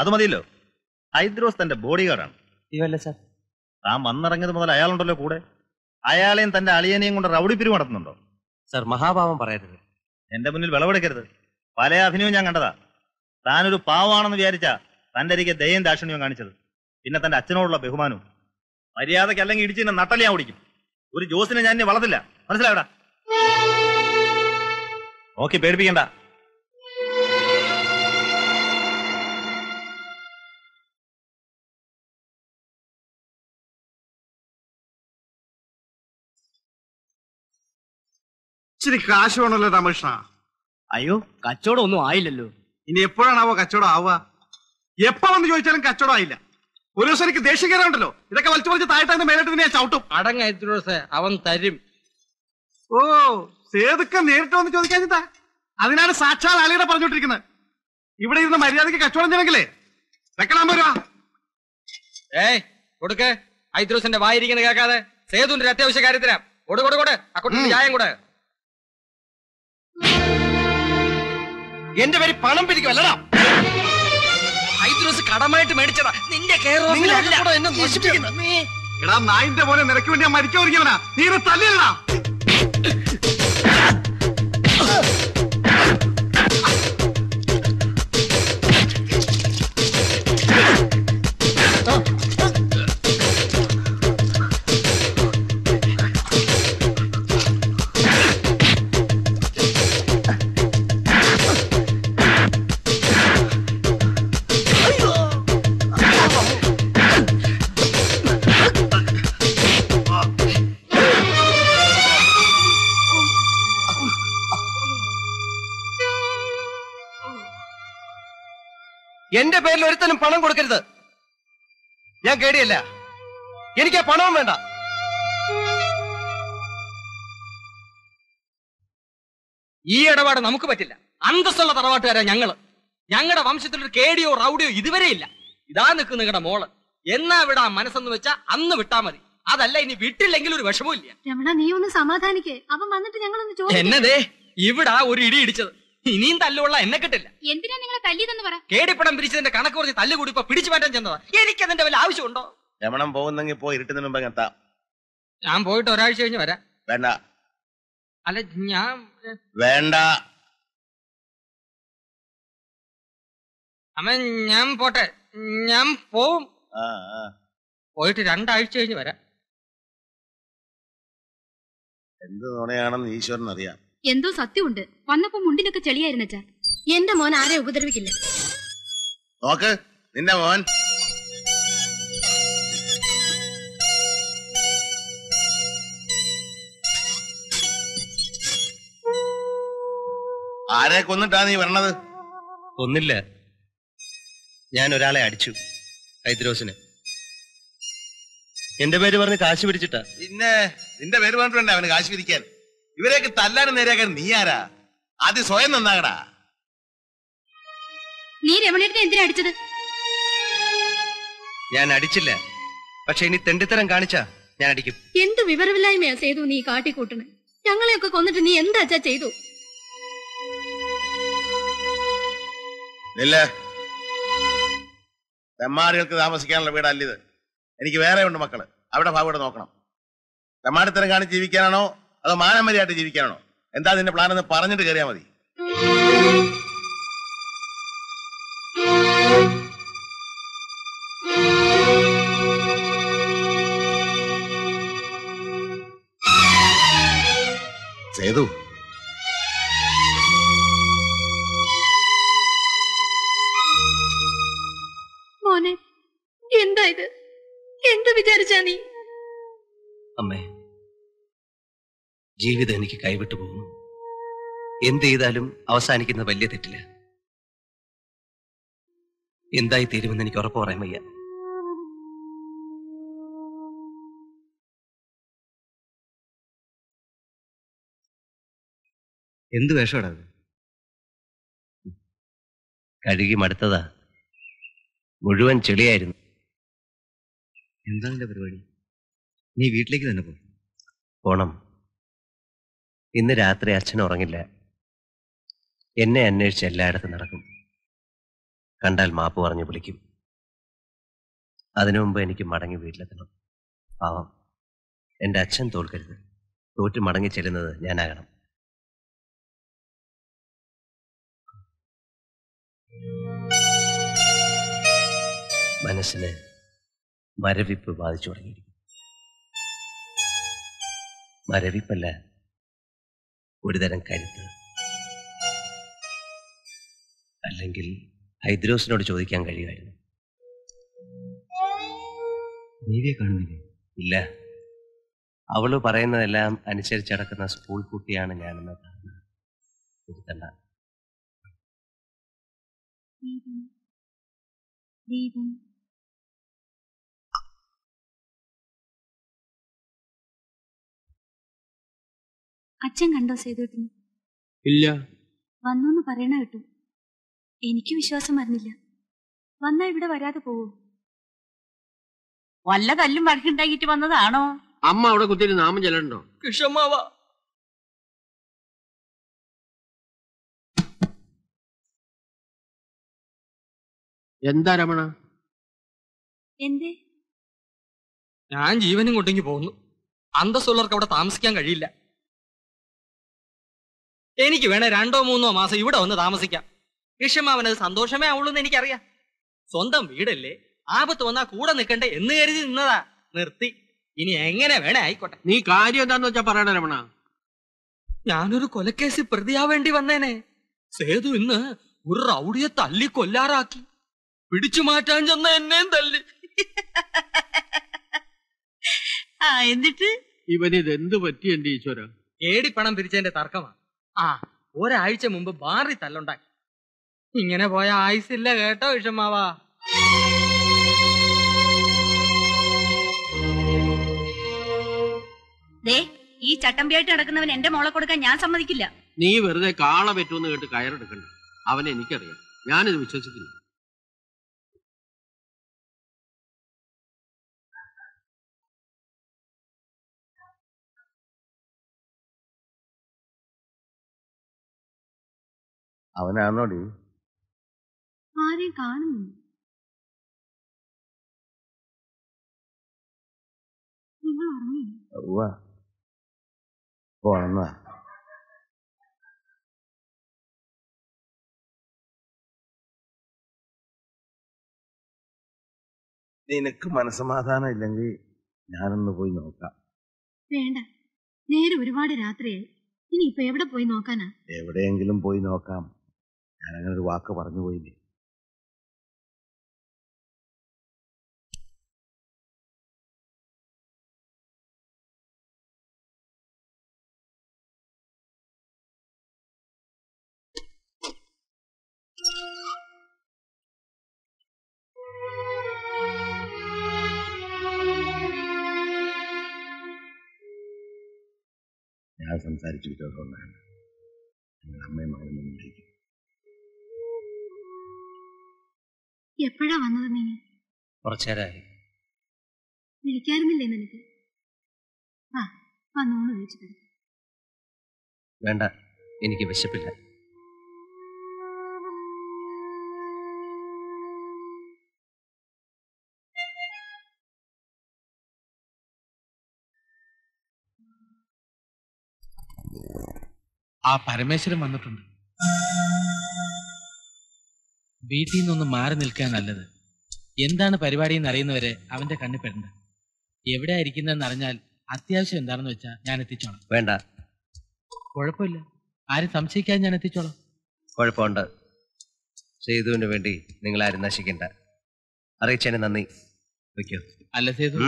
അത് മതിയല്ലോ. ഹൈദ്രോസ് തന്റെ ബോഡി ഗാർഡാണ്. ഇവല്ല സാർ, താൻ വന്നിറങ്ങിയത് മുതൽ അയാളുണ്ടല്ലോ കൂടെ. അയാളെയും തന്റെ അളിയനെയും കൊണ്ട് റൗഡിപ്പിരിവ് നടത്തുന്നുണ്ടോ? സാർ മഹാഭാവം പറയരുത്, എന്റെ മുന്നിൽ വിളവെടുക്കരുത്. പല അഭിനയവും ഞാൻ കണ്ടതാ. താനൊരു പാവമാണെന്ന് വിചാരിച്ചാ തന്റെ അരികെ ദയയും ദാക്ഷിണ്യവും കാണിച്ചത്. പിന്നെ തന്റെ അച്ഛനോടുള്ള ബഹുമാനവും. മര്യാദക്ക് അല്ലെങ്കിൽ ഇടിച്ചിന്റെ നട്ടല് ഞാൻ ഓടിക്കും. ഒരു ജോസിനെ ഞാൻ ഇനി വളർത്തില്ല, മനസ്സിലാവടാ. ഓക്കെ, പേടിപ്പിക്കണ്ട. ഇച്ചിരി കാശ് വേണമല്ലോ രാമകൃഷ്ണ. അയ്യോ, കച്ചവടം ഒന്നും ആയില്ലല്ലോ. ഇനി എപ്പോഴാണാവോ കച്ചവടം ആവുക? എപ്പോ വന്ന് ചോദിച്ചാലും കച്ചവടം ആയില്ല. ഒരു ദിവസം എനിക്ക് ദേഷ്യം കയറാണ്ടല്ലോ, ഇതൊക്കെ വലിച്ചു വലിച്ച് താഴ്ത്താൻ മേലിട്ട് ചവിട്ടും. അടങ്ങായ അവൻ തരും. ഓ, സേതുക്കെ നേരിട്ട് വന്ന് ചോദിക്കാഞ്ഞിട്ടാ. അതിനാണ് സാക്ഷാൽ ആലിയുടെ പറഞ്ഞോണ്ടിരിക്കുന്നത്. ഇവിടെ ഇരുന്ന് മര്യാദക്ക് കച്ചവടം ചെയ്യണമെങ്കിലേ വെക്കണാമ്പോ രൂപ. ഏയ് കൊടുക്കേ, ഐത്രോസിന്റെ വായിരിക്കുന്നത് കേൾക്കാതെ സേതുന്റെ അത്യാവശ്യ കാര്യത്തിനാ. കൊടുകൊടുകൊട് അക്കൗണ്ട് ചായം കൂടെ. എന്റെ പേര് പണം പിരിക്കും അല്ലടാ. കടമായിട്ട് മേടിച്ചതാ നിന്റെ നായിന്റെ പോലെ. നിനക്ക് വേണ്ടി മരിക്കാൻ ഒരുങ്ങിയവനാ നീ. തല്ലടാ. എന്റെ പേരിൽ ഒരുത്തനും പണം കൊടുക്കരുത്. ഞാൻ കേടിയല്ല, എനിക്ക് ആ പണവും വേണ്ട. ഈ ഇടപാട് നമുക്ക് പറ്റില്ല. അന്തസ്സുള്ള തറവാട്ടുകാരാ ഞങ്ങള്. ഞങ്ങളുടെ വംശത്തിലൊരു കേടിയോ റൗഡിയോ ഇതുവരെ ഇല്ല. ഇതാ നിൽക്കും നിങ്ങളുടെ മോള്. എന്നാ വിടാ മനസ്സെന്ന് വെച്ചാ അന്ന് വിട്ടാ മതി. അതല്ല ഇനി വിട്ടില്ലെങ്കിൽ ഒരു വിഷമവും ഇല്ല. രമണ, നീ ഒന്ന് സമാധാനിക്കേ. അവൻ വന്നിട്ട് ഞങ്ങളൊന്ന് ചോദിച്ചു എന്നതേ ഇവിടാ ഒരു ഇടി ഇടിച്ചത്. ഇനിയും തല്ലുള്ള എന്നെ കിട്ടില്ല. എന്തിനാ നിങ്ങളെ തല്ലിയതെന്ന് പറ. കേടിപ്പടം പിരിച്ചതിന്റെ കണക്ക് കുറച്ച് തല്ലു കൂടി ഇപ്പൊ പിടിച്ചു മാറ്റാൻ ചെന്നതാ. എനിക്കതിന്റെ വല്ല ആവശ്യമുണ്ടോ? രമണം പോകുന്നെങ്കിൽ പോയി, ഇരുട്ടുന്നതിന് മുമ്പ് എത്താം. ഞാൻ പോയിട്ട് ഒരാഴ്ച കഴിഞ്ഞ് വരാം. വേണ്ട. അല്ല, ഞാൻ വേണ്ട. അമ്മ, ഞാൻ പോട്ടെ. ഞാൻ പോവും. പോയിട്ട് രണ്ടാഴ്ച കഴിഞ്ഞ് വരാം. എന്ത് നുണയാണെന്ന് ഈശ്വരൻ അറിയാം. എന്തോ സത്യമുണ്ട്. വന്നപ്പോ മുണ്ടിനൊക്കെ ചെളിയായിരുന്നച്ചാ. എന്റെ മോൻ ആരെ ഉപദ്രവിക്കില്ല. നോക്ക് നിന്റെ മോൻ. ആരെ കൊന്നിട്ടാ നീ വരണത്? കൊന്നില്ല, ഞാൻ ഒരാളെ അടിച്ചു. ഹൈദ്രോസിന് എന്റെ പേര് പറഞ്ഞ് കാശ് പിടിച്ചിട്ടാ. പിന്നെ നിന്റെ പേര് പറഞ്ഞിട്ടുണ്ടേ അവന് കാശ് പിരിക്കാൻ. ഇവരെയൊക്കെ തല്ലാനും നേരെയാക്കാൻ നീ ആരാ? അത് സ്വയം നന്നാകടാ. നീ രമണിയെ എന്തിനാ അടിച്ചത്? ഞാൻ അടിച്ചില്ല, പക്ഷെ ഇനി തെണ്ടിത്തരം കാണിച്ചാ ഞാൻ അടിക്കും. എന്ത് വിവരമില്ലായ്മയാ ചെയ്തു നീ കാട്ടിക്കൂട്ടണേ. ഞങ്ങളെയൊക്കെ കൊന്നിട്ട് നീ എന്താ ചെയ്തു? തെമ്മാടികൾക്ക് താമസിക്കാനുള്ള വീടല്ല ഇത്. എനിക്ക് വേറെ ഉണ്ട് മക്കള്, അവിടെ ഭാഗം നോക്കണം. തെമ്മാടിത്തരം കാണിച്ച് ജീവിക്കാനാണോ അതോ മാനമര്യാദ ജീവിക്കാനാണോ? എന്താ നിന്റെ പ്ലാൻ എന്ന് പറഞ്ഞിട്ട് കയറിയാ മതി. സേതു, മോനെ, എന്താ ഇത്? എന്ത് വിചാരിച്ചാ നീ? അമ്മേ, ജീവിതം എനിക്ക് കൈവിട്ടു പോകുന്നു. എന്ത് ചെയ്താലും അവസാനിക്കുന്ന വലിയ തെറ്റില്ല. എന്തായി തീരുമെന്ന് എനിക്ക് ഉറപ്പ് പറയാൻ വയ്യ. എന്ത് വേഷമാടാ കഴുകി മടുത്തതാ. മുഴുവൻ ചെളിയായിരുന്നു. എന്താ നിന്റെ പരിപാടി? നീ വീട്ടിലേക്ക് തന്നെ പോകണം. ഇന്ന് രാത്രി അച്ഛൻ ഉറങ്ങില്ല. എന്നെ അന്വേഷിച്ച് എല്ലായിടത്തും നടക്കും. കണ്ടാൽ മാപ്പ് പറഞ്ഞ് വിളിക്കും. അതിനു മുമ്പ് എനിക്ക് മടങ്ങി വീട്ടിലെത്തണം. പാവം എൻ്റെ അച്ഛൻ തോൽക്കരുത്. തോറ്റ് മടങ്ങി ചെല്ലുന്നത് ഞാനാകണം. മനസ്സിന് മരവിപ്പ് ബാധിച്ചു തുടങ്ങിയിരിക്കും. മരവിപ്പല്ല, ഒരുതരം കരുത്ത്. അല്ലെങ്കിൽ ഹൈദ്രോസിനോട് ചോദിക്കാൻ കഴിയുമായിരുന്നു. ദേവിയെ കാണുന്നില്ലേ? ഇല്ല. അവള് പറയുന്നതെല്ലാം അനുസരിച്ചടക്കുന്ന സ്കൂൾ കുട്ടിയാണ് ഞാനെന്ന ധാരണ ഇരുത്തണ്ട. അച്ഛൻ കണ്ടോ സേതുവേട്ടനെ? ഇല്ല. വന്നൂന്ന് പറയണ കേട്ടു. എനിക്ക് വിശ്വാസം വരുന്നില്ല. വന്നാ ഇവിടെ വരാതെ പോവോ? വല്ല കല്ലും വഴക്കുണ്ടാക്കിട്ട് വന്നതാണോ? അമ്മ അവിടെ കുത്തിരി നാമം ചെല്ലണ്ടോ? കൃഷ്ണമാവ എന്താ രമണ? എന്തേ? ഞാൻ ജീവനും കൊണ്ടെങ്കിൽ പോകുന്നു. അന്തസ്സുള്ളവർക്ക് അവിടെ താമസിക്കാൻ കഴിയില്ല. എനിക്ക് വേണേ രണ്ടോ മൂന്നോ മാസം ഇവിടെ വന്ന് താമസിക്കാം. കൃഷ്ണമാവനത് സന്തോഷമേ ആവുള്ളൂന്ന് എനിക്കറിയാം. സ്വന്തം വീടല്ലേ, ആപത്ത് വന്നാ കൂടെ നിൽക്കണ്ടേ എന്ന് കരുതി നിന്നതാ. നിർത്തി. ഇനി എങ്ങനെ വേണേ ആയിക്കോട്ടെ. നീ കാര്യം എന്താന്ന് വെച്ചാ പറയണ രമണ. ഞാനൊരു കൊലക്കേസിൽ പ്രതിയാവേണ്ടി വന്നേനെ. സേതു ഇന്ന് ഒരു റൗഡിയെ തല്ലി കൊല്ലാറാക്കി. പിടിച്ചു മാറ്റാൻ ചെന്ന എന്നെയും തല്ലി. ആ എന്നിട്ട് ഇവനിതെന്ത് പറ്റി എന്റെ ഈശ്വര? ഏടിപ്പണം പിരിച്ചതിന്റെ തർക്കമാണ്. ആ ഒരാഴ്ച മുമ്പ് ബാറി തല്ലുണ്ടാക്കി. ഇങ്ങനെ പോയ ആയുസില്ല കേട്ടോ വിഷമാവാ. ഈ ചട്ടമ്പിയായിട്ട് നടക്കുന്നവൻ എന്റെ മോളെ കൊടുക്കാൻ ഞാൻ സമ്മതിക്കില്ല. നീ വെറുതെ കാള പറ്റൂന്ന് കേട്ട് കയറെടുക്കണ്ട. അവനെ എനിക്കറിയാം. ഞാനിത് വിശ്വസിക്കില്ല. അവനാണോടി? ആരെയും കാണുന്നു. നിനക്ക് മനസ്സമാധാനം ഇല്ലെങ്കിൽ ഞാനൊന്ന് പോയി നോക്കാം. വേണ്ട, നേരെ ഒരുപാട് രാത്രിയായി. ഇനി ഇപ്പൊ എവിടെ പോയി നോക്കാനാ? എവിടെയെങ്കിലും പോയി നോക്കാം. ഞാനങ്ങനെ ഒരു വാക്ക് പറഞ്ഞു പോയില്ലേ. ഞാൻ സംസാരിച്ചു വിട്ടതുകൊണ്ടാണ് അമ്മയെ മാറുന്നുണ്ടായിരിക്കും. എപ്പോഴാ വന്നത് നീ? കുറച്ചേരായി. വിളിക്കാറുന്നില്ലേ നിനക്ക്? ആ വന്നോന്ന് വിളിച്ചിട്ട്. വേണ്ട, എനിക്ക് വിശപ്പില്ല. ആ പരമേശ്വരൻ വന്നിട്ടുണ്ട്. വീട്ടിൽ നിന്നൊന്നും മാറി നിൽക്കാൻ നല്ലത്. എന്താണ് പരിപാടി എന്ന് അറിയുന്നവരെ അവന്റെ കണ്ണിൽ പെടണ്ട. എവിടെയാ ഇരിക്കുന്നതെന്ന് അറിഞ്ഞാൽ അത്യാവശ്യം എന്താണെന്ന് വെച്ചാൽ ഞാൻ എത്തിച്ചോളാം. വേണ്ട, കുഴപ്പമില്ല. ആരും സംശയിക്കാൻ ഞാൻ എത്തിച്ചോളാം. കുഴപ്പമുണ്ട്. സേതുവിന് വേണ്ടി നിങ്ങൾ ആരും നശിക്കണ്ട. അറിയിച്ചതിന് നന്ദി. വെക്കോ. അല്ല സേതു,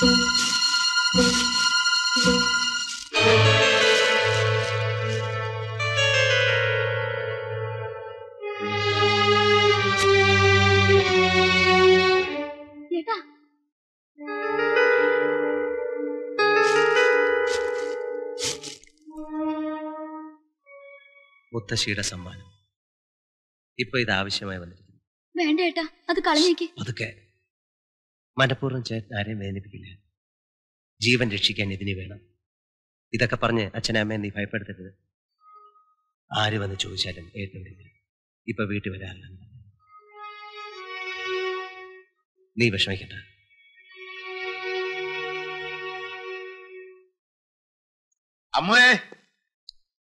thank you. മുത്തശ്ശിയുടെ സമ്മാനം. ഇപ്പൊ ഇത് ആവശ്യമായി വന്നിരിക്കുന്നു. വേണ്ട ഏട്ടാ, അത് കളഞ്ഞേക്ക്. അതൊക്കെ മനഃപൂർവ്വം ചേട്ടൻ ആരെയും വേദനിപ്പിക്കില്ല. ജീവൻ രക്ഷിക്കാൻ ഇതിന് വേണം. ഇതൊക്കെ പറഞ്ഞ് അച്ഛനമ്മയെ നീ ഭയപ്പെടുത്തരുത്. ആര് വന്ന് ചോദിച്ചാലും ഏറ്റുണ്ടില്ല. ഇപ്പൊ വീട്ടിൽ വരാറില്ല. നീ വിഷമിക്കണ്ട. അമ്മേ,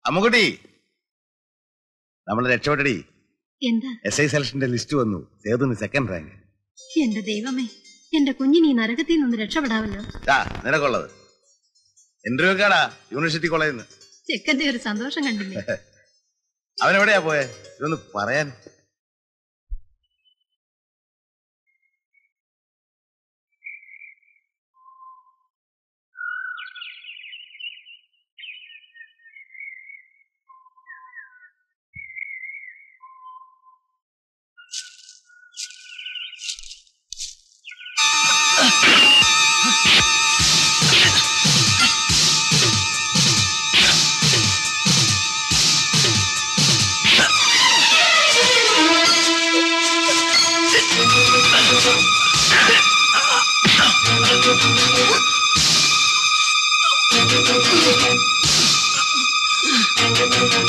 അമ്മുകുട്ടി, നമ്മളെ രക്ഷപ്പെട്ടടി. എസ് ഐ സെലക്ഷന്റെ ലിസ്റ്റ് വന്നു. ഏതൊന്ന് സെക്കൻഡ് റാങ്ക്. എന്റെ ദൈവമേ, എന്റെ കുഞ്ഞിനീ നരകത്തിൽ നിന്ന് രക്ഷപ്പെടാമല്ലോ. നിനക്കുള്ളത് ഇന്റർവ്യൂ കേടാ യൂണിവേഴ്സിറ്റി കോളേജിൽ നിന്ന്. ചെക്കന്റെ ഒരു സന്തോഷം കണ്ടില്ലേ. അവനെവിടെയാ പോയെ? ഇതൊന്ന് പറയാൻ.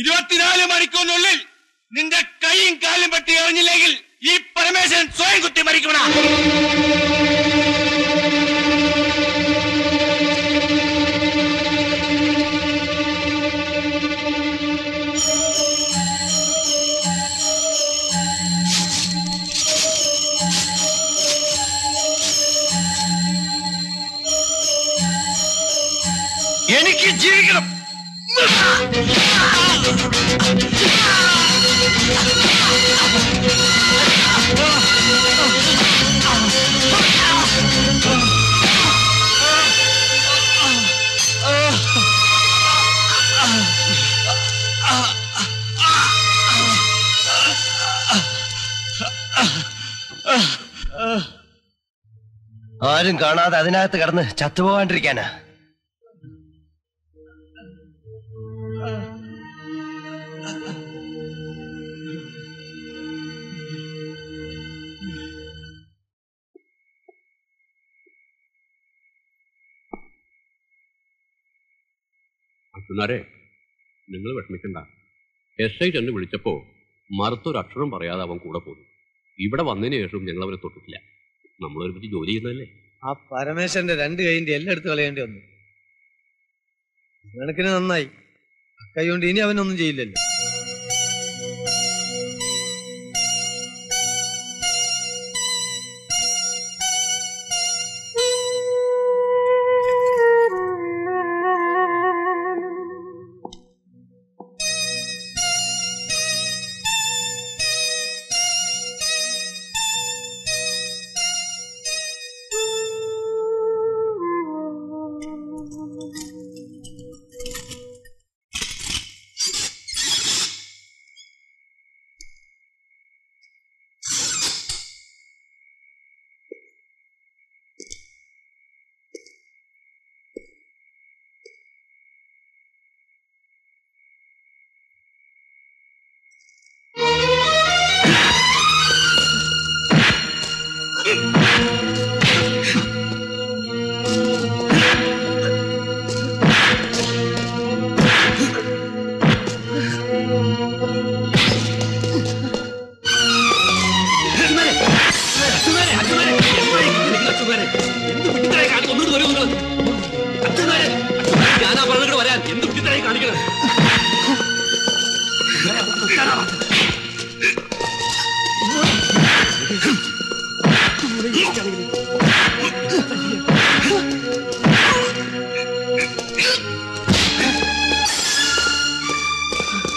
ഇരുപത്തിനാല് മണിക്കൂറിനുള്ളിൽ നിന്റെ കൈയും കാലും പറ്റി എറിഞ്ഞില്ലെങ്കിൽ ഈ പരമേശ്വരൻ സ്വയം കുത്തി മരിക്കണ. എനിക്ക് ജീവിക്കണം. ആരും കാണാതെ അതിനകത്ത് കടന്ന് ചത്തുപോകാണ്ടിരിക്കാനാ. അച്ഛനാരെ, നിങ്ങൾ വിഷമിക്കണ്ട. എസ് ഐ ചെന്ന് വിളിച്ചപ്പോ മറുത്തൊരക്ഷരം പറയാതെ അവൻ കൂടെ പോന്നു. ഇവിടെ വന്നതിന് ശേഷം ഞങ്ങൾ അവനെ തൊട്ടിട്ടില്ല. നമ്മളൊരു പറ്റി ജോലി ചെയ്യുന്നതല്ലേ. ആ പരമേശ്വരന്റെ രണ്ട് കൈയിന്റെ എല്ലായിടത്തും കളയേണ്ടി വന്നു. കണക്കിന് നന്നായി. കൈ കൊണ്ട് ഇനി അവനൊന്നും ചെയ്യില്ലല്ലോ.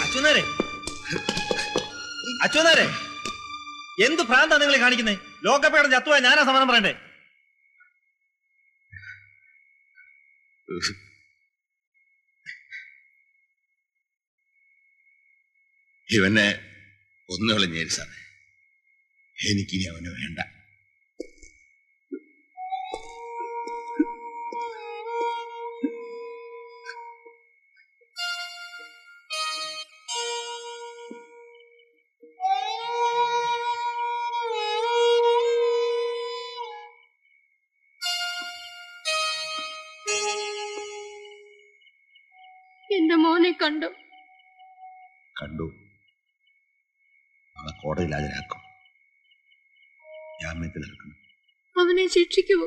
അച്ഛനാരെ അച്ഛനാരെ എന്ത് ഭ്രാന്താണ് നിങ്ങൾ കാണിക്കുന്നത്? ലോകകപ്പ് ചത്തുപോയാൽ ഞാനാ സമാനം പറയണ്ടേ? ഇവനെ ഒന്നുകളഞ്ഞേരി സാറേ, എനിക്കിനി അവന് വേണ്ട. എന്റെ മോനെ കണ്ടു കണ്ടു അവനെ കോടതിയിൽ ഹാജരാക്കും. ജാമ്യത്തിൽ ഇറക്കണം. അവനെ ശിക്ഷിക്കുമോ?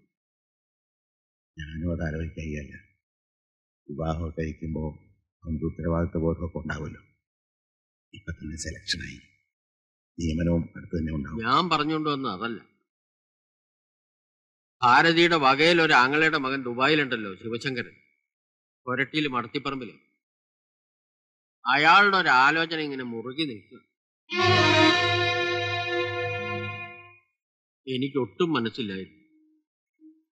ഞാനും അത് ആലോചിക്കുകയല്ല. വിവാഹമൊക്കെ കഴിക്കുമ്പോൾ അവൻ്റെ ഉത്തരവാദിത്വ ബോധമൊക്കെ ഉണ്ടാവുമല്ലോ. ഇപ്പൊ തന്നെ സെലക്ഷനായി, നിയമനവും അടുത്ത് തന്നെ ഉണ്ടാവും. ഞാൻ പറഞ്ഞുകൊണ്ട് വന്ന അതല്ല. ഭാരതിയുടെ വകയിൽ ഒരു ആങ്ങളയുടെ മകൻ ദുബായിലുണ്ടല്ലോ, ശിവശങ്കരൻ, കൊരട്ടിയിൽ മടത്തിപ്പറമ്പില്. അയാളുടെ ഒരു ആലോചന ഇങ്ങനെ മുറുകി നിൽക്കുക. എനിക്കൊട്ടും മനസ്സിലായിരുന്നു.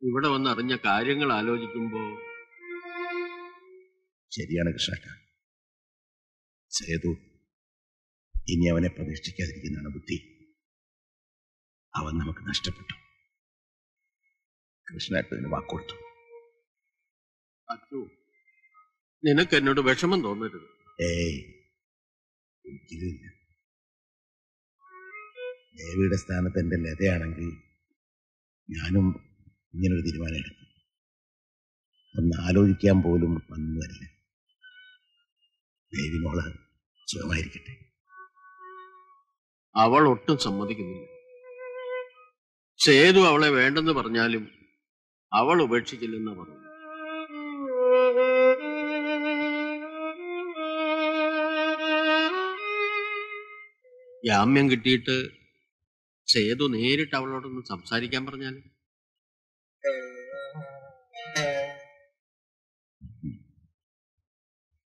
ഇവിടെ വന്ന് അറിഞ്ഞ കാര്യങ്ങൾ ആലോചിക്കുമ്പോ ശരിയാണ് കൃഷ്ണക്ക, സേതു ഇനി അവനെ പ്രതീക്ഷിക്കാതിരിക്കുന്നതാണ് ബുദ്ധി. അവൻ നമുക്ക് നഷ്ടപ്പെട്ടു. കൃഷ്ണേട്ടന് വാക്കുകൊടുത്തു. അച്ഛു, നിനക്ക് എന്നോട് വിഷമം തോന്നരുത്. ഏയ്, എനിക്കിതില്ല. ദേവിയുടെ സ്ഥാനത്ത് എൻ്റെ ലതയാണെങ്കിൽ ഞാനും ഇങ്ങനൊരു തീരുമാനം എടുക്കും. ഒന്ന് ആലോചിക്കാൻ പോലും വന്നു വരില്ല. ദേവി മോള് സുഖമായിരിക്കട്ടെ. അവൾ ഒട്ടും സമ്മതിക്കുന്നില്ല. സേതു അവളെ വേണ്ടെന്ന് പറഞ്ഞാലും അവൾ ഉപേക്ഷിക്കില്ലെന്ന് പറഞ്ഞു. ജാമ്യം കിട്ടിയിട്ട് സേതു നേരിട്ട് അവളോടൊന്ന് സംസാരിക്കാൻ പറഞ്ഞാൽ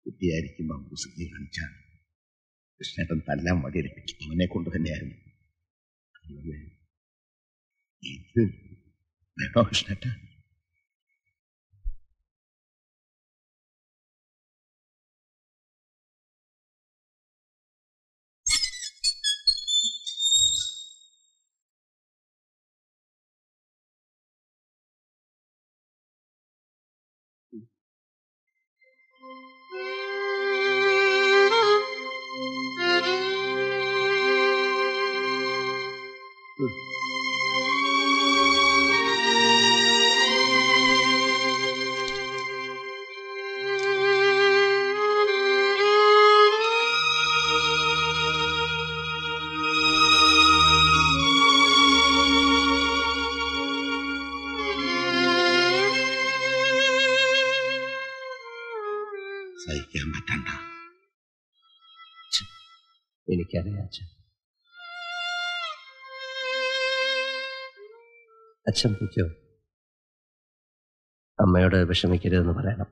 കുട്ടിയായിരിക്കും. അമ്പുസിദ്ധി കാണിച്ചാൽ കൃഷ്ണേട്ടൻ തല്ലാൻ മടിയിലപ്പിക്കും. അവനെ കൊണ്ട് തന്നെയായിരുന്നു. ഇത് വേണോ കൃഷ്ണേട്ട? സഹിക്കാൻ പറ്റണ്ട. എനിക്കറിയാം അച്ഛൻ. അച്ഛൻ പിടിച്ചോ, അമ്മയോട് വിഷമിക്കരുതെന്ന് പറയണം.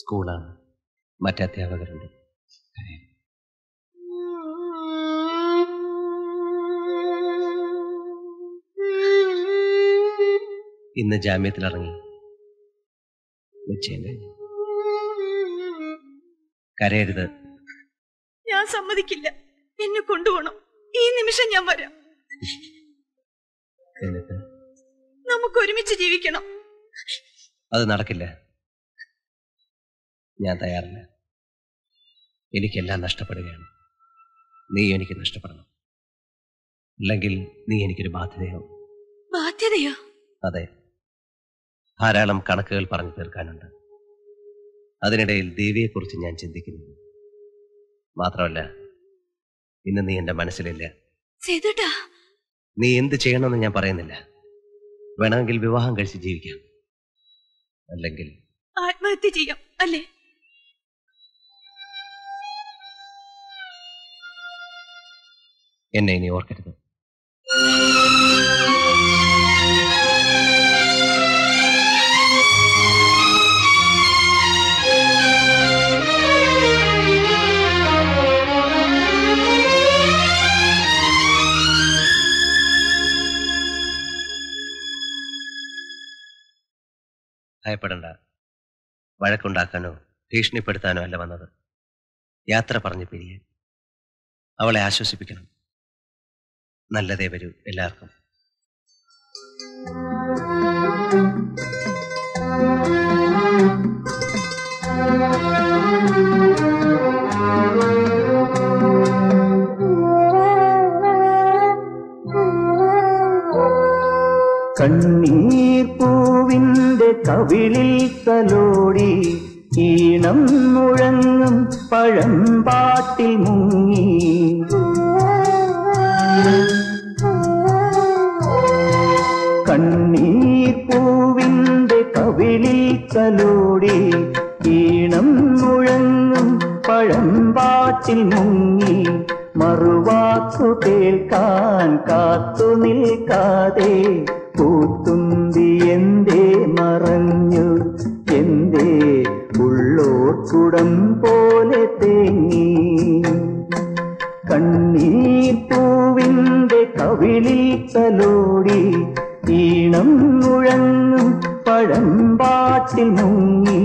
സ്കൂളാണ്, മറ്റ് അധ്യാപകരുണ്ട്. ഇന്ന് ജാമ്യത്തിലിറങ്ങി നിശ്ചയം കഴിഞ്ഞു. കരയരുത്. ഞാൻ സമ്മതിക്കില്ല, എന്നെ കൊണ്ടുപോകണം. ഈ നിമിഷം ഞാൻ വരാം. നമുക്ക് ഒരുമിച്ച് ജീവിക്കണം. അത് നടക്കില്ല, ഞാൻ തയ്യാറല്ല. എനിക്കെല്ലാം നഷ്ടപ്പെടുകയാണ്, നീ എനിക്ക് നഷ്ടപ്പെടണം. അല്ലെങ്കിൽ നീ എനിക്കൊരു ബാധ്യതയാവും. ബാധ്യതയോ? അതെ, ധാരാളം കണക്കുകൾ പറഞ്ഞു തീർക്കാനുണ്ട്. അതിനിടയിൽ ദേവിയെക്കുറിച്ച് ഞാൻ ചിന്തിക്കുന്നു. മാത്രമല്ല, ഇന്ന് നീ എന്റെ മനസ്സിലില്ല. നീ എന്ത് ചെയ്യണമെന്ന് ഞാൻ പറയുന്നില്ല. വേണമെങ്കിൽ വിവാഹം കഴിച്ച് ജീവിക്കാം, അല്ലെങ്കിൽ ആത്മഹത്യ ചെയ്യാം. അല്ലേ? എന്നെ ഇനി ഓർക്കരുത്. ഭയപ്പെടണ്ട. വഴക്കുണ്ടാക്കാനോ ഭീഷണിപ്പെടുത്താനോ അല്ല വന്നത്, യാത്ര പറഞ്ഞു പിരിയാൻ. അവളെ ആശ്വസിപ്പിക്കണം. നല്ലതേ വരൂ എല്ലാവർക്കും. കണ്ണീർ പൂവിൻ്റെ കവിളിൽ തലോടി ഈണം മുഴങ്ങും പഴംപാട്ടിൽ മുങ്ങി കണ്ണീർ പൂവിൻ്റെ കവിളിൽ തലോടി ഈണം മുഴങ്ങും പഴംപാട്ടിൽ മുങ്ങി മറുവാക്കു കേൾക്കാൻ കാത്തു നിൽക്കാതെ പൂത്തുമ്പി എന്തേ മറഞ്ഞു എന്തേ ഉള്ളോർക്കുടം പോലെ തേങ്ങി കണ്ണീർ പൂവിൻ്റെ കവിളിൽ തലോടി ഈണം മുഴങ്ങും പഴംപാട്ടിൽ മുങ്ങി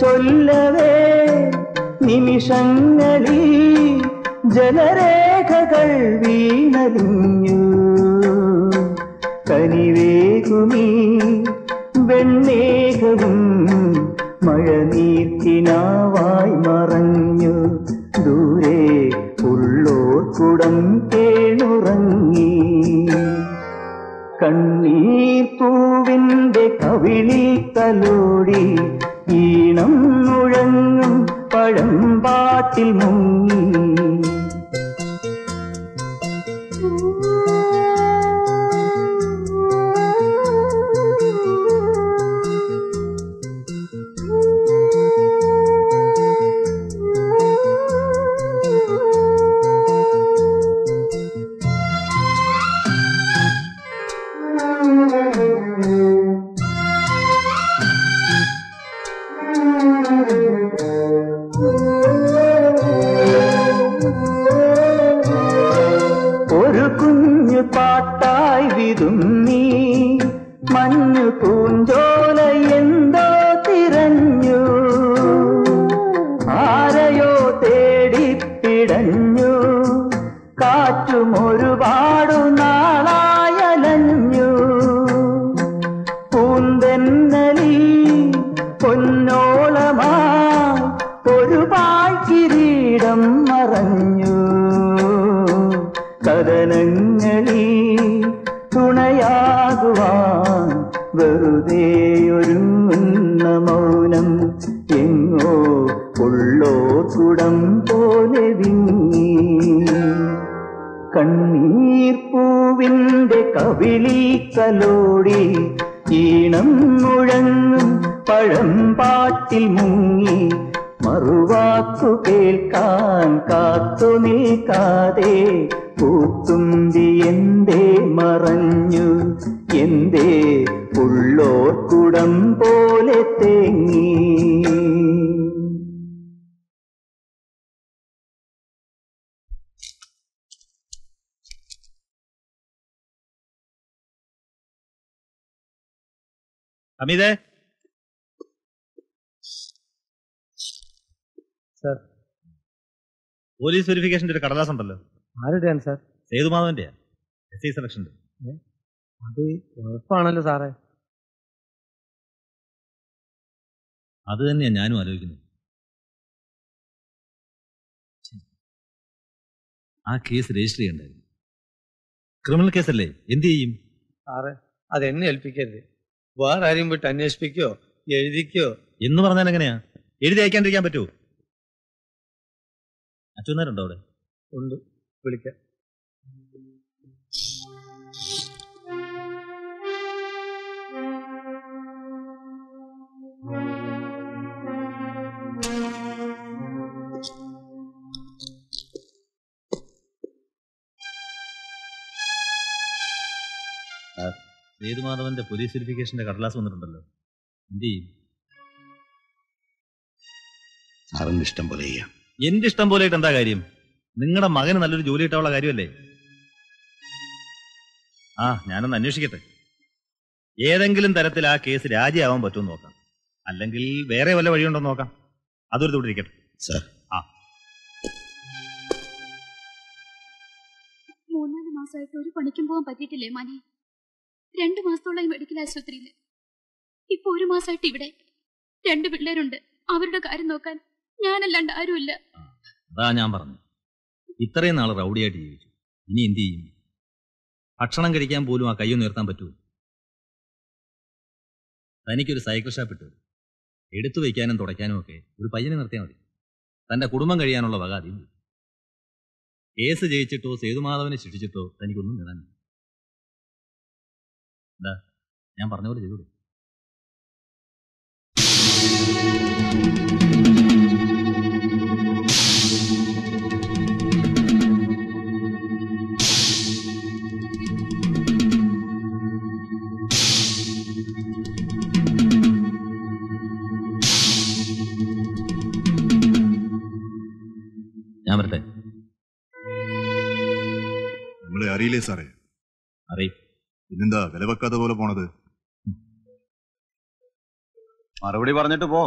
ചൊല്ലവേ നിമിഷങ്ങളിൽ ജലരേഖകൾ വീണലിഞ്ഞു കനിവേകുമീ വെണ്ണേകവും മഴനീർക്കിനാവായി മറഞ്ഞു ദൂരെ ഉള്ളോർക്കുടം കേണുറങ്ങി കണ്ണീർ പൂവിൻ്റെ കവിളിൽ തലോടി ഈണം മുഴങ്ങും പഴംപാട്ടിൽ മുങ്ങി ഇണയാകുവാൻ വെറുതെയൊരു മൗനം എങ്ങോ ഉള്ളോർക്കുടം പോലെ വിങ്ങി. കണ്ണീർ പൂവിൻ്റെ കവിളിൽ കലോടി ഈണം മുഴങ്ങും പഴം പാട്ടിൽ മുങ്ങി. മറുവാക്കു കേൾക്കാൻ കാത്തു നിൽക്കാതെ പൂത്തുമ്പി എന്തേ മറഞ്ഞു, എന്തേ ഉള്ളോർക്കുടം പോലെ തേങ്ങി. അമിതേ സാർ, പോലീസ് വെരിഫിക്കേഷന്റെ ഒരു കടലാസ് ഉണ്ടല്ലോ, ആരുടെയാണ് സാർ? സേതുമാധവന്റെയാണ്, എസ് ഐ സെലക്ഷന്റെ. അത് ഉറപ്പാണല്ലോ സാറേ. അത് തന്നെയാണ് ഞാനും ആലോചിക്കുന്നത്. ആ കേസ് രജിസ്റ്റർ ചെയ്യണ്ടായിരുന്നു, ക്രിമിനൽ കേസല്ലേ, എന്ത് ചെയ്യും സാറേ? അതെന്നെ ഏൽപ്പിക്കരുത്, വേറെ ആരെയും പോയിട്ട് അന്വേഷിപ്പിക്കോ എഴുതിക്കോ എന്ന് പറഞ്ഞാൽ എങ്ങനെയാ? എഴുതി അയക്കാണ്ടിരിക്കാൻ പറ്റുമോ? അച്ഛനാരുണ്ടോ അവിടെ? ഉണ്ട്, വിളിക്കാം. സേതുമാധവന്റെ പോലീസ് വെരിഫിക്കേഷന്റെ കടലാസ് വന്നിട്ടുണ്ടല്ലോ, എന്ത് ചെയ്യും? സാറിന്റെ ഇഷ്ടം പോലെ ചെയ്യാം. എന്റെ ഇഷ്ടം പോലെ ആയിട്ട് എന്താ കാര്യം? നിങ്ങളുടെ മകന് നല്ലൊരു ജോലി കിട്ടാനുള്ള കാര്യമല്ലേ? ആ ഞാനൊന്ന് അന്വേഷിക്കട്ടെ, ഏതെങ്കിലും തരത്തിൽ ആ കേസ് രാജിയാവാൻ പറ്റുമോ നോക്കാം, അല്ലെങ്കിൽ വേറെ വല്ല വഴിയുണ്ടോ നോക്കാം. അതൊരു തുടരിക്കട്ടെ സാർ. ആ മൂന്നാല് മാസമായിട്ട് ഒരു പണിക്കും പോകാൻ പറ്റിയിട്ടില്ലേ മാനേ? രണ്ടു മാസത്തോളം മെഡിക്കൽ ആശുപത്രിയിൽ, ഇപ്പൊ ഒരു മാസമായിട്ട് ഇവിടെ. രണ്ട് പിള്ളേരുണ്ട്, അവരുടെ കാര്യം നോക്കാൻ ഞാനല്ലാണ്ട് ആരുമില്ല. അതാ ഞാൻ പറഞ്ഞു, ഇത്രയും നാൾ റൗഡിയായിട്ട് ജീവിച്ചു, ഇനി എന്ത് ചെയ്യും? ഭക്ഷണം കഴിക്കാൻ പോലും ആ കയ്യൊന്നും ഉയർത്താൻ പറ്റുമോ? തനിക്കൊരു സൈക്കിൾ ഷാപ്പ് ഇട്ടു, എടുത്തു വയ്ക്കാനും തുടയ്ക്കാനും ഒക്കെ ഒരു പയ്യനെ നിർത്തിയാൽ മതി, തൻ്റെ കുടുംബം കഴിയാനുള്ള വക അതിൽ. കേസ് ജയിച്ചിട്ടോ സേതുമാധവനെ ശിക്ഷിച്ചിട്ടോ തനിക്കൊന്നും നേടാനില്ല. എന്താ ഞാൻ പറഞ്ഞ പോലെ ചെയ്തോളൂ. ഞാൻ വരട്ടെ. നമ്മളെ അറിയില്ലേ സാറേ? അറിയും. ഇതെന്താ വില വെക്കാത്ത പോലെ പോണത്? മറുപടി പറഞ്ഞിട്ട് പോ.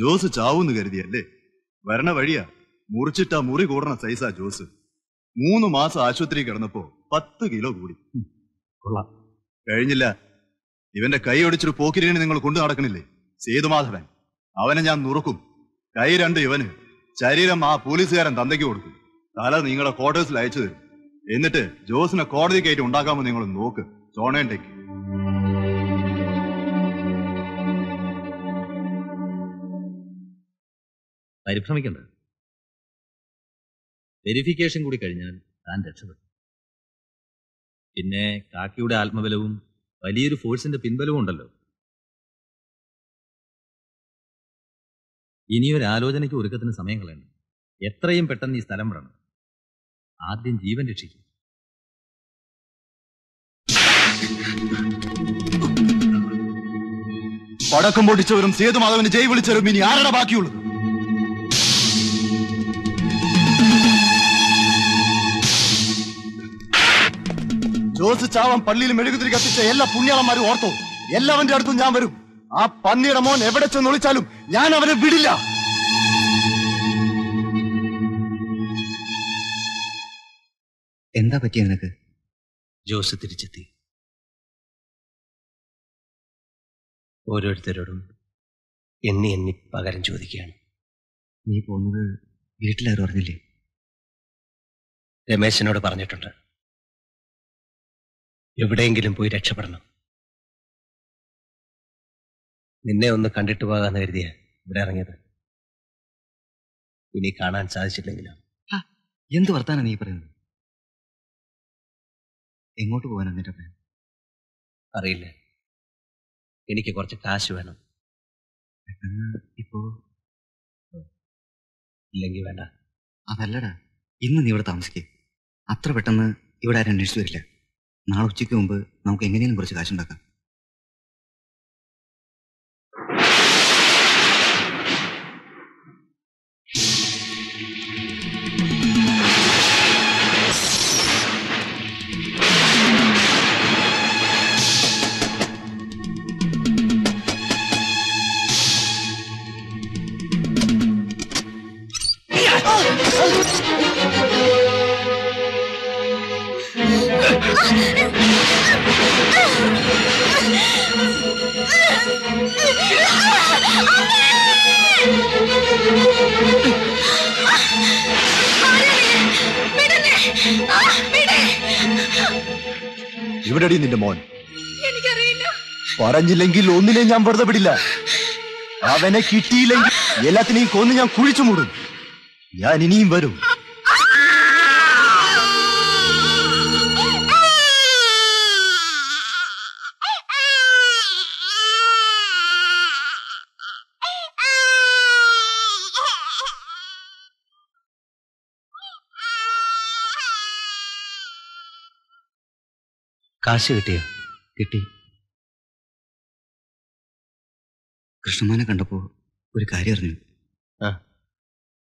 ജോസ് ചാവൂന്ന് കരുതിയല്ലേ? വരണ വഴിയാ, മുറിച്ചിട്ടാ മുറി കൂടണ സൈസാ ജോസ്. മൂന്ന് മാസം ആശുപത്രി കിടന്നപ്പോ പത്ത് കിലോ കൂടി. കൊള്ളാം, കഴിഞ്ഞില്ല. ഇവന്റെ കൈ ഒടിച്ചൊരു പോക്കിരിന് നിങ്ങൾ കൊണ്ടു നടക്കണില്ലേ? സേതുമാധവൻ, അവനെ ഞാൻ നുറുക്കും. കൈ രണ്ട് ഇവന്, ശരീരം ആ പോലീസുകാരൻ തന്തയ്ക്ക് കൊടുക്കും. തല നിങ്ങളുടെ ക്വാർട്ടേഴ്സിൽ അയച്ചു തരും. എന്നിട്ട് ജോസിനെ കോടതി കയറ്റി ഉണ്ടാക്കാമോ നിങ്ങൾ നോക്ക്. സോണേണ്ടേക്ക് പരിഭ്രമിക്കണ്ട. വെരിഫിക്കേഷൻ കൂടി കഴിഞ്ഞാൽ താൻ രക്ഷപ്പെടും. പിന്നെ കാക്കിയുടെ ആത്മബലവും വലിയൊരു ഫോഴ്സിന്റെ പിൻബലവും ഉണ്ടല്ലോ. ഇനിയൊരാലോചനയ്ക്ക് ഒരുക്കത്തിന് സമയം കളയണ്ട. എത്രയും പെട്ടെന്ന് ഈ സ്ഥലം വിടണം. ആദ്യം ജീവൻ രക്ഷിക്കും. പടക്കം പൊട്ടിച്ചവരും സേതുമാധവന് ജയ് വിളിച്ചവരും ഇനി ആരുടെ ബാക്കിയുള്ളത്? ജോസ് ചാവൻ പള്ളിയിൽ മെഴുകുതിരി കത്തിച്ച എല്ലാ പുണ്യാളന്മാരും ഓർത്തോ, എല്ലാവന്റെ അടുത്തും ഞാൻ വരും. ആ പന്നിയുടെ മോൻ എവിടെ ചെന്ന് വിളിച്ചാലും ഞാൻ അവനെ വിടില്ല. എന്താ പറ്റിയ നിനക്ക്? ജോസ് തിരിച്ചെത്തി. ഓരോരുത്തരോടും എന്നെ എന്നെ പകരം ചോദിക്കുകയാണ്. നീ പോകുന്നത് വീട്ടിലാരും അറിഞ്ഞില്ലേ? രമേശനോട് പറഞ്ഞിട്ടുണ്ട്. എവിടെയെങ്കിലും പോയി രക്ഷപ്പെടണം. നിന്നെ ഒന്ന് കണ്ടിട്ട് പോകാന്ന് കരുതിയ ഇവിടെ ഇറങ്ങിയത്. ഇനി കാണാൻ സാധിച്ചില്ലെങ്കിലോ? എന്ത് വർത്താനാ നീ പറയുന്നത്? എങ്ങോട്ട് പോകാനാ നിന്റെ പ്ലാൻ? അറിയില്ല, എനിക്ക് കുറച്ച് കാശ് വേണം. ഇപ്പോ ഇല്ലെങ്കിൽ വേണ്ട. അതല്ലടാ, ഇന്ന് നീ ഇവിടെ താമസിക്കുക. അത്ര പെട്ടെന്ന് ഇവിടെ ആരും അന്വേഷിച്ചു വരില്ല. നാളെ ഉച്ചയ്ക്ക് മുമ്പ് നമുക്ക് എങ്ങനെയും കുറച്ച് കാശുണ്ടാക്കാം. ഇവിടെടി നിന്റെ മോൻ. പറഞ്ഞില്ലെങ്കിൽ ഒന്നിനെ ഞാൻ വെറുതെ വിടില്ല. അവനെ കിട്ടിയില്ലെങ്കിൽ എല്ലാത്തിനെയും കൊന്ന് ഞാൻ കുഴിച്ചു മൂടും. ഞാൻ ഇനിയും വരും. കാശ് കിട്ടിയോ? കിട്ടി. കൃഷ്ണമാനെ കണ്ടപ്പോ ഒരു കാര്യം അറിഞ്ഞു. ആ,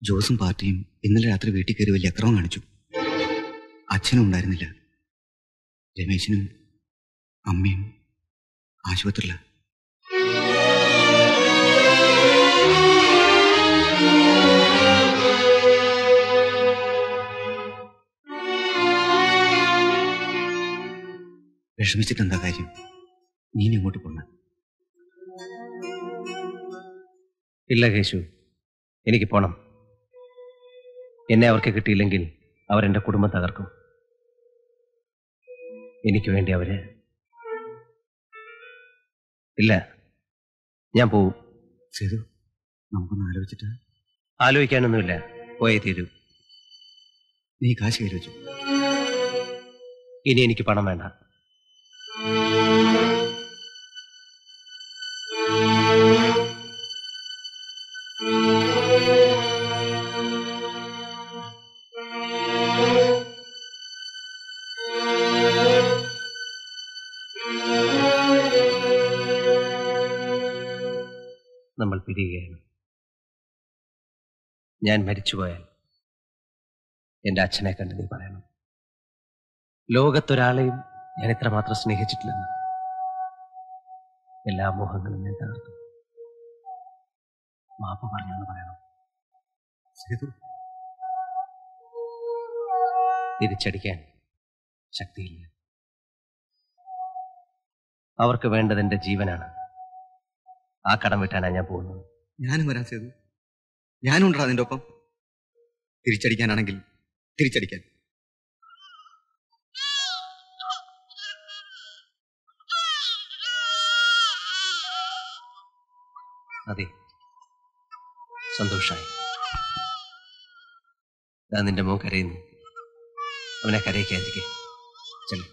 ജോസും പാർട്ടിയും ഇന്നലെ രാത്രി വീട്ടിൽ കയറി വലിയ അക്രമം കാണിച്ചു. അച്ഛനും ഉണ്ടായിരുന്നില്ല, രമേശനും അമ്മയും ആശുപത്രിയിലാണ്. വിഷമിച്ചിട്ടെന്താ കാര്യം? നീ ഇങ്ങോട്ട് പോണ? ഇല്ല കേശു, എനിക്ക് പോണം. എന്നെ അവർക്ക് കിട്ടിയില്ലെങ്കിൽ അവരെന്റെ കുടുംബം തകർക്കും. എനിക്ക് വേണ്ടി അവര്... ഇല്ല, ഞാൻ പോവും. ചെയ്തു, നമുക്കൊന്ന് ആലോചിച്ചിട്ട്... ആലോചിക്കാനൊന്നുമില്ല, പോയേ തീരൂ. നീ കാശ് കയ്യിൽ വെച്ചു. ഇനി എനിക്ക് പണം വേണ്ട. നമ്മൾ പിരിയുകയാണ്. ഞാൻ മരിച്ചുപോയാൽ എൻ്റെ അച്ഛനെ കണ്ട് നീ പറയണം, ലോകത്തൊരാളെയും ഞാൻ ഇത്ര മാത്രം സ്നേഹിച്ചിട്ടില്ലെന്ന്. എല്ലാ മോഹങ്ങളും ഞാൻ തകർത്തു. മാപ്പ് പറഞ്ഞെന്ന് പറയണം. തിരിച്ചടിക്കാൻ ശക്തിയില്ല. അവർക്ക് വേണ്ടത് എൻ്റെ ജീവനാണ്. ആ കടം വിട്ടാനാ ഞാൻ പോകുന്നത്. ഞാനും വരാൻ ചെയ്തു. ഞാനും ഉണ്ടാ അതിൻ്റെ ഒപ്പം. തിരിച്ചടിക്കാനാണെങ്കിൽ തിരിച്ചടിക്കാൻ. അതെ, സന്തോഷായി. ഞാൻ നിന്റെ മോൻ കരയുന്നു. അവനെ കരയിക്കാതിരിക്കെ. ചെല്ലു.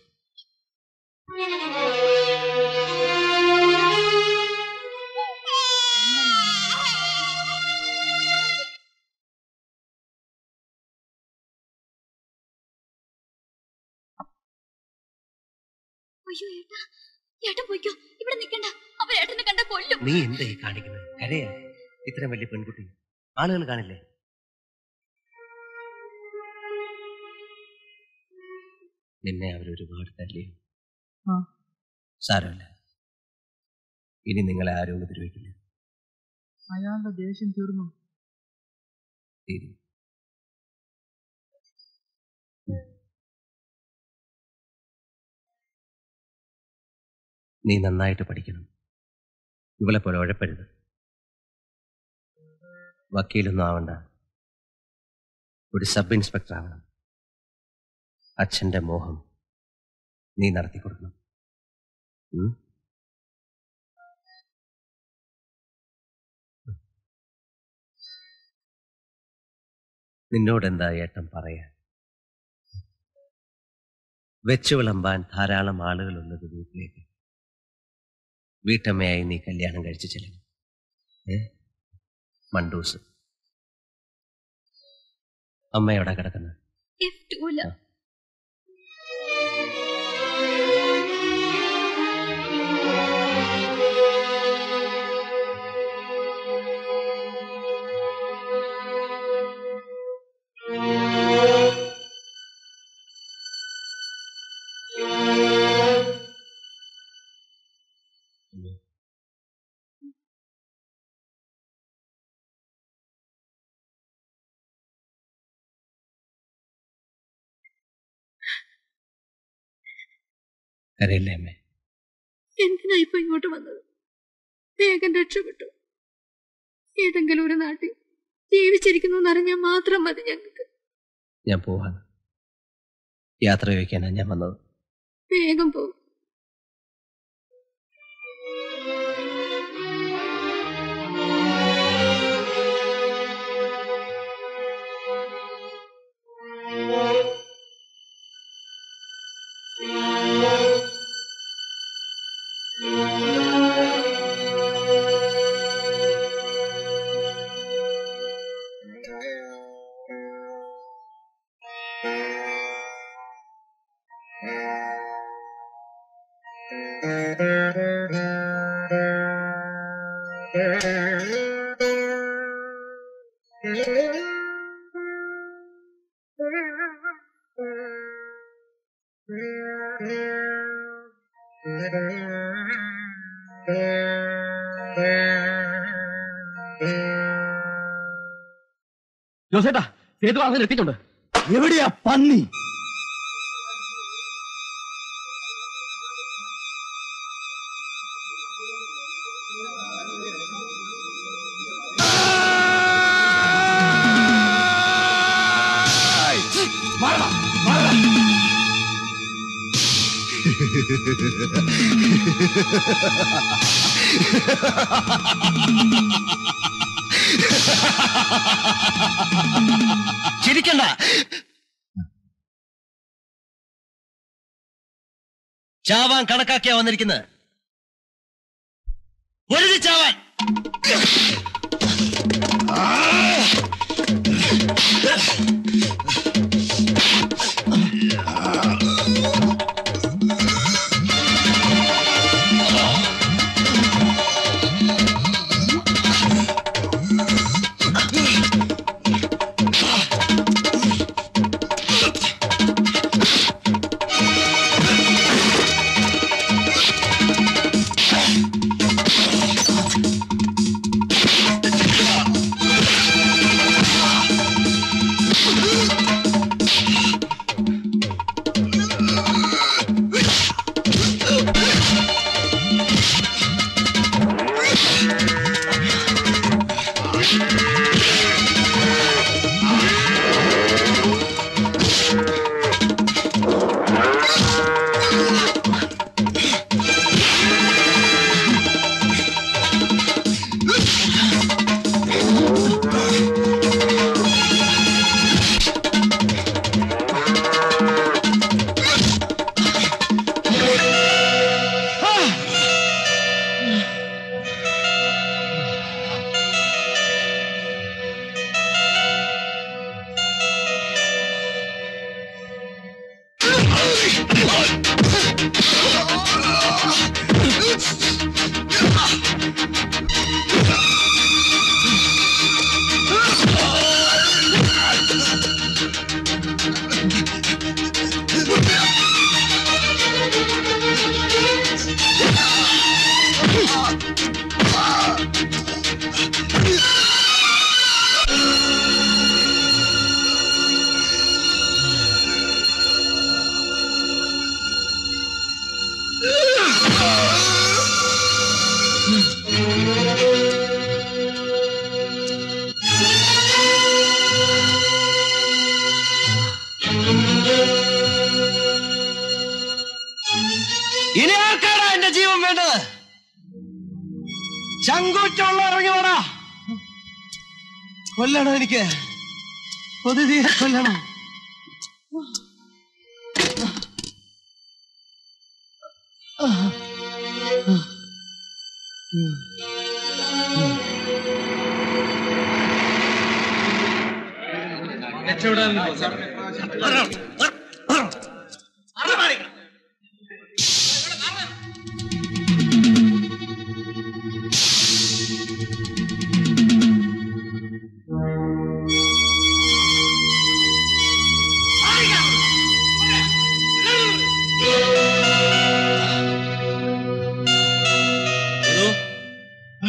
നീ എന്തായി കാണിക്കുന്നത്? കരയാ? ഇത്രയും വലിയ പെൺകുട്ടി ആളുകൾ കാണില്ലേ? നിന്നെ അവരൊരുപാട് തല്ലേ. സാരമില്ല, ഇനി നിങ്ങളെ ആരും ഉപദ്രവിക്കില്ല. അയാളുടെ ദേഷ്യം തീർന്നു. നീ നന്നായിട്ട് പഠിക്കണം. ഇവളെ പോലെ ഉഴപ്പരുത്. വക്കീലൊന്നും ആവണ്ട, ഒരു സബ് ഇൻസ്പെക്ടർ ആവണം. അച്ഛൻ്റെ മോഹം നീ നടത്തി കൊടുക്കണം. നിന്നോടെന്താ ഏട്ടൻ പറയാ? വെച്ചു വിളമ്പാൻ ധാരാളം ആളുകളുള്ളത് വീട്ടിലേക്ക് വീട്ടമ്മയായി നീ കല്യാണം കഴിച്ചു ചെല്ലും. ഏ മണ്ടൂസ് അമ്മയോടെ കിടക്കുന്ന എന്തിനാ ഇപ്പൊ ഇങ്ങോട്ട് വന്നത്? വേഗം രക്ഷപ്പെട്ടു. ഏതെങ്കിലും ഒരു നാട്ടിൽ ജീവിച്ചിരിക്കുന്നു എന്നറിഞ്ഞാൽ മാത്രം മതി ഞങ്ങൾക്ക്. ഞാൻ പോവാണ്, യാത്ര വയ്ക്കാനാ ഞാൻ വന്നത്. വേഗം പോകും. എത്തിക്കൊണ്ട് എവിടെയാ പന്നി? ചിരിക്കണ്ട, ചാവാൻ കണക്കാക്കിയാ വന്നിരിക്കുന്നത്. ഒരു ചാവാൻ ഇനി ആർക്കാടാ എന്റെ ജീവൻ വേണ്ടത്? ചങ്കൂറ്റുള്ള ഇറങ്ങി വേടാ, കൊല്ലണോ എനിക്ക്? പൊതുതീരെ കൊല്ലണം.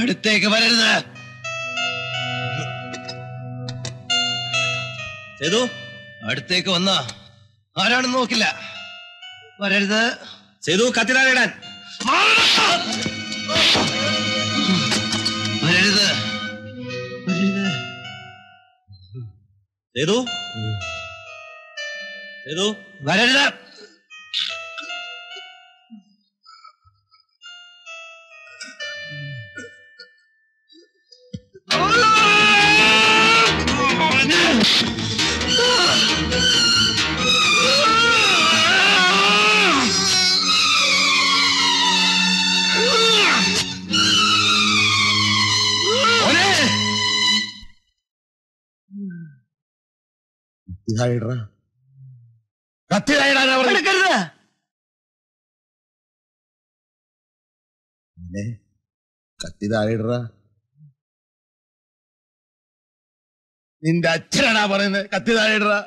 അടുത്തേക്ക് വരരുത്. സേതു, അടുത്തേക്ക് വന്ന ആരാണെന്ന് നോക്കില്ല. വരരുത് സേതു, കത്തിടാൻ വരരുത്. സേതു സേതു വരരുത്. നിന്റെ അച്ഛനാണാ പറയുന്നത് കത്തി താഴെടാ.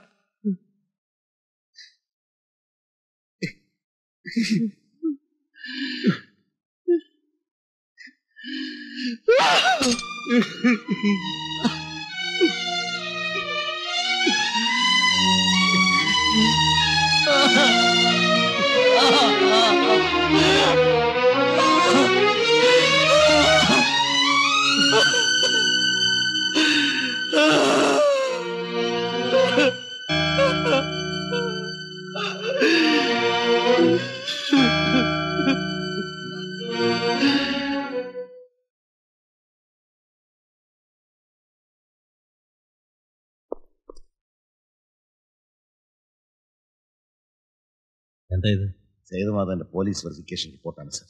എന്താ ഇത്? സേതുമാധവന്റെ പോലീസ് വെരിഫിക്കേഷൻ റിപ്പോർട്ടാണ് സാർ.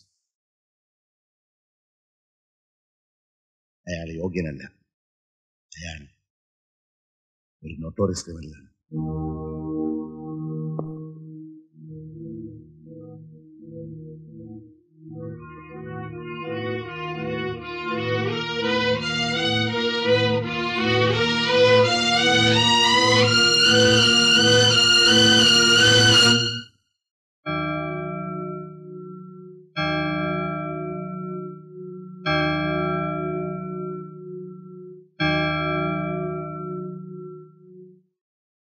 അയാൾ യോഗ്യനല്ല, അയാൾ ഒരു നോട്ടോറിയസ് ക്രിമിനലാണ്.